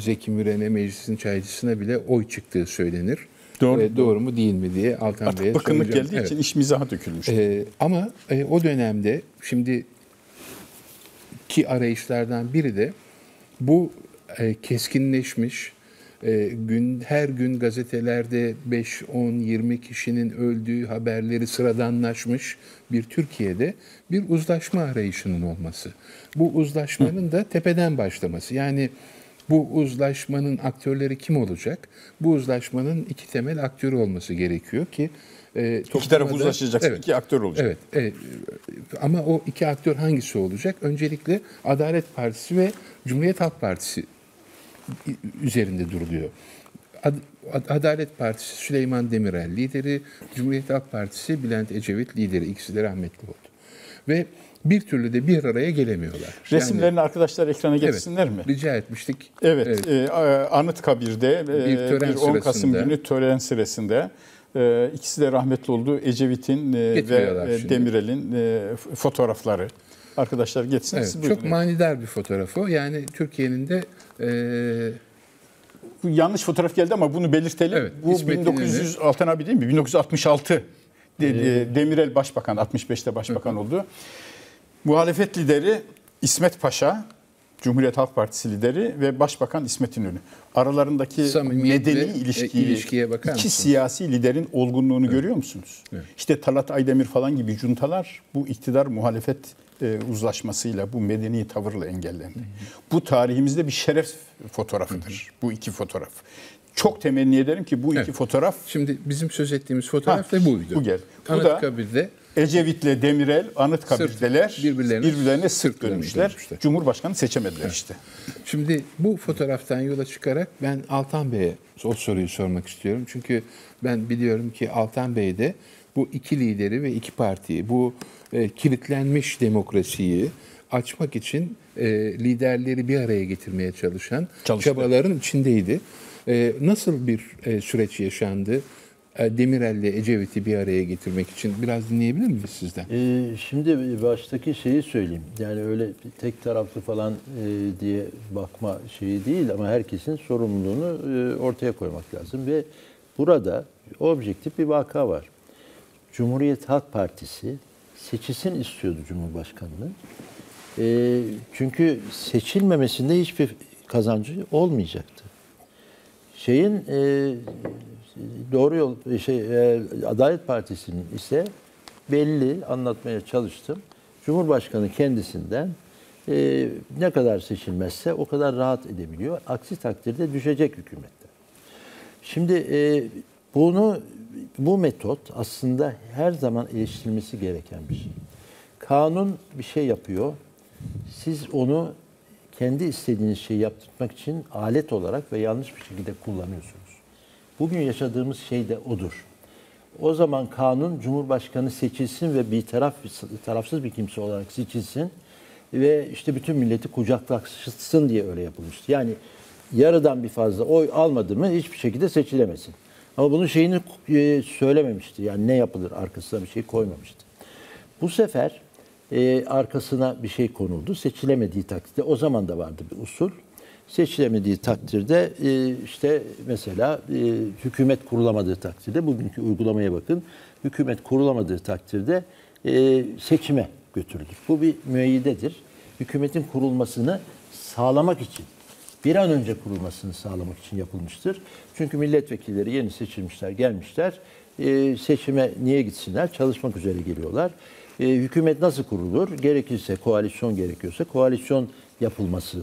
Zeki Müren'e, meclisin çaycısına bile oy çıktığı söylenir. Doğru mu değil mi diye Altan Bey'e soracağım. Bakınlık geldiği için iş mizaha dökülmüştü. Ama o dönemde şimdiki arayışlardan biri de bu keskinleşmiş, her gün gazetelerde 5, 10, 20 kişinin öldüğü haberleri sıradanlaşmış bir Türkiye'de bir uzlaşma arayışının olması. Bu uzlaşmanın da tepeden başlaması. Yani bu uzlaşmanın aktörleri kim olacak? Bu uzlaşmanın iki temel aktörü olması gerekiyor ki... iki taraf uzlaşacak, evet, iki aktör olacak. Evet, evet. Ama o iki aktör hangisi olacak? Öncelikle Adalet Partisi ve Cumhuriyet Halk Partisi üzerinde duruluyor. Adalet Partisi Süleyman Demirel lideri, Cumhuriyet Halk Partisi Bülent Ecevit lideri. İkisi de rahmetli oldu. Ve bir türlü de bir araya gelemiyorlar. Resimlerini arkadaşlar ekrana geçsinler mi? Rica etmiştik. Evet. Anıtkabir'de bir 10 Kasım günü tören sırasında ikisi de rahmetli oldu. Ecevit'in ve Demirel'in fotoğrafları. Arkadaşlar geçsin. Evet, çok manidar bir fotoğraf o. Yani Türkiye'nin de... Yanlış fotoğraf geldi ama bunu belirtelim. Evet, bu 1900, Altan abi değil mi? 1966 Demirel başbakan, 65'te başbakan oldu. Muhalefet lideri İsmet Paşa, Cumhuriyet Halk Partisi lideri ve Başbakan İsmet İnönü. Aralarındaki medeni ilişkiye bakar mısınız? İki siyasi liderin olgunluğunu görüyor musunuz? Evet. İşte Talat Aydemir falan gibi cuntalar bu iktidar muhalefet uzlaşmasıyla, bu medeni tavırla engellendi. Bu tarihimizde bir şeref fotoğrafıdır. Bu iki fotoğraf. Çok temenni ederim ki bu iki fotoğraf... Şimdi bizim söz ettiğimiz fotoğraf da buydu. Bu da Ecevit'le Demirel Anıtkabir'deler, birbirlerine sırt dönmüşler. Cumhurbaşkanı seçemediler işte. Şimdi bu fotoğraftan yola çıkarak ben Altan Bey'e o soruyu sormak istiyorum. Çünkü ben biliyorum ki Altan Bey de bu iki lideri ve iki partiyi, bu kilitlenmiş demokrasiyi açmak için liderleri bir araya getirmeye çalışan çabaların içindeydi. Nasıl bir süreç yaşandı? Demirel'le Ecevit'i bir araya getirmek için biraz dinleyebilir miyiz sizden? Şimdi baştaki şeyi söyleyeyim. Yani öyle tek taraflı falan diye bakma şeyi değil ama herkesin sorumluluğunu ortaya koymak lazım. Ve burada objektif bir vaka var. Cumhuriyet Halk Partisi seçilsin istiyordu Cumhurbaşkanlığı. Çünkü seçilmemesinde hiçbir kazancı olmayacaktı. Doğru Yol Adalet Partisi'nin ise belli anlatmaya çalıştım. Cumhurbaşkanı kendisinden ne kadar seçilmezse o kadar rahat edebiliyor. Aksi takdirde düşecek hükümette. Şimdi bu metot aslında her zaman eleştirilmesi gereken bir şey. Kanun bir şey yapıyor. Siz onu kendi istediğiniz şeyi yaptırmak için alet olarak ve yanlış bir şekilde kullanıyorsunuz. Bugün yaşadığımız şey de odur. O zaman kanun Cumhurbaşkanı seçilsin ve tarafsız bir kimse olarak seçilsin ve işte bütün milleti kucaklaşsın diye öyle yapılmıştı. Yani yarıdan bir fazla oy almadı mı hiçbir şekilde seçilemesin. Ama bunun şeyini söylememişti. Yani ne yapılır arkasına bir şey koymamıştı. Bu sefer arkasına bir şey konuldu. Seçilemediği takdirde, o zaman da vardı bir usul. Seçilemediği takdirde işte mesela hükümet kurulamadığı takdirde, bugünkü uygulamaya bakın, hükümet kurulamadığı takdirde seçime götürülür. Bu bir müeyyidedir. Hükümetin kurulmasını sağlamak için, bir an önce kurulmasını sağlamak için yapılmıştır. Çünkü milletvekilleri yeni seçilmişler, gelmişler. Seçime niye gitsinler? Çalışmak üzere geliyorlar. Hükümet nasıl kurulur? Gerekirse koalisyon, gerekiyorsa koalisyon yapılması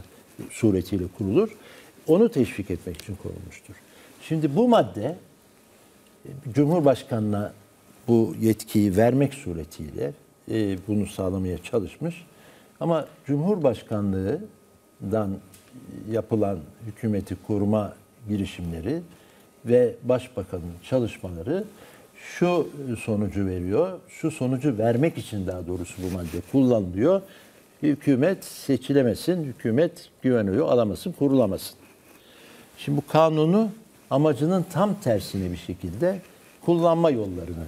suretiyle kurulur. Onu teşvik etmek için kurulmuştur. Şimdi bu madde Cumhurbaşkanı'na bu yetkiyi vermek suretiyle bunu sağlamaya çalışmış. Ama Cumhurbaşkanlığından yapılan hükümeti koruma girişimleri ve başbakanın çalışmaları şu sonucu veriyor, şu sonucu vermek için daha doğrusu bu madde kullanılıyor. Hükümet seçilemesin, hükümet güveniyor, alamasın, kurulamasın. Şimdi bu kanunu amacının tam tersine bir şekilde kullanma yollarını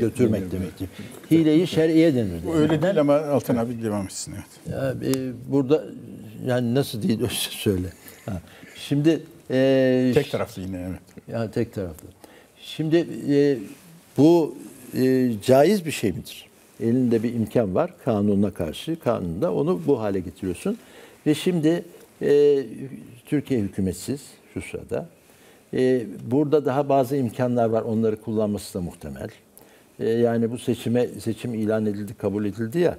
götürmek demektir. Hileyi şer'iye denir. Bu öyle değil ama Altan abi devam etsin. Evet. Ya, burada yani nasıl değil söyle. Ha. Şimdi tek taraflı yine evet. Yani tek taraflı. Şimdi bu caiz bir şey midir? Elinde bir imkan var kanuna karşı. Kanunda onu bu hale getiriyorsun. Ve şimdi Türkiye hükümetsiz şu sırada. Burada daha bazı imkanlar var. Onları kullanması da muhtemel. Yani bu seçim ilan edildi, kabul edildi ya.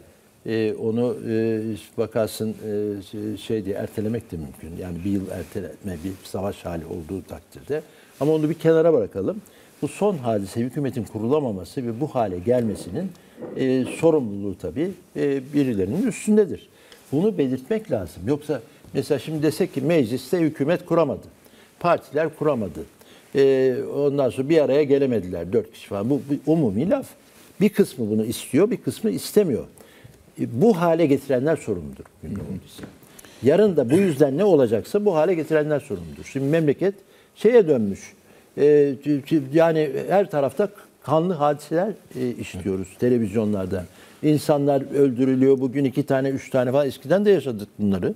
Onu bakarsın diye ertelemek de mümkün. Yani bir yıl erteleme, bir savaş hali olduğu takdirde. Ama onu bir kenara bırakalım. Bu son hadise, hükümetin kurulamaması ve bu hale gelmesinin sorumluluğu tabii birilerinin üstündedir. Bunu belirtmek lazım. Yoksa mesela şimdi desek ki mecliste hükümet kuramadı. Partiler kuramadı. Ondan sonra bir araya gelemediler 4 kişi falan. Bu umumi laf. Bir kısmı bunu istiyor, bir kısmı istemiyor. Bu hale getirenler sorumludur. Yarın da bu yüzden ne olacaksa bu hale getirenler sorumludur. Şimdi memleket dönmüş. Yani her tarafta kanlı hadiseler işliyoruz televizyonlarda. İnsanlar öldürülüyor. Bugün 2 tane, 3 tane falan. Eskiden de yaşadık bunları.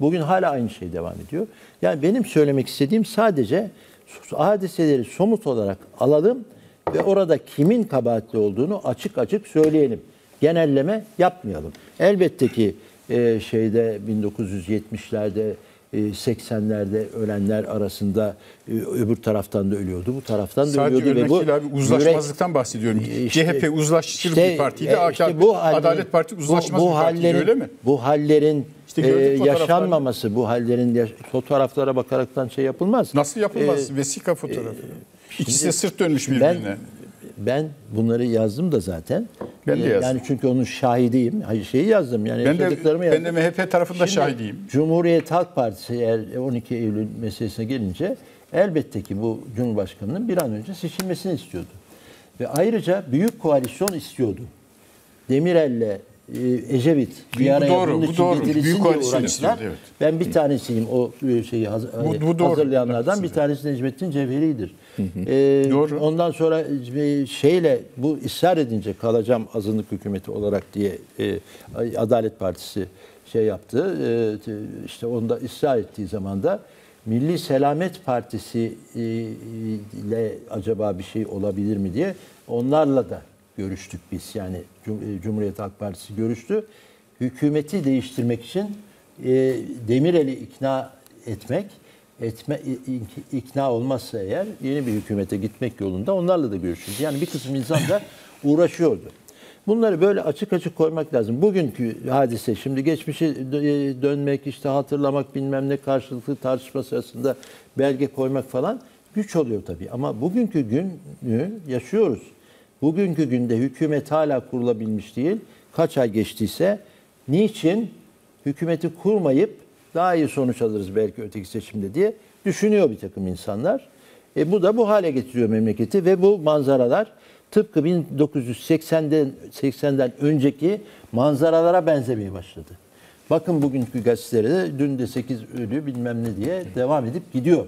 Bugün hala aynı şey devam ediyor. Yani benim söylemek istediğim sadece hadiseleri somut olarak alalım ve orada kimin kabahatli olduğunu açık açık söyleyelim. Genelleme yapmayalım. Elbette ki 1970'lerde 80'lerde ölenler arasında öbür taraftan da ölüyordu, bu taraftan da ölüyordu. Sadece örnek uzlaşmazlıktan bahsediyorum. CHP uzlaşır bir partiydi, Adalet Parti uzlaşmaz bir partiydi, öyle mi? Bu hallerin yaşanmaması, bu hallerin fotoğraflara bakaraktan yapılmaz. Nasıl yapılmaz? Vesika fotoğrafı. İkisi sırt dönmüş birbirine. Ben bunları yazdım da zaten. Ben de yazdım. Yani çünkü onun şahidiyim. Şeyi yazdım. Yani ben de MHP tarafında şahidiyim. Cumhuriyet Halk Partisi eğer 12 Eylül meselesine gelince elbette ki bu Cumhurbaşkanı'nın bir an önce seçilmesini istiyordu. Ve ayrıca büyük koalisyon istiyordu. Demirel'le Ecevit bir araya bunun için getirilsin diye uğraştılar. Evet. Ben bir tanesiyim o hazırlayanlardan. Bir tanesi Necmettin Cevheri'dir. Ondan sonra bu ısrar edince kalacağım azınlık hükümeti olarak diye Adalet Partisi yaptı. İşte onda ısrar ettiği zaman da Milli Selamet Partisi ile acaba bir şey olabilir mi diye onlarla da görüştük biz. Yani Cumhuriyet Halk Partisi görüştü. Hükümeti değiştirmek için Demirel'i ikna etmek ikna olmazsa eğer yeni bir hükümete gitmek yolunda onlarla da görüşüldü. Yani bir kısım insan da uğraşıyordu. Bunları böyle açık açık koymak lazım. Bugünkü hadise, şimdi geçmişe dönmek, işte hatırlamak, bilmem ne, karşılıklı tartışma sırasında belge koymak falan güç oluyor tabii. Ama bugünkü günü yaşıyoruz. Bugünkü günde hükümet hala kurulabilmiş değil. Kaç ay geçtiyse niçin hükümeti kurmayıp daha iyi sonuç alırız belki öteki seçimde diye düşünüyor bir takım insanlar. Bu da bu hale getiriyor memleketi ve bu manzaralar tıpkı 1980'den önceki manzaralara benzemeye başladı. Bakın bugünkü gazetelerde dün de 8 ölü bilmem ne diye devam edip gidiyor.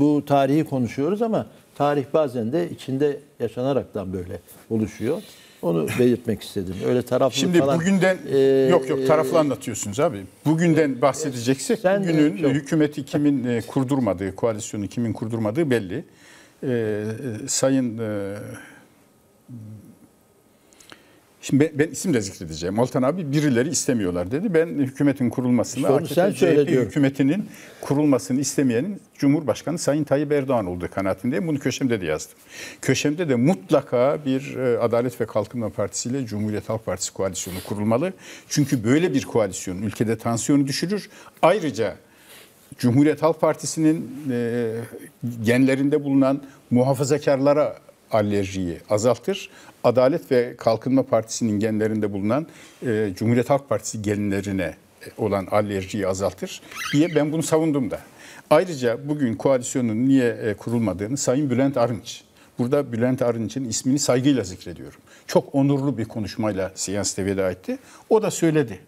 Bu tarihi konuşuyoruz ama tarih bazen de içinde yaşanaraktan böyle oluşuyor. Onu belirtmek istedim. Öyle taraflı şimdi falan. Şimdi bugünden yok taraflı anlatıyorsunuz abi. Bugünden bahsedeceksek bugünün hükümeti kimin kurdurmadığı, koalisyonu kimin kurdurmadığı belli. Sayın şimdi ben isim de zikredeceğim. Altan abi birileri istemiyorlar dedi. Ben hükümetin kurulmasını, AKP hükümetinin kurulmasını istemeyenin Cumhurbaşkanı Sayın Tayyip Erdoğan olduğu kanaatindeyim. Bunu köşemde de yazdım. Köşemde de mutlaka bir Adalet ve Kalkınma Partisi ile Cumhuriyet Halk Partisi koalisyonu kurulmalı. Çünkü böyle bir koalisyon ülkede tansiyonu düşürür. Ayrıca Cumhuriyet Halk Partisi'nin genlerinde bulunan muhafazakarlara alerjiyi azaltır. Adalet ve Kalkınma Partisi'nin genlerinde bulunan Cumhuriyet Halk Partisi genlerine olan alerjiyi azaltır diye ben bunu savundum da. Ayrıca bugün koalisyonun niye kurulmadığını Sayın Bülent Arınç, burada Bülent Arınç'ın ismini saygıyla zikrediyorum. Çok onurlu bir konuşmayla seansta veda etti. O da söyledi.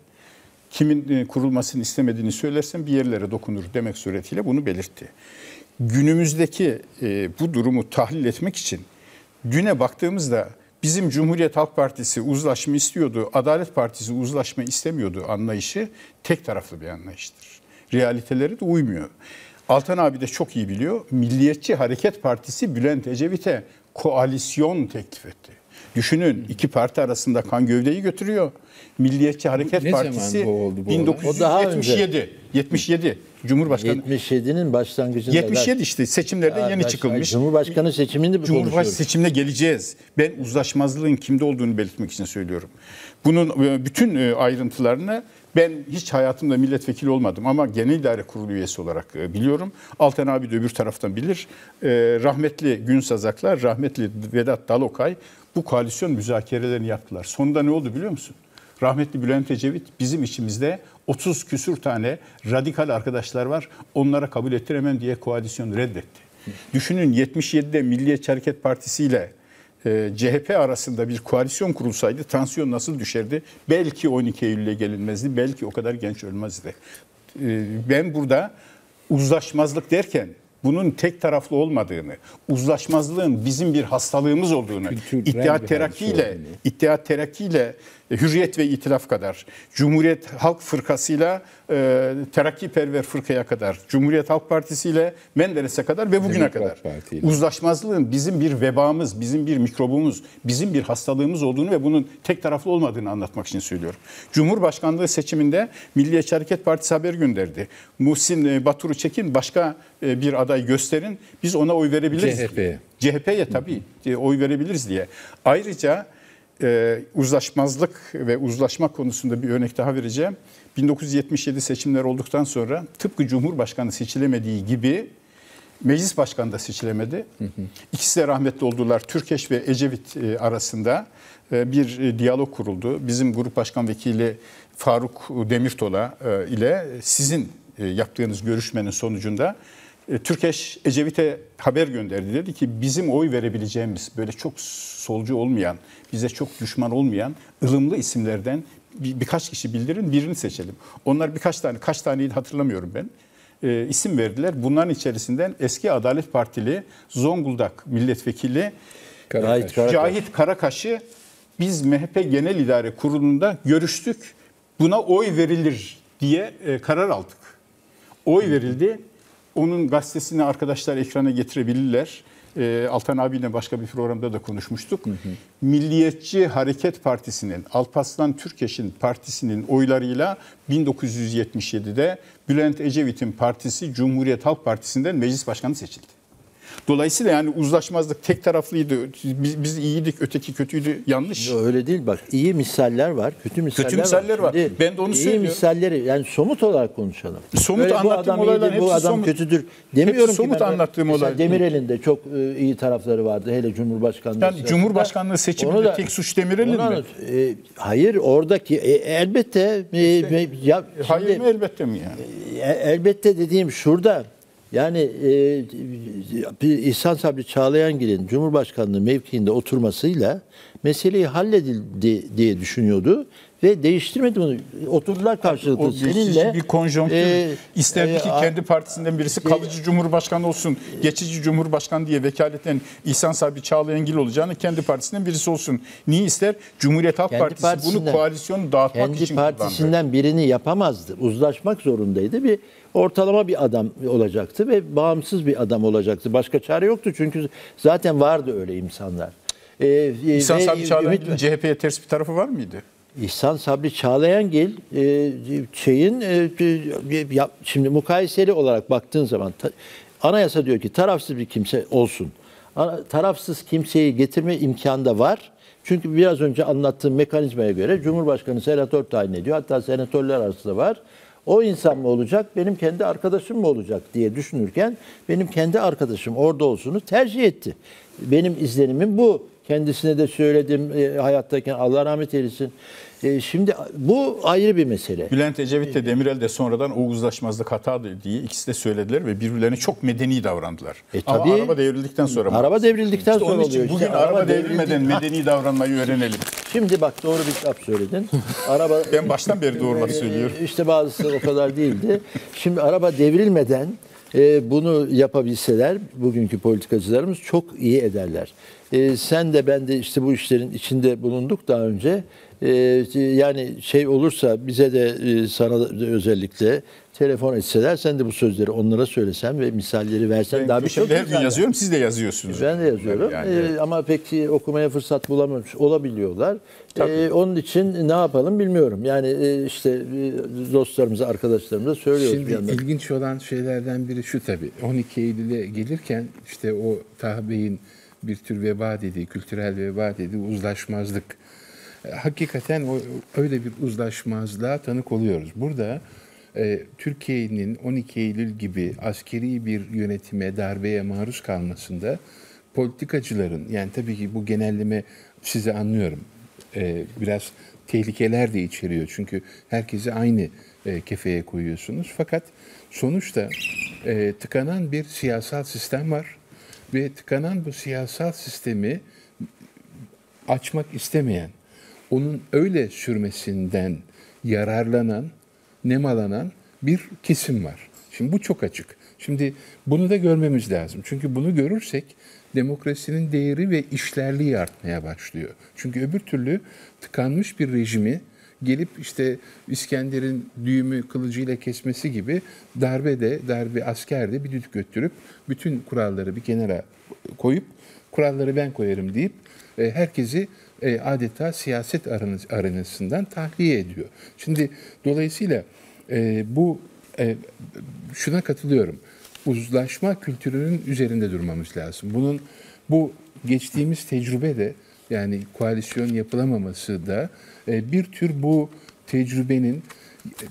Kimin kurulmasını istemediğini söylersem bir yerlere dokunur demek suretiyle bunu belirtti. Günümüzdeki bu durumu tahlil etmek için düne baktığımızda bizim Cumhuriyet Halk Partisi uzlaşma istiyordu, Adalet Partisi uzlaşma istemiyordu anlayışı tek taraflı bir anlayıştır. Realiteleri de uymuyor. Altan abi de çok iyi biliyor. Milliyetçi Hareket Partisi Bülent Ecevit'e koalisyon teklif etti. Düşünün iki parti arasında kan gövdeyi götürüyor. Milliyetçi Hareket Partisi oldu, 1977 Cumhurbaşkanı 77'nin başlangıcında 77 işte seçimlerden yeni çıkılmış. Cumhurbaşkanı seçiminde bu Cumhurbaşkanı seçimine geleceğiz. Ben uzlaşmazlığın kimde olduğunu belirtmek için söylüyorum. Bunun bütün ayrıntılarını ben hiç hayatımda milletvekili olmadım ama Genel İdare Kurulu üyesi olarak biliyorum. Altan abi de öbür taraftan bilir. Rahmetli Günsazaklar, rahmetli Vedat Dalokay bu koalisyon müzakerelerini yaptılar. Sonunda ne oldu biliyor musun? Rahmetli Bülent Ecevit bizim içimizde 30 küsür tane radikal arkadaşlar var. Onlara kabul ettiremem diye koalisyonu reddetti. Düşünün 77'de Milliyetçi Hareket Partisi ile CHP arasında bir koalisyon kurulsaydı tansiyon nasıl düşerdi? Belki 12 Eylül'e gelinmezdi. Belki o kadar genç ölmezdi. Ben burada uzlaşmazlık derken bunun tek taraflı olmadığını, uzlaşmazlığın bizim bir hastalığımız olduğunu, İttihat Terakki ile Hürriyet ve İtilaf kadar, Cumhuriyet Halk Fırkası'yla Terakkiperver Fırkaya kadar, Cumhuriyet Halk Partisi ile Menderes'e kadar ve bugüne kadar uzlaşmazlığın bizim bir vebamız, bizim bir mikrobumuz, bizim bir hastalığımız olduğunu ve bunun tek taraflı olmadığını anlatmak için söylüyorum. Cumhurbaşkanlığı seçiminde Milliyetçi Hareket Partisi haber gönderdi. Muhsin Batur'u çekin, başka bir aday gösterin, biz ona oy verebiliriz. CHP'ye tabii oy verebiliriz diye. Ayrıca uzlaşmazlık ve uzlaşma konusunda bir örnek daha vereceğim. 1977 seçimler olduktan sonra tıpkı Cumhurbaşkanı seçilemediği gibi Meclis Başkanı da seçilemedi. İkisi de rahmetli oldular. Türkeş ve Ecevit arasında bir diyalog kuruldu. Bizim Grup Başkan Vekili Faruk Demirtola ile sizin yaptığınız görüşmenin sonucunda Türkeş Ecevit'e haber gönderdi. Dedi ki bizim oy verebileceğimiz böyle çok solcu olmayan, bize çok düşman olmayan ılımlı isimlerden birkaç kişi bildirin, birini seçelim. Onlar kaç taneyi hatırlamıyorum ben. İsim verdiler. Bunların içerisinden eski Adalet Partili Zonguldak milletvekili Cahit Karakaş'ı biz MHP Genel İdare Kurulu'nda görüştük. Buna oy verilir diye karar aldık. Oy verildi. Onun gazetesini arkadaşlar ekrana getirebilirler. Altan abiyle başka bir programda da konuşmuştuk. Hı hı. Milliyetçi Hareket Partisi'nin, Alparslan Türkeş'in partisinin oylarıyla 1977'de Bülent Ecevit'in partisi Cumhuriyet Halk Partisi'nden meclis başkanı seçildi. Dolayısıyla yani uzlaşmazlık tek taraflıydı. Biz iyiydik, öteki kötüydü. Yanlış. Yo, öyle değil bak. İyi misaller var, kötü misaller var. Şimdi ben de onu söylüyorum. İyi misalleri yani somut olarak konuşalım. Somut öyle anlattığım olaylar hepsi somut. Bu adam somut. Kötüdür demiyorum hepsi ki. Somut anlattığım olaylar. Demirel'in de çok iyi tarafları vardı. Hele Cumhurbaşkanlığı. Yani Cumhurbaşkanlığı seçiminde tek suç Demirel'in mi? Hayır oradaki elbette. Hayır mı elbette mi yani? Elbette dediğim şurada. Yani İhsan Sabri Çağlayangil'in Cumhurbaşkanlığı mevkiinde oturmasıyla meseleyi halledildi diye düşünüyordu ve değiştirmedi bunu. Oturdular karşılıklı. O seninle bir konjonktür. İsterdi ki kendi partisinden birisi kalıcı Cumhurbaşkanı olsun, geçici Cumhurbaşkanı diye vekaleten İhsan Sabri Çağlayangil olacağını kendi partisinden birisi olsun. Niye ister? Cumhuriyet Halk Partisi bunu koalisyonu dağıtmak için kullandı. Kendi partisinden birini yapamazdı. Uzlaşmak zorundaydı. Bir ortalama bir adam olacaktı ve bağımsız bir adam olacaktı. Başka çare yoktu çünkü zaten vardı öyle insanlar. İhsan Sabri Çağlayangil'in CHP'ye ters bir tarafı var mıydı? İhsan Sabri Çağlayangil şimdi mukayeseli olarak baktığın zaman anayasa diyor ki tarafsız bir kimse olsun. Tarafsız kimseyi getirme imkanı da var. Çünkü biraz önce anlattığım mekanizmaya göre Cumhurbaşkanı senatör tayin ediyor. Hatta senatörler arasında var. O insan mı olacak, benim kendi arkadaşım mı olacak diye düşünürken benim kendi arkadaşım orada olsunu tercih etti. Benim izlenimim bu. Kendisine de söyledim hayattayken Allah rahmet eylesin. Şimdi bu ayrı bir mesele. Bülent Ecevit de Demirel de sonradan o uzlaşmazlık hatadır diye ikisi de söylediler ve birbirlerine çok medeni davrandılar. Ama araba devrildikten sonra. Araba devrildikten sonra oluyor. Onun için bugün araba devrilmeden medeni davranmayı öğrenelim. Şimdi bak doğru bir laf söyledin. Araba, ben baştan beri doğru laf söylüyorum. İşte bazısı o kadar değildi. Şimdi araba devrilmeden bunu yapabilseler bugünkü politikacılarımız çok iyi ederler. Sen de ben de işte bu işlerin içinde bulunduk daha önce. Yani şey olursa bize de sana da özellikle telefon etseler sen de bu sözleri onlara söylesen ve misalleri versen ben daha bir şey yok. Her gün yazıyorum, siz de yazıyorsunuz. Ben de yazıyorum yani, ama pek okumaya fırsat bulamamış olabiliyorlar. Onun için ne yapalım bilmiyorum. Yani işte dostlarımıza, arkadaşlarımıza söylüyoruz. Şimdi ilginç olan şeylerden biri şu tabii. 12 Eylül'e gelirken işte o Tahbey'in bir tür veba dediği, kültürel veba dediği uzlaşmazlık. Hakikaten öyle bir uzlaşmazlığa tanık oluyoruz. Burada Türkiye'nin 12 Eylül gibi askeri bir yönetime, darbeye maruz kalmasında politikacıların, yani tabii ki bu genelleme sizi anlıyorum, biraz tehlikeler de içeriyor. Çünkü herkesi aynı kefeye koyuyorsunuz. Fakat sonuçta tıkanan bir siyasal sistem var. Ve tıkanan bu siyasal sistemi açmak istemeyen, onun öyle sürmesinden yararlanan, nemalanan bir kesim var. Şimdi bu çok açık. Şimdi bunu da görmemiz lazım. Çünkü bunu görürsek demokrasinin değeri ve işlerliği artmaya başlıyor. Çünkü öbür türlü tıkanmış bir rejimi gelip işte İskender'in düğümü kılıcıyla kesmesi gibi darbe askerde bir düdük götürüp bütün kuralları bir kenara koyup kuralları ben koyarım deyip herkesi adeta siyaset arenasından tahliye ediyor. Şimdi dolayısıyla şuna katılıyorum. Uzlaşma kültürünün üzerinde durmamız lazım. Bu geçtiğimiz tecrübe de yani koalisyon yapılamaması da bir tür bu tecrübenin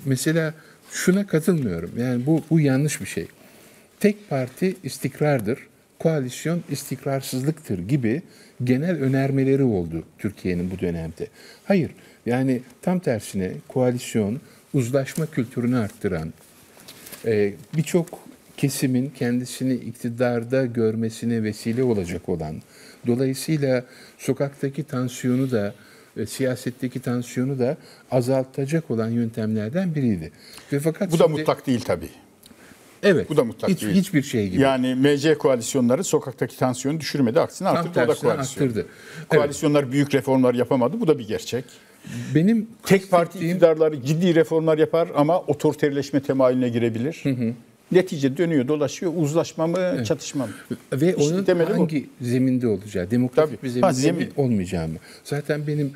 mesela şuna katılmıyorum. Yani bu yanlış bir şey. Tek parti istikrardır, koalisyon istikrarsızlıktır gibi genel önermeleri oldu Türkiye'nin bu dönemde. Hayır, yani tam tersine koalisyon uzlaşma kültürünü arttıran, birçok kesimin kendisini iktidarda görmesine vesile olacak olan, dolayısıyla sokaktaki tansiyonu da, siyasetteki tansiyonu da azaltacak olan yöntemlerden biriydi. Ve fakat bu da mutlak değil tabii. Evet. Bu da mutlak değil. Hiçbir şey gibi. Yani MC koalisyonları sokaktaki tansiyonu düşürmedi. Aksine arttırdı. O da koalisyon. Arttırdı. Koalisyonlar evet. Büyük reformlar yapamadı. Bu da bir gerçek. Benim tek parti iktidarları ciddi reformlar yapar ama otoriterleşme temayüline girebilir. Hı hı. netice dönüyor dolaşıyor, uzlaşma mı, evet, çatışma mı? Ve işte onun hangi zeminde olacağı, demokratik tabii bir zeminde zemin olmayacağı mı? Zaten benim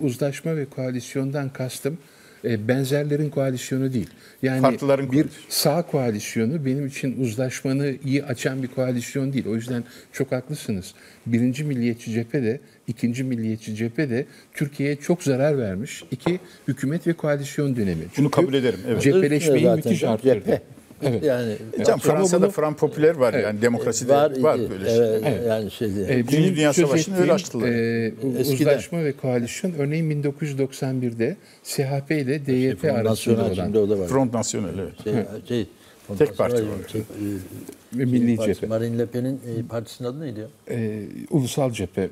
uzlaşma ve koalisyondan kastım benzerlerin koalisyonu değil. Yani farklıların bir sağ koalisyonu benim için uzlaşmanı iyi açan bir koalisyon değil. O yüzden çok haklısınız. Birinci Milliyetçi Cephe de, ikinci Milliyetçi Cephe de Türkiye'ye çok zarar vermiş. İki hükümet ve koalisyon dönemi. Çünkü bunu kabul ederim. Evet. Cepheleşmeyi müthiş arttırdı. Evet. Yani Fransa'da Fran Popüler var, evet, yani demokraside var böyle şey. Evet, evet. Yani Birinci Dünya Savaşı'nın öyle açtılar. Uzlaşma ve koalisyon örneğin 1991'de CHP ile DYP arasında olan Front National, evet. Tek parti var. Milli Cephe. Marine Le Pen'in partisinin adı neydi ya? Ulusal Cephe.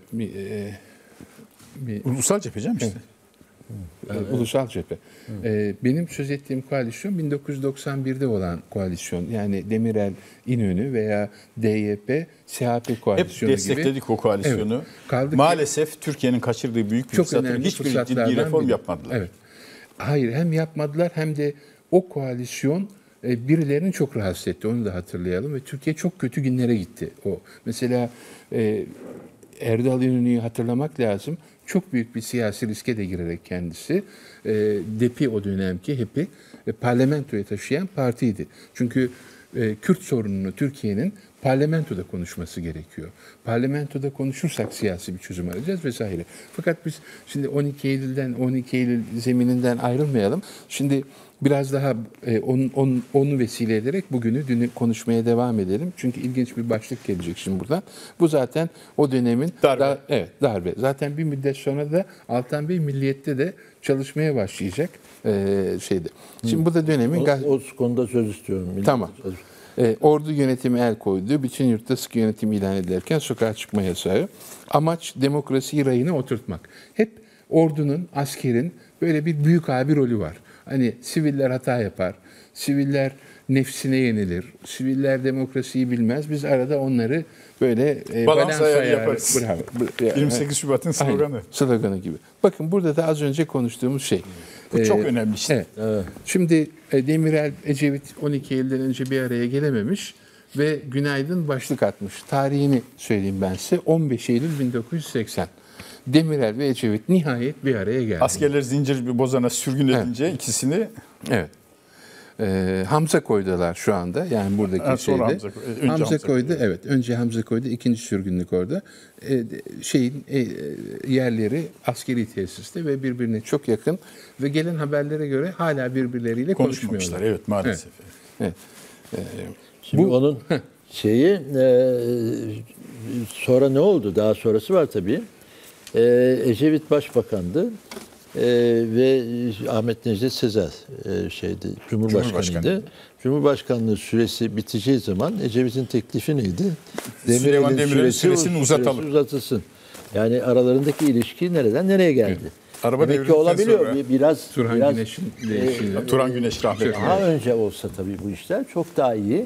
Ulusal Cephe canım işte. Evet. Ulusal Cephe. Benim söz ettiğim koalisyon 1991'de olan koalisyon. Yani Demirel, İnönü veya DYP, CHP koalisyonu gibi. Hep destekledik gibi o koalisyonu. Evet. Kaldı maalesef ki Türkiye'nin kaçırdığı büyük bir fırsatın hiçbir ciddi reform yapmadılar. Evet. Hayır, hem yapmadılar hem de o koalisyon birilerini çok rahatsız etti. Onu da hatırlayalım. Ve Türkiye çok kötü günlere gitti. O mesela Erdal İnönü'yü hatırlamak lazım. Çok büyük bir siyasi riske de girerek kendisi DEP'i, o dönemki HEP'i parlamentoya taşıyan partiydi. Çünkü Kürt sorununu Türkiye'nin parlamentoda konuşması gerekiyor. Parlamentoda konuşursak siyasi bir çözüm arayacağız vesaire. Fakat biz şimdi 12 Eylül zemininden ayrılmayalım. Şimdi biraz daha onu vesile ederek bugünü, dünü konuşmaya devam edelim. Çünkü ilginç bir başlık gelecek şimdi buradan. Bu zaten o dönemin darbe. Darbe. Zaten bir müddet sonra da Altan Bey Milliyet'te de çalışmaya başlayacak şeyde. Şimdi bu da dönemin o konuda söz istiyorum. Tamam. Ordu yönetimi el koydu. Bütün yurtta sıkı yönetim ilan edilirken sokağa çıkma yasağı. Amaç demokrasiyi rayına oturtmak. Hep ordunun, askerin böyle bir büyük abi rolü var. Hani siviller hata yapar, siviller nefsine yenilir, siviller demokrasiyi bilmez. Biz arada onları böyle balans ayarı yaparız. Bravo. 28 Şubat'ın sloganı. Sloganı gibi. Bakın burada da az önce konuştuğumuz şey. Bu çok önemli işte. Evet. Evet. Şimdi Demirel, Ecevit 12 Eylül'den önce bir araya gelememiş ve günaydın başlık atmış. Tarihini söyleyeyim ben size. 15 Eylül 1980. Demirel ve Ecevit nihayet bir araya geldi. Askerler zincir bir bozana sürgün edince, evet, ikisini... Evet. Hamza koydular şu anda. Yani buradaki şeyde. Hamza koydu. Evet. Önce Hamza koydu. İkinci sürgünlük orada. Yerleri askeri tesiste ve birbirine çok yakın. Ve gelen haberlere göre hala birbirleriyle konuşmuyorlar. Evet, maalesef. Evet. Şimdi onun şeyi sonra ne oldu? Daha sonrası var tabii. Ecevit başbakandı ve Ahmet Necdet Sezer Cumhurbaşkanıydı. Cumhurbaşkanlığı süresi biteceği zaman Ecevit'in teklifi neydi? Süleyman Demirel'in süresini uzatılsın. Yani aralarındaki ilişki nereden nereye geldi? Evet. Araba demek ki olabiliyor. Biraz Turan Güneş rahmetli. Daha önce olsa tabii bu işler çok daha iyi.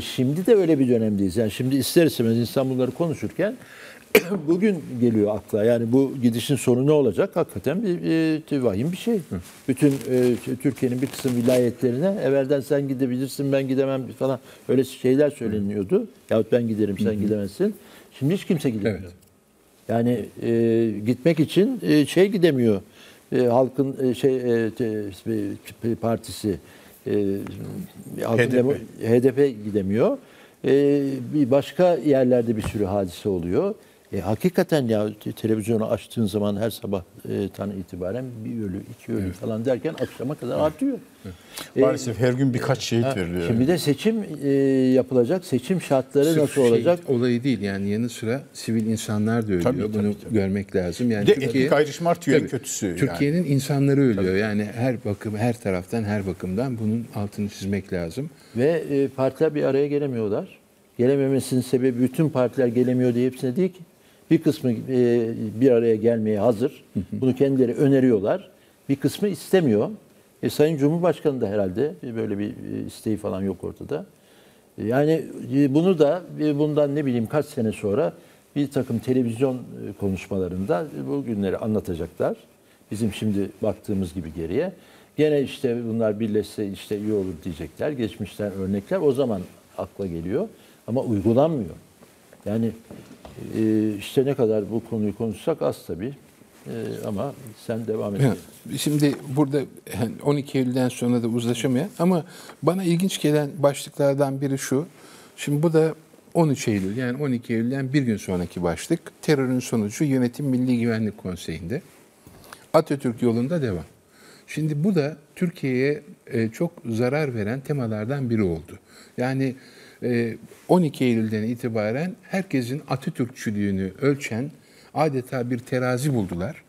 Şimdi de öyle bir dönemdeyiz. Yani şimdi ister istemez insan bunları konuşurken bugün geliyor akla. Yani bu gidişin sonu ne olacak? Hakikaten bir vahim bir şey. Hı. Bütün Türkiye'nin bir kısım vilayetlerine evvelden sen gidebilirsin, ben gidemem falan öyle şeyler söyleniyordu. Yahut ben giderim, sen gidemezsin. Şimdi hiç kimse gidemiyor. Evet. Yani gitmek için gidemiyor. Halkın partisi HDP gidemiyor. Bir başka yerlerde bir sürü hadise oluyor. Hakikaten ya televizyonu açtığın zaman her sabah itibaren bir ölü, iki ölü, evet, falan derken akşama kadar, evet, artıyor. Evet. Maalesef her gün birkaç şehit veriliyor. Şimdi de seçim yapılacak. Seçim şartları nasıl olacak? Olayı değil yani, yanı sıra sivil insanlar da ölüyor. Tabii, bunu görmek lazım. Yani etnik ayrışım artıyor, en kötüsü. Türkiye'nin insanları ölüyor. Tabii. Yani her taraftan, her bakımdan bunun altını çizmek lazım. Ve partiler bir araya gelemiyorlar. Gelememesinin sebebi bütün partiler gelemiyor diye hepsine değil ki. Bir kısmı bir araya gelmeye hazır. Bunu kendileri öneriyorlar. Bir kısmı istemiyor. Sayın Cumhurbaşkanı da herhalde böyle bir isteği falan yok ortada. Yani bunu da bundan ne bileyim kaç sene sonra bir takım televizyon konuşmalarında bu günleri anlatacaklar. Bizim şimdi baktığımız gibi geriye. Gene işte bunlar birleşse işte iyi olur diyecekler. Geçmişten örnekler o zaman akla geliyor ama uygulanmıyor. Yani işte ne kadar bu konuyu konuşsak az tabii. Ama sen devam et. Şimdi burada 12 Eylül'den sonra da uzlaşamayan ama bana ilginç gelen başlıklardan biri şu. Şimdi bu da 13 Eylül yani 12 Eylül'den bir gün sonraki başlık. Terörün sonucu Yönetim Milli Güvenlik Konseyi'nde. Atatürk yolunda devam. Şimdi bu da Türkiye'ye çok zarar veren temalardan biri oldu. Yani 12 Eylül'den itibaren herkesin Atatürkçülüğünü ölçen adeta bir terazi buldular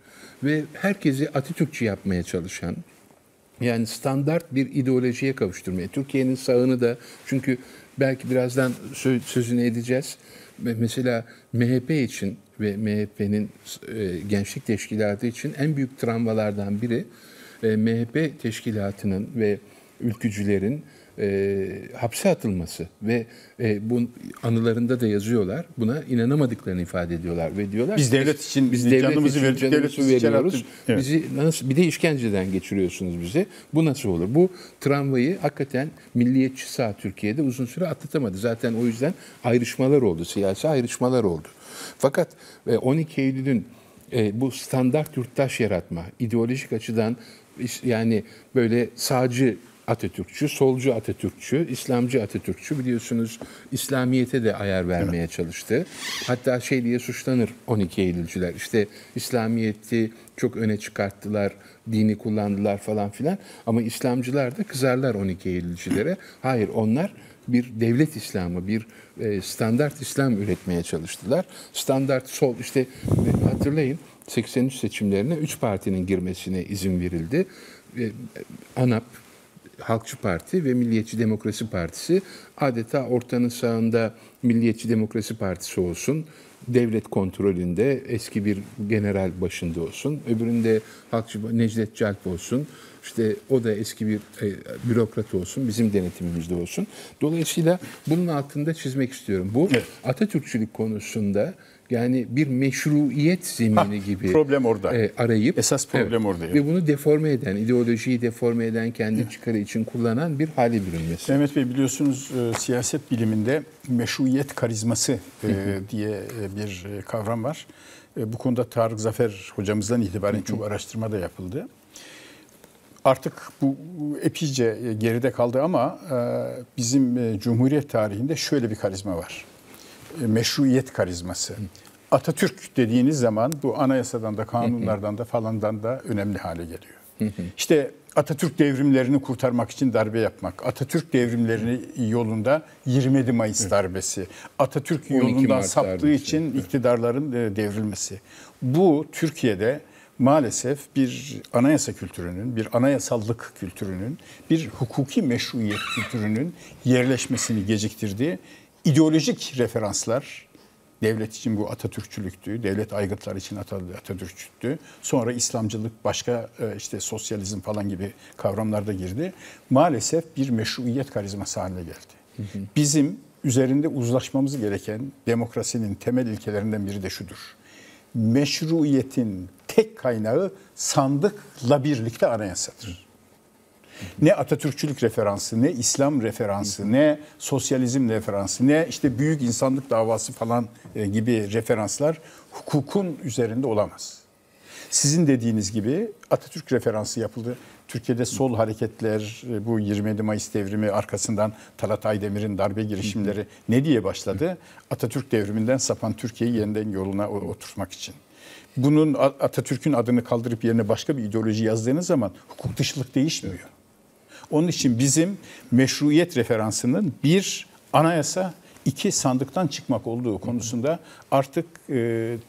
ve herkesi Atatürkçü yapmaya çalışan, yani standart bir ideolojiye kavuşturmaya. Türkiye'nin sağını da, çünkü belki birazdan sözünü edeceğiz. Mesela MHP için ve MHP'nin gençlik teşkilatı için en büyük travmalardan biri MHP teşkilatının ve ülkücülerin hapse atılması ve bunun anılarında da yazıyorlar. Buna inanamadıklarını ifade ediyorlar ve diyorlar biz devlet için biz canımızı veriyoruz. Evet. Bizi nasıl bir de işkenceden geçiriyorsunuz bizi. Bu nasıl olur? Bu tramvayı hakikaten milliyetçi sağ Türkiye'de uzun süre atlatamadı. Zaten o yüzden ayrışmalar oldu, siyasi ayrışmalar oldu. Fakat 12 Eylül'ün bu standart yurttaş yaratma, ideolojik açıdan yani böyle sağcı Atatürkçü, solcu Atatürkçü, İslamcı Atatürkçü, biliyorsunuz İslamiyet'e de ayar vermeye çalıştı. Hatta şey diye suçlanır 12 Eylülcüler, işte İslamiyet'i çok öne çıkarttılar, dini kullandılar falan filan. Ama İslamcılar da kızarlar 12 Eylülcülere. Hayır, onlar bir devlet İslamı, bir standart İslam üretmeye çalıştılar. Standart sol, işte hatırlayın 83 seçimlerine 3 partinin girmesine izin verildi. ANAP, Halkçı Parti ve Milliyetçi Demokrasi Partisi adeta ortanın sağında Milliyetçi Demokrasi Partisi olsun, devlet kontrolünde eski bir general başında olsun, öbüründe Halkçı Necdet Calp olsun, işte o da eski bir bürokrat olsun, bizim denetimimizde olsun. Dolayısıyla bunun altında çizmek istiyorum. Bu Atatürkçülük konusunda yani bir meşruiyet zemini gibi problem orada. Arayıp esas problem orada. Ve bunu deforme eden, ideolojiyi deforme eden, kendi çıkarı için kullanan bir hale bürünmesi. Mehmet Bey, biliyorsunuz siyaset biliminde meşruiyet karizması diye bir kavram var. Bu konuda Tarık Zafer hocamızdan itibaren çok araştırma da yapıldı. Artık bu epeyce geride kaldı ama bizim Cumhuriyet tarihinde şöyle bir karizma var. Meşruiyet karizması. Atatürk dediğiniz zaman bu anayasadan da kanunlardan da falandan da önemli hale geliyor. İşte Atatürk devrimlerini kurtarmak için darbe yapmak. Atatürk devrimlerini yolunda 27 Mayıs darbesi. Atatürk yolundan saptığı için iktidarların devrilmesi. Bu Türkiye'de maalesef bir anayasa kültürünün, bir anayasallık kültürünün, bir hukuki meşruiyet kültürünün yerleşmesini geciktirdiği ideolojik referanslar, devlet için bu Atatürkçülüktü, devlet aygıtları için Atatürkçüktü, sonra İslamcılık, başka işte sosyalizm falan gibi kavramlar da girdi. Maalesef bir meşruiyet karizması haline geldi. Bizim üzerinde uzlaşmamız gereken demokrasinin temel ilkelerinden biri de şudur. Meşruiyetin tek kaynağı sandıkla birlikte anayasadır. Ne Atatürkçülük referansı, ne İslam referansı, ne sosyalizm referansı, ne işte büyük insanlık davası falan gibi referanslar hukukun üzerinde olamaz. Sizin dediğiniz gibi Atatürk referansı yapıldı. Türkiye'de sol hareketler, bu 27 Mayıs devrimi arkasından Talat Aydemir'in darbe girişimleri ne diye başladı? Atatürk devriminden sapan Türkiye'yi yeniden yoluna oturtmak için. Bunun Atatürk'ün adını kaldırıp yerine başka bir ideoloji yazdığınız zaman hukuk dışılık değişmiyor. Onun için bizim meşruiyet referansının bir anayasa, iki sandıktan çıkmak olduğu konusunda artık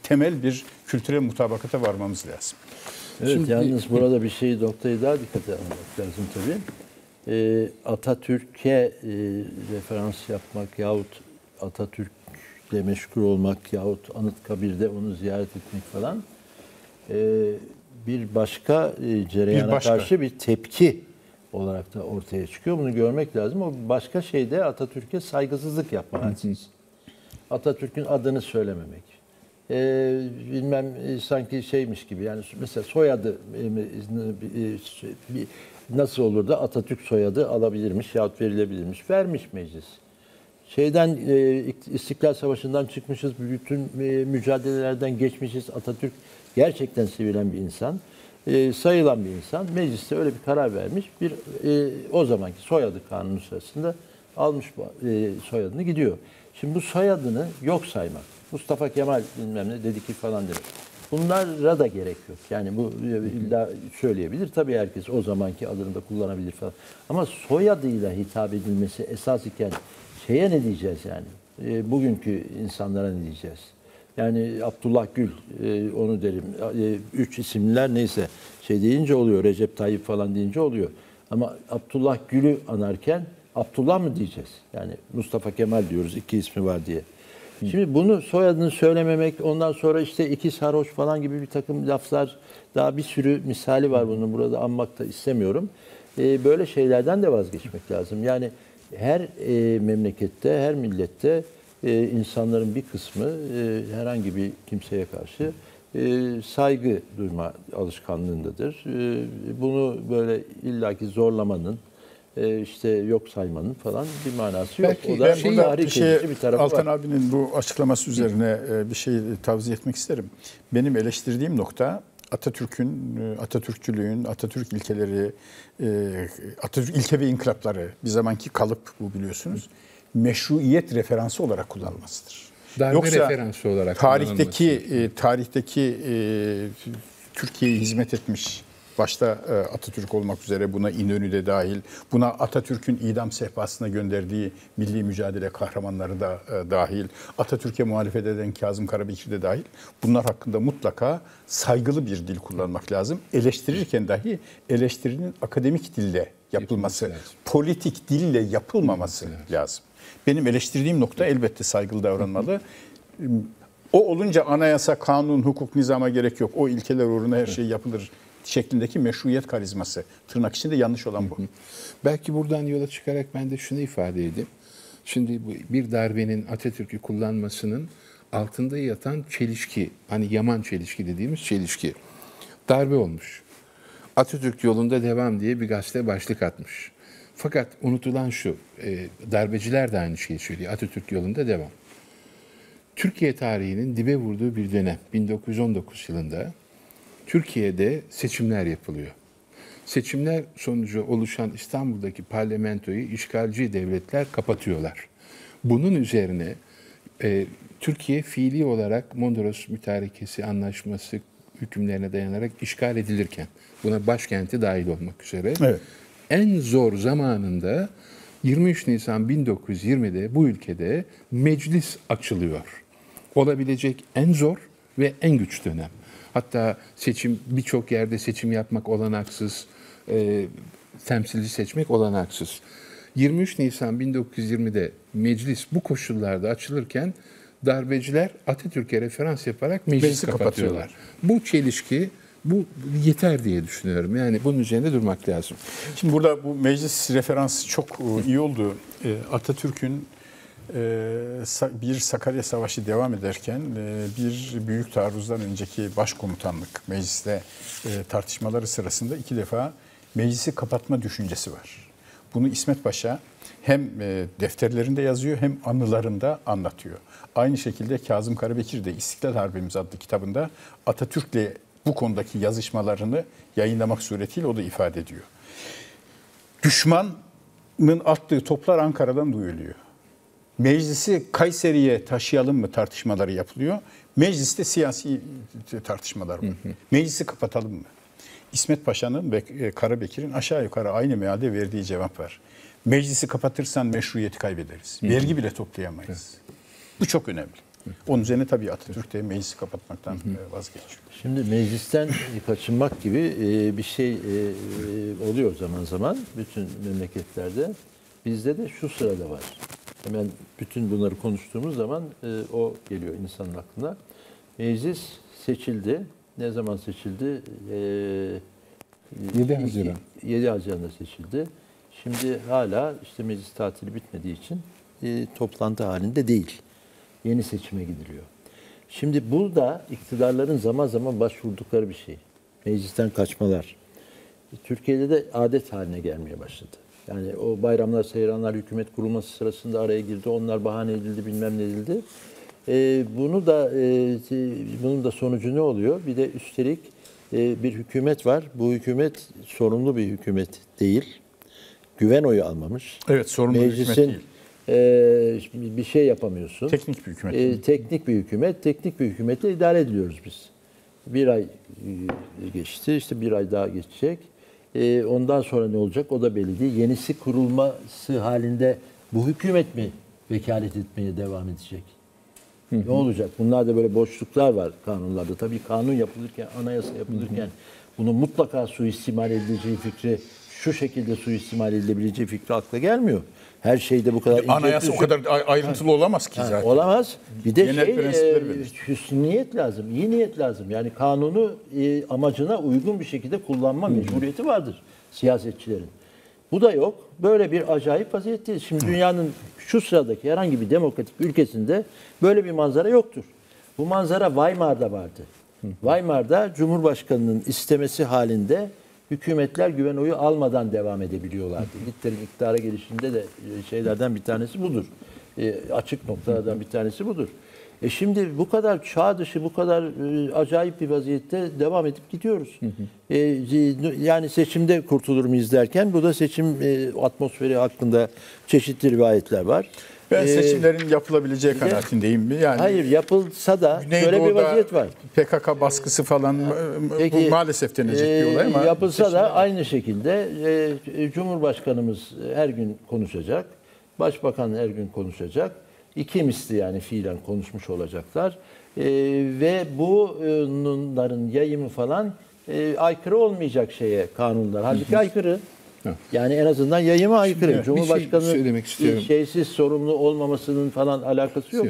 temel bir kültüre mutabakata varmamız lazım. Evet. Şimdi, yalnız burada bir şeyi, noktayı daha dikkate almak lazım tabii. Atatürk'e referans yapmak yahut Atatürk'le meşgul olmak yahut Anıtkabir'de onu ziyaret etmek falan bir başka cereyana karşı bir tepki olarak da ortaya çıkıyor. Bunu görmek lazım. O başka şey de Atatürk'e saygısızlık yapmak. Atatürk'ün adını söylememek. bilmem sanki şeymiş gibi, yani mesela soyadı nasıl olur da Atatürk soyadı alabilirmiş yahut verilebilirmiş. Vermiş meclis. Şeyden, İstiklal Savaşı'ndan çıkmışız, bütün mücadelelerden geçmişiz. Atatürk gerçekten sevilen bir insan, sayılan bir insan. Mecliste öyle bir karar vermiş. Bir o zamanki soyadı kanunu sırasında almış soyadını gidiyor. Şimdi bu soyadını yok saymak. Mustafa Kemal bilmem ne dedi ki falan demek. Bunlara da gerek yok. Yani bu illa söyleyebilir. Tabii herkes o zamanki adını da kullanabilir falan. Ama soyadıyla hitap edilmesi esas iken şeye ne diyeceğiz yani? Bugünkü insanlara ne diyeceğiz? Yani Abdullah Gül, onu derim. Üç isimler neyse şey deyince oluyor. Recep Tayyip falan deyince oluyor. Ama Abdullah Gül'ü anarken Abdullah mı diyeceğiz? Yani Mustafa Kemal diyoruz, iki ismi var diye. Şimdi bunu, soyadını söylememek, ondan sonra işte iki sarhoş falan gibi bir takım laflar, daha bir sürü misali var bunun, burada anmak da istemiyorum. Böyle şeylerden de vazgeçmek lazım. Yani her memlekette, her millette insanların bir kısmı herhangi bir kimseye karşı saygı duyma alışkanlığındadır. Bunu böyle illaki zorlamanın, işte yok saymanın falan bir manası yok. Belki o da bir tarafı Altan var. Abinin bu açıklaması üzerine bir şey tavsiye etmek isterim. Benim eleştirdiğim nokta Atatürk'ün, Atatürkçülüğün, Atatürk ilkeleri, Atatürk ilke ve inkılapları, bir zamanki kalıp bu, biliyorsunuz, meşruiyet referansı olarak kullanılmasıdır. Darbe referansı olarak tarihteki Türkiye'ye hizmet etmiş, başta Atatürk olmak üzere, buna İnönü de dahil, buna Atatürk'ün idam sehpasına gönderdiği milli mücadele kahramanları da dahil, Atatürk'e muhalefet eden Kazım Karabekir de dahil, bunlar hakkında mutlaka saygılı bir dil kullanmak lazım. Eleştirirken dahi eleştirinin akademik dille yapılması, politik dille yapılmaması lazım. Benim eleştirdiğim nokta, elbette saygılı davranmalı. O olunca anayasa, kanun, hukuk, nizama gerek yok. O ilkeler uğruna her şey yapılır şeklindeki meşruiyet karizması. Tırnak içinde yanlış olan bu. Belki buradan yola çıkarak ben de şunu ifade edeyim. Şimdi bir darbenin Atatürk'ü kullanmasının altında yatan çelişki, hani Yaman çelişki dediğimiz çelişki. Darbe olmuş. Atatürk yolunda devam diye bir gazete başlık atmış. Fakat unutulan şu, darbeciler de aynı şeyi söylüyor. Atatürk yolunda devam. Türkiye tarihinin dibe vurduğu bir dönem. 1919 yılında Türkiye'de seçimler yapılıyor. Seçimler sonucu oluşan İstanbul'daki parlamentoyu işgalci devletler kapatıyorlar. Bunun üzerine Türkiye fiili olarak Mondros Mütarekesi Anlaşması hükümlerine dayanarak işgal edilirken, buna başkenti dahil olmak üzere, evet, en zor zamanında 23 Nisan 1920'de bu ülkede meclis açılıyor. Olabilecek en zor ve en güç dönem. Hatta seçim, birçok yerde seçim yapmak olanaksız, temsilci seçmek olanaksız. 23 Nisan 1920'de meclis bu koşullarda açılırken darbeciler Atatürk'e referans yaparak meclisi kapatıyorlar. Bu çelişki, bu yeter diye düşünüyorum. Yani bunun üzerinde durmak lazım. Şimdi burada bu meclis referansı çok iyi oldu. Atatürk'ün bir Sakarya Savaşı devam ederken bir büyük taarruzdan önceki başkomutanlık mecliste tartışmaları sırasında iki defa meclisi kapatma düşüncesi var. Bunu İsmet Paşa hem defterlerinde yazıyor hem anılarında anlatıyor. Aynı şekilde Kazım Karabekir de İstiklal Harbimiz adlı kitabında Atatürk'le bu konudaki yazışmalarını yayınlamak suretiyle o da ifade ediyor. Düşmanın attığı toplar Ankara'dan duyuluyor. Meclisi Kayseri'ye taşıyalım mı tartışmaları yapılıyor. Mecliste siyasi tartışmalar var. Meclisi kapatalım mı? İsmet Paşa'nın ve Karabekir'in aşağı yukarı aynı mealde verdiği cevap var. Meclisi kapatırsan meşruiyeti kaybederiz. Vergi bile toplayamayız. Evet. Bu çok önemli. Onun üzerine tabii Atatürk de meclisi kapatmaktan vazgeçiyor. Şimdi meclisten kaçınmak gibi bir şey oluyor zaman zaman bütün memleketlerde. Bizde de şu sırada var. Hemen bütün bunları konuştuğumuz zaman o geliyor insanın aklına. Meclis seçildi. Ne zaman seçildi? 7 Haziran. 7 Haziran'da seçildi. Şimdi hala işte meclis tatili bitmediği için toplantı halinde değil. Yeni seçime gidiliyor. Şimdi bu da iktidarların zaman zaman başvurdukları bir şey. Meclisten kaçmalar. Türkiye'de de adet haline gelmeye başladı. Yani o bayramlar, seyranlar, hükümet kurulması sırasında araya girdi. Onlar bahane edildi, bilmem ne edildi. Bunun da sonucu ne oluyor? Bir de üstelik bir hükümet var. Bu hükümet sorumlu bir hükümet değil. Güven oyu almamış. Evet, sorumlu meclisin, bir hükümet değil. Bir şey yapamıyorsun. Teknik bir hükümet. Teknik bir hükümetle idare ediliyoruz biz. Bir ay geçti, işte bir ay daha geçecek. Ondan sonra ne olacak? O da belli değil. Yenisi kurulması halinde bu hükümet mi vekalet etmeye devam edecek? Ne olacak? Bunlarda böyle boşluklar var kanunlarda. Tabii kanun yapılırken, anayasa yapılırken bunun mutlaka suistimal edileceği fikri, şu şekilde suistimal edilebileceği fikri akla gelmiyor. Her şeyde bu kadar... Anayasa o kadar ayrıntılı olamaz ki zaten. Olamaz. Bir de hüsniyet lazım, iyi niyet lazım. Yani kanunu amacına uygun bir şekilde kullanma mecburiyeti vardır siyasetçilerin. Bu da yok. Böyle bir acayip vaziyetteyiz. Şimdi dünyanın şu sıradaki herhangi bir demokratik ülkesinde böyle bir manzara yoktur. Bu manzara Weimar'da vardı. Weimar'da Cumhurbaşkanı'nın istemesi halinde hükümetler güven oyu almadan devam edebiliyorlardı. Hitler'in iktidara gelişinde de şeylerden bir tanesi budur. Açık noktalardan bir tanesi budur. Şimdi bu kadar çağ dışı, bu kadar acayip bir vaziyette devam edip gidiyoruz. Yani seçimde kurtulur muyuz derken, bu da seçim atmosferi hakkında çeşitli rivayetler var. Ben seçimlerin yapılabileceği kanaatindeyim mi? Yani hayır, yapılsa da böyle bir vaziyet var. PKK baskısı falan bu maalesef denecek bir olay ama. Yapılsa da aynı şekilde Cumhurbaşkanımız her gün konuşacak, Başbakan her gün konuşacak. İki misli yani fiilen konuşmuş olacaklar. Ve bunların yayımı falan aykırı olmayacak şeye kanunlar. Halbuki aykırı. Yani en azından yayıma aykırı. Şimdi Cumhurbaşkanı'nın şeysiz sorumlu olmamasının falan alakası yok.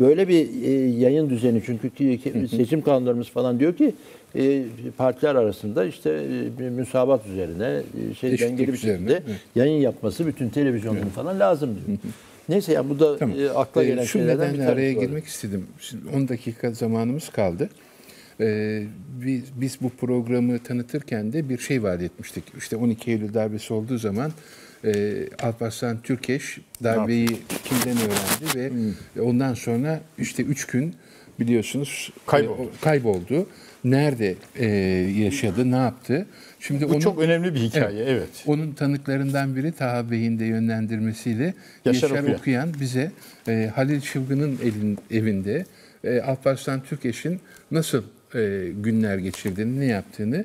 Böyle bir yayın düzeni, çünkü seçim kanunlarımız falan diyor ki partiler arasında işte müsabat üzerine dengeli bir şekilde yayın yapması bütün televizyonların falan lazım diyor. Neyse, yani bu da akla gelen şeylerden bir tanesi. Araya girmek istedim. Şimdi 10 dakika zamanımız kaldı. Biz bu programı tanıtırken de bir şey vaat etmiştik. İşte 12 Eylül darbesi olduğu zaman Alparslan Türkeş darbeyi kimden öğrendi ve ondan sonra işte 3 gün biliyorsunuz kayboldu. Nerede yaşadı, ne yaptı? Şimdi bu çok önemli bir hikaye, evet. Onun tanıklarından biri Taha Bey'in de yönlendirmesiyle Yaşar Okuyan bize Halil Şivgın'ın evinde Alparslan Türkeş'in nasıl günler geçirdiğini, ne yaptığını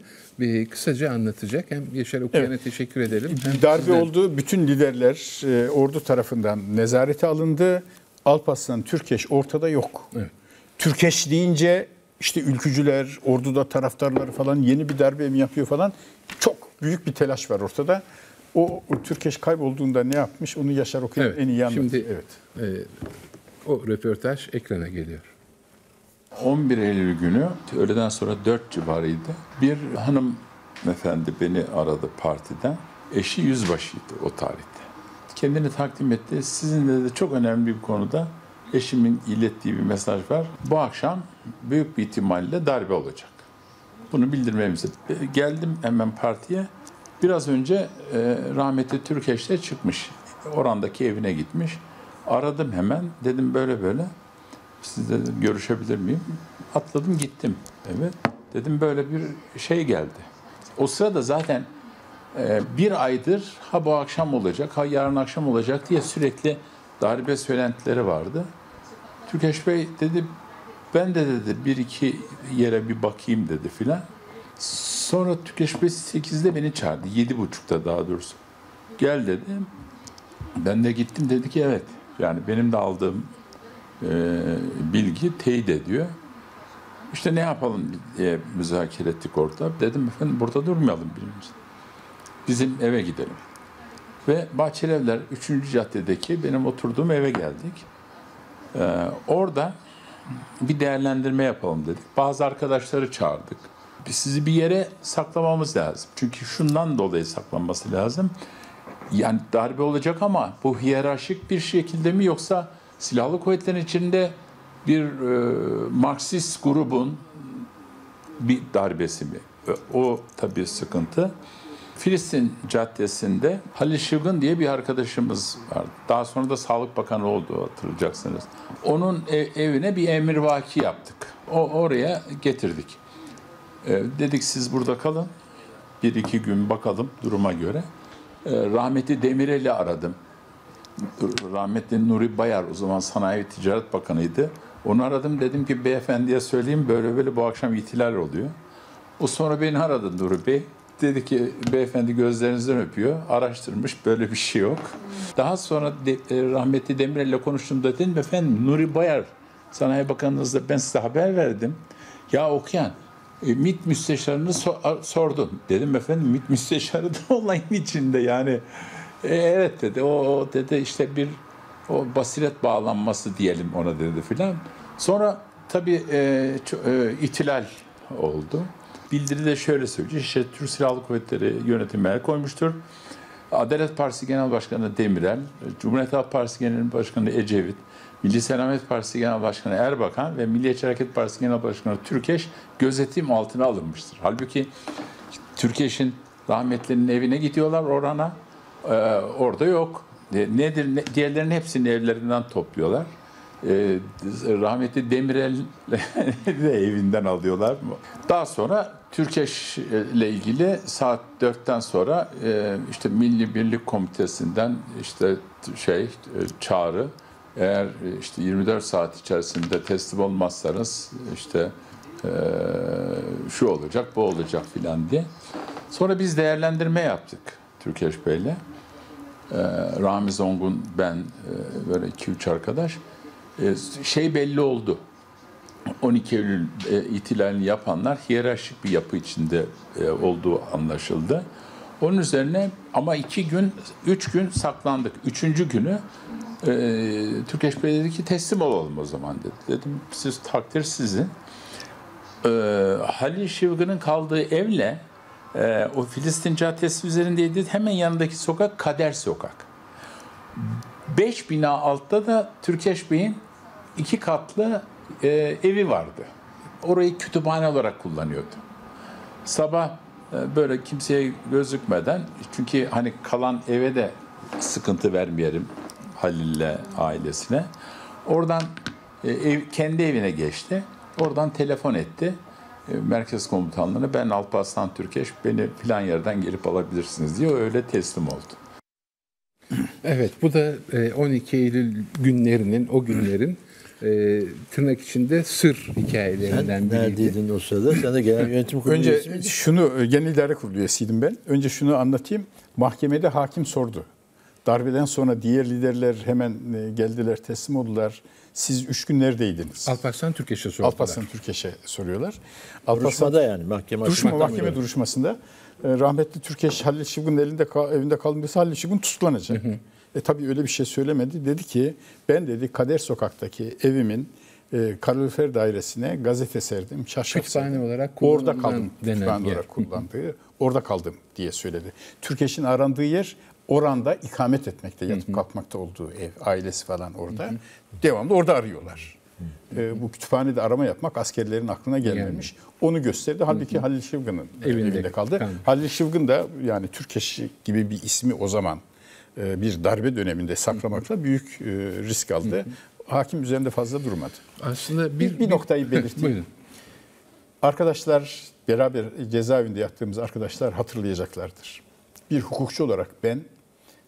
kısaca anlatacak. Hem Yaşar Okuyan'a teşekkür edelim. Darbe oldu, bütün liderler ordu tarafından nezarete alındı. Alparslan Türkeş ortada yok. Evet. Türkeş deyince... İşte ülkücüler, orduda taraftarları falan yeni bir darbe mi yapıyor falan. Çok büyük bir telaş var ortada. O Türkeş kaybolduğunda ne yapmış, onu Yaşar Okuyan en iyi anlatıyor. Şimdi o röportaj ekrana geliyor. 11 Eylül günü öğleden sonra 4 civarıydı. Bir hanımefendi beni aradı partiden. Eşi yüzbaşıydı o tarihte. Kendini takdim etti. Sizinle de çok önemli bir konuda eşimin ilettiği bir mesaj var. Bu akşam büyük bir ihtimalle darbe olacak. Bunu bildirmemizi. Geldim hemen partiye. Biraz önce rahmetli Türkeş de çıkmış. Orandaki evine gitmiş. Aradım hemen. Dedim böyle böyle. Sizle görüşebilir miyim? Atladım gittim. Evet. Dedim böyle bir şey geldi. O sırada zaten bir aydır ha bu akşam olacak, ha yarın akşam olacak diye sürekli darbe söylentileri vardı. Türkeş Bey dedi, ben de dedi bir iki yere bir bakayım dedi filan. Sonra Türkeş Bey 8'de beni çağırdı, 7.30'da daha doğrusu. Gel dedi. Ben de gittim, dedi ki evet. Yani benim de aldığım bilgi teyit ediyor. İşte ne yapalım diye müzakere ettik orada. Dedim efendim burada durmayalım birimiz. Bizim eve gidelim. Ve Bahçelievler 3. caddedeki benim oturduğum eve geldik. Orada bir değerlendirme yapalım dedik. Bazı arkadaşları çağırdık. Sizi bir yere saklamamız lazım. Çünkü şundan dolayı saklanması lazım. Yani darbe olacak ama bu hiyerarşik bir şekilde mi, yoksa silahlı kuvvetlerin içinde bir Marksist grubun bir darbesi mi? O tabii sıkıntı. Filistin Caddesi'nde Halil Şivgın diye bir arkadaşımız vardı. Daha sonra da Sağlık Bakanı oldu, hatırlayacaksınız. Onun evine bir emirvaki yaptık. Oraya getirdik. Dedik siz burada kalın. Bir iki gün bakalım duruma göre. Rahmetli Demirel'i aradım. Rahmetli Nuri Bayar o zaman Sanayi ve Ticaret Bakanı'ydı. Onu aradım, dedim ki beyefendiye söyleyeyim böyle böyle bu akşam ihtilal oluyor. O sonra beni aradı Nuri Bey. Dedi ki beyefendi gözlerinizden öpüyor. Araştırmış, böyle bir şey yok. Daha sonra rahmetli Demirel'le konuştuğumda dedim efendim Nuri Bayar Sanayi Bakanınızla ben size haber verdim. Ya Okuyan MİT müsteşarını sordum. Dedim efendim MİT müsteşarı da olayın içinde yani. Evet dedi o dedi işte bir o basiret bağlanması diyelim ona dedi filan. Sonra tabii ihtilal oldu. Bildiride şöyle söylüyor. İşte Türk Silahlı Kuvvetleri yönetimi el koymuştur. Adalet Partisi Genel Başkanı Demirel, Cumhuriyet Halk Partisi Genel Başkanı Ecevit, Milli Selamet Partisi Genel Başkanı Erbakan ve Milliyetçi Hareket Partisi Genel Başkanı Türkeş gözetim altına alınmıştır. Halbuki Türkeş'in rahmetlerinin evine gidiyorlar Orhan'a. Orada yok. Nedir? Diğerlerinin hepsini evlerinden topluyorlar. Rahmetli Demirel de evinden alıyorlar mı? Daha sonra Türkeş ile ilgili saat 4'ten sonra işte Milli Birlik Komitesi'nden işte çağrı, eğer işte 24 saat içerisinde teslim olmazsanız işte şu olacak, bu olacak filan diye. Sonra biz değerlendirme yaptık Türkeş Bey'le. Rami Zongun, ben, böyle 2-3 arkadaş. Belli oldu. 12 Eylül ihtilalini yapanlar hiyerarşik bir yapı içinde olduğu anlaşıldı. Onun üzerine ama 3 gün saklandık. 3. günü Türkeş Bey dedi ki teslim olalım o zaman dedi. Dedim siz takdir sizin. Halil Şivgın'ın kaldığı evle o Filistin Caddesi üzerindeydi. Hemen yanındaki sokak Kader Sokak. 5 bina altta da Türkeş Bey'in 2 katlı evi vardı. Orayı kütüphane olarak kullanıyordu. Sabah böyle kimseye gözükmeden, çünkü hani kalan eve de sıkıntı vermeyelim Halil'le ailesine. Oradan kendi evine geçti. Oradan telefon etti merkez komutanlığına. Ben Alparslan Türkeş, beni filan yerden gelip alabilirsiniz diye, öyle teslim oldu. Evet, bu da 12 Eylül günlerinin, o günlerin tırnak içinde sır hikayelerinden biriydi. Neredeydin o sırada? Sen de genel yönetim kurulu üyesi miydin? Genel idare kurulu üyesiydim ben. Önce şunu anlatayım. Mahkemede hakim sordu. Darbeden sonra diğer liderler hemen geldiler, teslim oldular. Siz 3 gün neredeydiniz? Alparslan Türkeş'e soruyorlar. Alparslan Türkeş'e soruyorlar. Duruşmada yani mahkeme duruşmasında. Rahmetli Türkeş, Halil Şivgın'ın evinde kalınması, Halil Şivgın tutuklanacak. Hı hı. Tabii öyle bir şey söylemedi. Dedi ki ben dedi Kader Sokak'taki evimin kalorifer dairesine gazete serdim, çarşaf serdim. Olarak orada kaldım. Kütüphane olarak kullandığı. Orada kaldım diye söyledi. Türkeş'in arandığı yer oranda ikamet etmekte, yatıp kalkmakta olduğu ev. Ailesi falan orada. Hı hı. Devamlı orada arıyorlar. Bu kütüphanede arama yapmak askerlerin aklına gelmemiş. Yani. Onu gösterdi. Halbuki Halil Şivgın'ın evinde kaldı. Halil Şivgın da yani Türkeş gibi bir ismi o zaman bir darbe döneminde saklamakla büyük risk aldı. Hakim üzerinde fazla durmadı. Aslında bir noktayı belirteyim. Arkadaşlar, beraber cezaevinde yattığımız arkadaşlar hatırlayacaklardır. Bir hukukçu olarak ben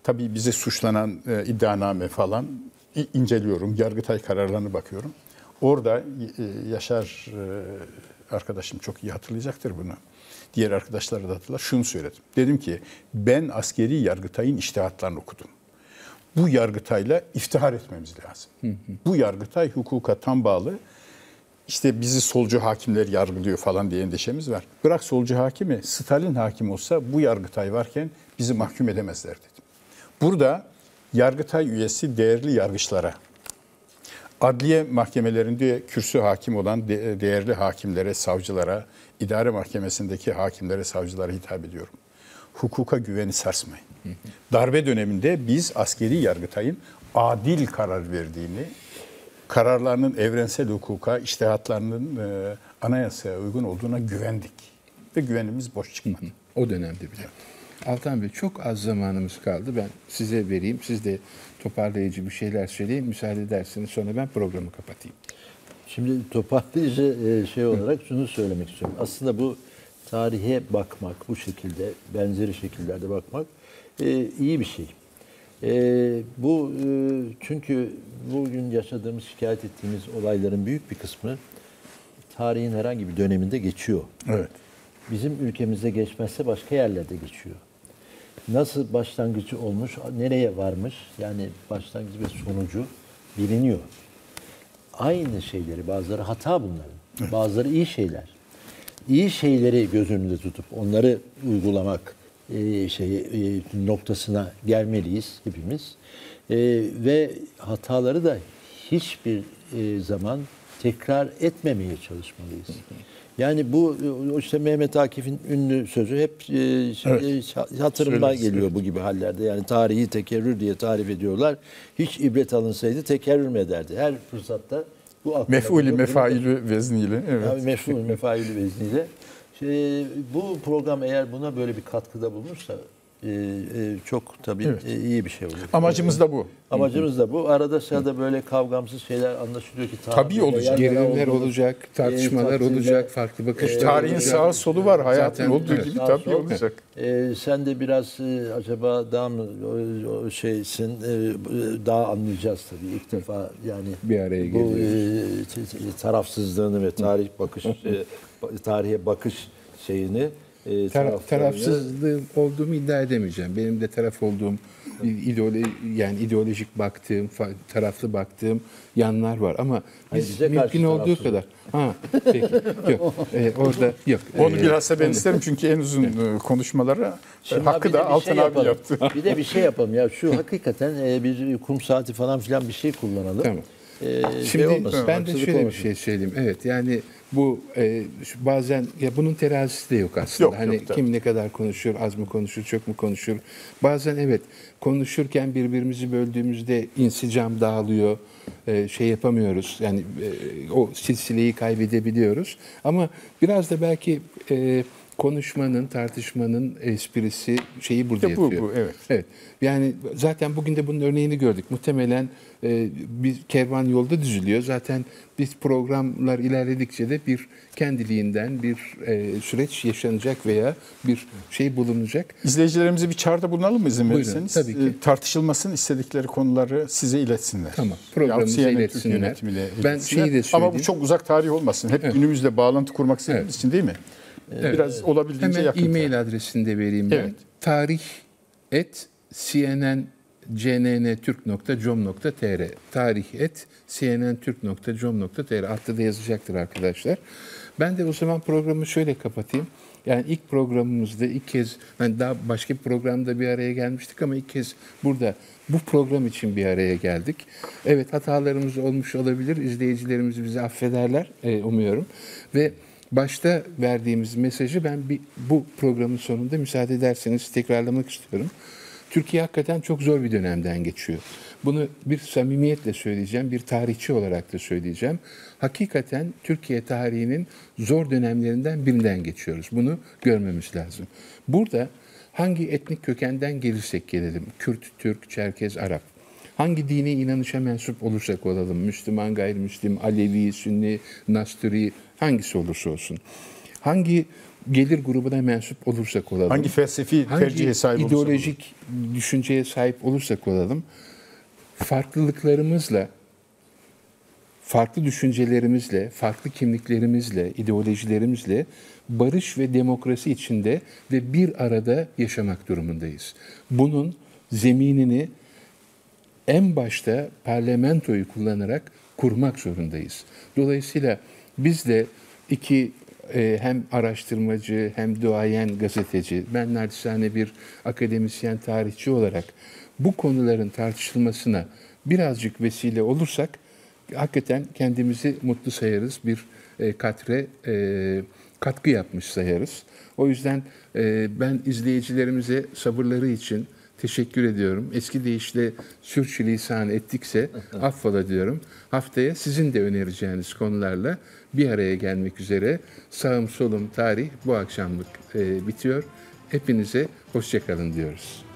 tabii bize suçlanan iddianame falan inceliyorum. Yargıtay kararlarına bakıyorum. Orada Yaşar arkadaşım çok iyi hatırlayacaktır bunu. Diğer arkadaşlar da hatırlar. Şunu söyledim. Dedim ki ben askeri Yargıtay'ın içtihatlarını okudum. Bu Yargıtay'la iftihar etmemiz lazım. Bu Yargıtay hukuka tam bağlı. İşte bizi solcu hakimler yargılıyor falan diye endişemiz var. Bırak solcu hakimi, Stalin hakim olsa bu Yargıtay varken bizi mahkum edemezler dedim. Burada Yargıtay üyesi değerli yargıçlara, adliye mahkemelerinde kürsü hakim olan değerli hakimlere, savcılara, idare mahkemesindeki hakimlere, savcılara hitap ediyorum. Hukuka güveni sarsmayın. Darbe döneminde biz askeri Yargıtay'ın adil karar verdiğini kararlarının evrensel hukuka, içtihatlarının anayasaya uygun olduğuna güvendik. Ve güvenimiz boş çıkmadı. O dönemde bile. Evet. Altan Bey, çok az zamanımız kaldı. Ben size vereyim. Siz de toparlayıcı bir şeyler söyleyin. Müsaade ederseniz sonra ben programı kapatayım. Şimdi toparlayıcı şey olarak şunu söylemek istiyorum. Aslında bu tarihe bakmak, bu şekilde, benzeri şekillerde bakmak iyi bir şey. Bu çünkü bugün yaşadığımız, şikayet ettiğimiz olayların büyük bir kısmı tarihin herhangi bir döneminde geçiyor. Evet. Bizim ülkemizde geçmezse başka yerlerde geçiyor. Nasıl başlangıcı olmuş, nereye varmış, yani başlangıcı ve sonucu biliniyor. Aynı şeyleri, bazıları hata bunların, evet, bazıları iyi şeyler. İyi şeyleri göz önünde tutup onları uygulamak noktasına gelmeliyiz hepimiz. Ve hataları da hiçbir zaman tekrar etmemeye çalışmalıyız. Yani bu işte Mehmet Akif'in ünlü sözü hep evet, hatırıma geliyor bu gibi hallerde. Yani tarihi tekerrür diye tarif ediyorlar. Hiç ibret alınsaydı tekerrür mü ederdi? Her fırsatta bu akla. Mef'ulü mefailü vezniyle. Evet. Yani mef'ulü mefailü vezniyle. Bu program eğer buna böyle bir katkıda bulunursa çok tabii, evet, iyi bir şey olur. Amacımız da bu. Amacımız da bu. Arada sırada böyle kavgamsız şeyler anlaşılıyor ki tabii olacak. Gerilimler olacak, tartışmalar olacak, farklı bakışlar tarihin sağ solu var, hayatın zaten olduğu gibi tabii olacak. Sen de biraz acaba daha mı şeysin, daha anlayacağız tabii ilk defa, yani bir araya geliyoruz. Bu tarafsızlığını ve tarih bakış, tarihe bakış şeyini. Tarafsızlığım olduğumu iddia edemeyeceğim. Benim de taraf olduğum, yani ideolojik baktığım, taraflı baktığım yanlar var ama biz mümkün olduğu kadar. Ha, peki. Yok, orada yok. Onu bilhassa ben isterim çünkü en uzun konuşmaları hakkı da Altan abi yaptı. Bir de bir şey yapalım ya, şu hakikaten bir kum saati falan filan bir şey kullanalım. Tamam. Şimdi ben de şöyle bir şey söyleyeyim. Evet, yani bu bazen ya bunun terazisi de yok aslında. Yok, hani yok, kim ne kadar konuşuyor, az mı konuşur, çok mu konuşur? Bazen evet, konuşurken birbirimizi böldüğümüzde insicam dağılıyor, şey yapamıyoruz. Yani o silsileyi kaybedebiliyoruz. Ama biraz da belki konuşmanın, tartışmanın esprisi şeyi burada yapıyor. Bu, evet. Evet. Yani zaten bugün de bunun örneğini gördük. Muhtemelen bir kervan yolda düzülüyor. Zaten biz programlar ilerledikçe de bir kendiliğinden bir süreç yaşanacak veya bir şey bulunacak. İzleyicilerimize bir çağrıda bulunalım mı, izin verirseniz? Tabii ki. Tartışılmasını istedikleri konuları size iletsinler. Tamam. Programımıza iletsinler. Ben şeyi de söyleyeyim. Ama bu çok uzak tarih olmasın. Hep, evet, günümüzle bağlantı kurmak istediğimiz, evet, için değil mi? Biraz, evet, olabildiğince yakın. Hemen e-mail adresini de vereyim ben. Evet. tarih@cnnturk.com.tr tarih@cnnturk.com.tr altta da yazacaktır arkadaşlar. Ben de o zaman programı şöyle kapatayım. Yani ilk programımızda ilk kez, yani daha başka bir programda bir araya gelmiştik ama ilk kez burada bu program için bir araya geldik. Evet, hatalarımız olmuş olabilir. İzleyicilerimiz bizi affederler umuyorum. Ve başta verdiğimiz mesajı ben bu programın sonunda müsaade ederseniz tekrarlamak istiyorum. Türkiye hakikaten çok zor bir dönemden geçiyor. Bunu bir samimiyetle söyleyeceğim, bir tarihçi olarak da söyleyeceğim. Hakikaten Türkiye tarihinin zor dönemlerinden birinden geçiyoruz. Bunu görmemiz lazım. Burada hangi etnik kökenden gelirsek gelelim, Kürt, Türk, Çerkez, Arap, hangi dini inanışa mensup olursak olalım, Müslüman, gayrimüslim, Alevi, Sünni, Nasturi, hangisi olursa olsun, hangi gelir grubuna mensup olursak olalım, hangi felsefi tercihe sahip, hangi ideolojik düşünceye sahip olursak olalım, farklılıklarımızla, farklı düşüncelerimizle, farklı kimliklerimizle, ideolojilerimizle barış ve demokrasi içinde ve bir arada yaşamak durumundayız. Bunun zeminini en başta parlamentoyu kullanarak kurmak zorundayız. Dolayısıyla biz de iki hem araştırmacı hem duayen gazeteci, ben naçizane bir akademisyen tarihçi olarak bu konuların tartışılmasına birazcık vesile olursak hakikaten kendimizi mutlu sayarız, bir katkı yapmış sayarız. O yüzden ben izleyicilerimize sabırları için, teşekkür ediyorum. Eski deyişle sürçülisan ettikse affola diyorum. Haftaya sizin de önereceğiniz konularla bir araya gelmek üzere. Sağım solum tarih bu akşamlık bitiyor. Hepinize hoşça kalın diyoruz.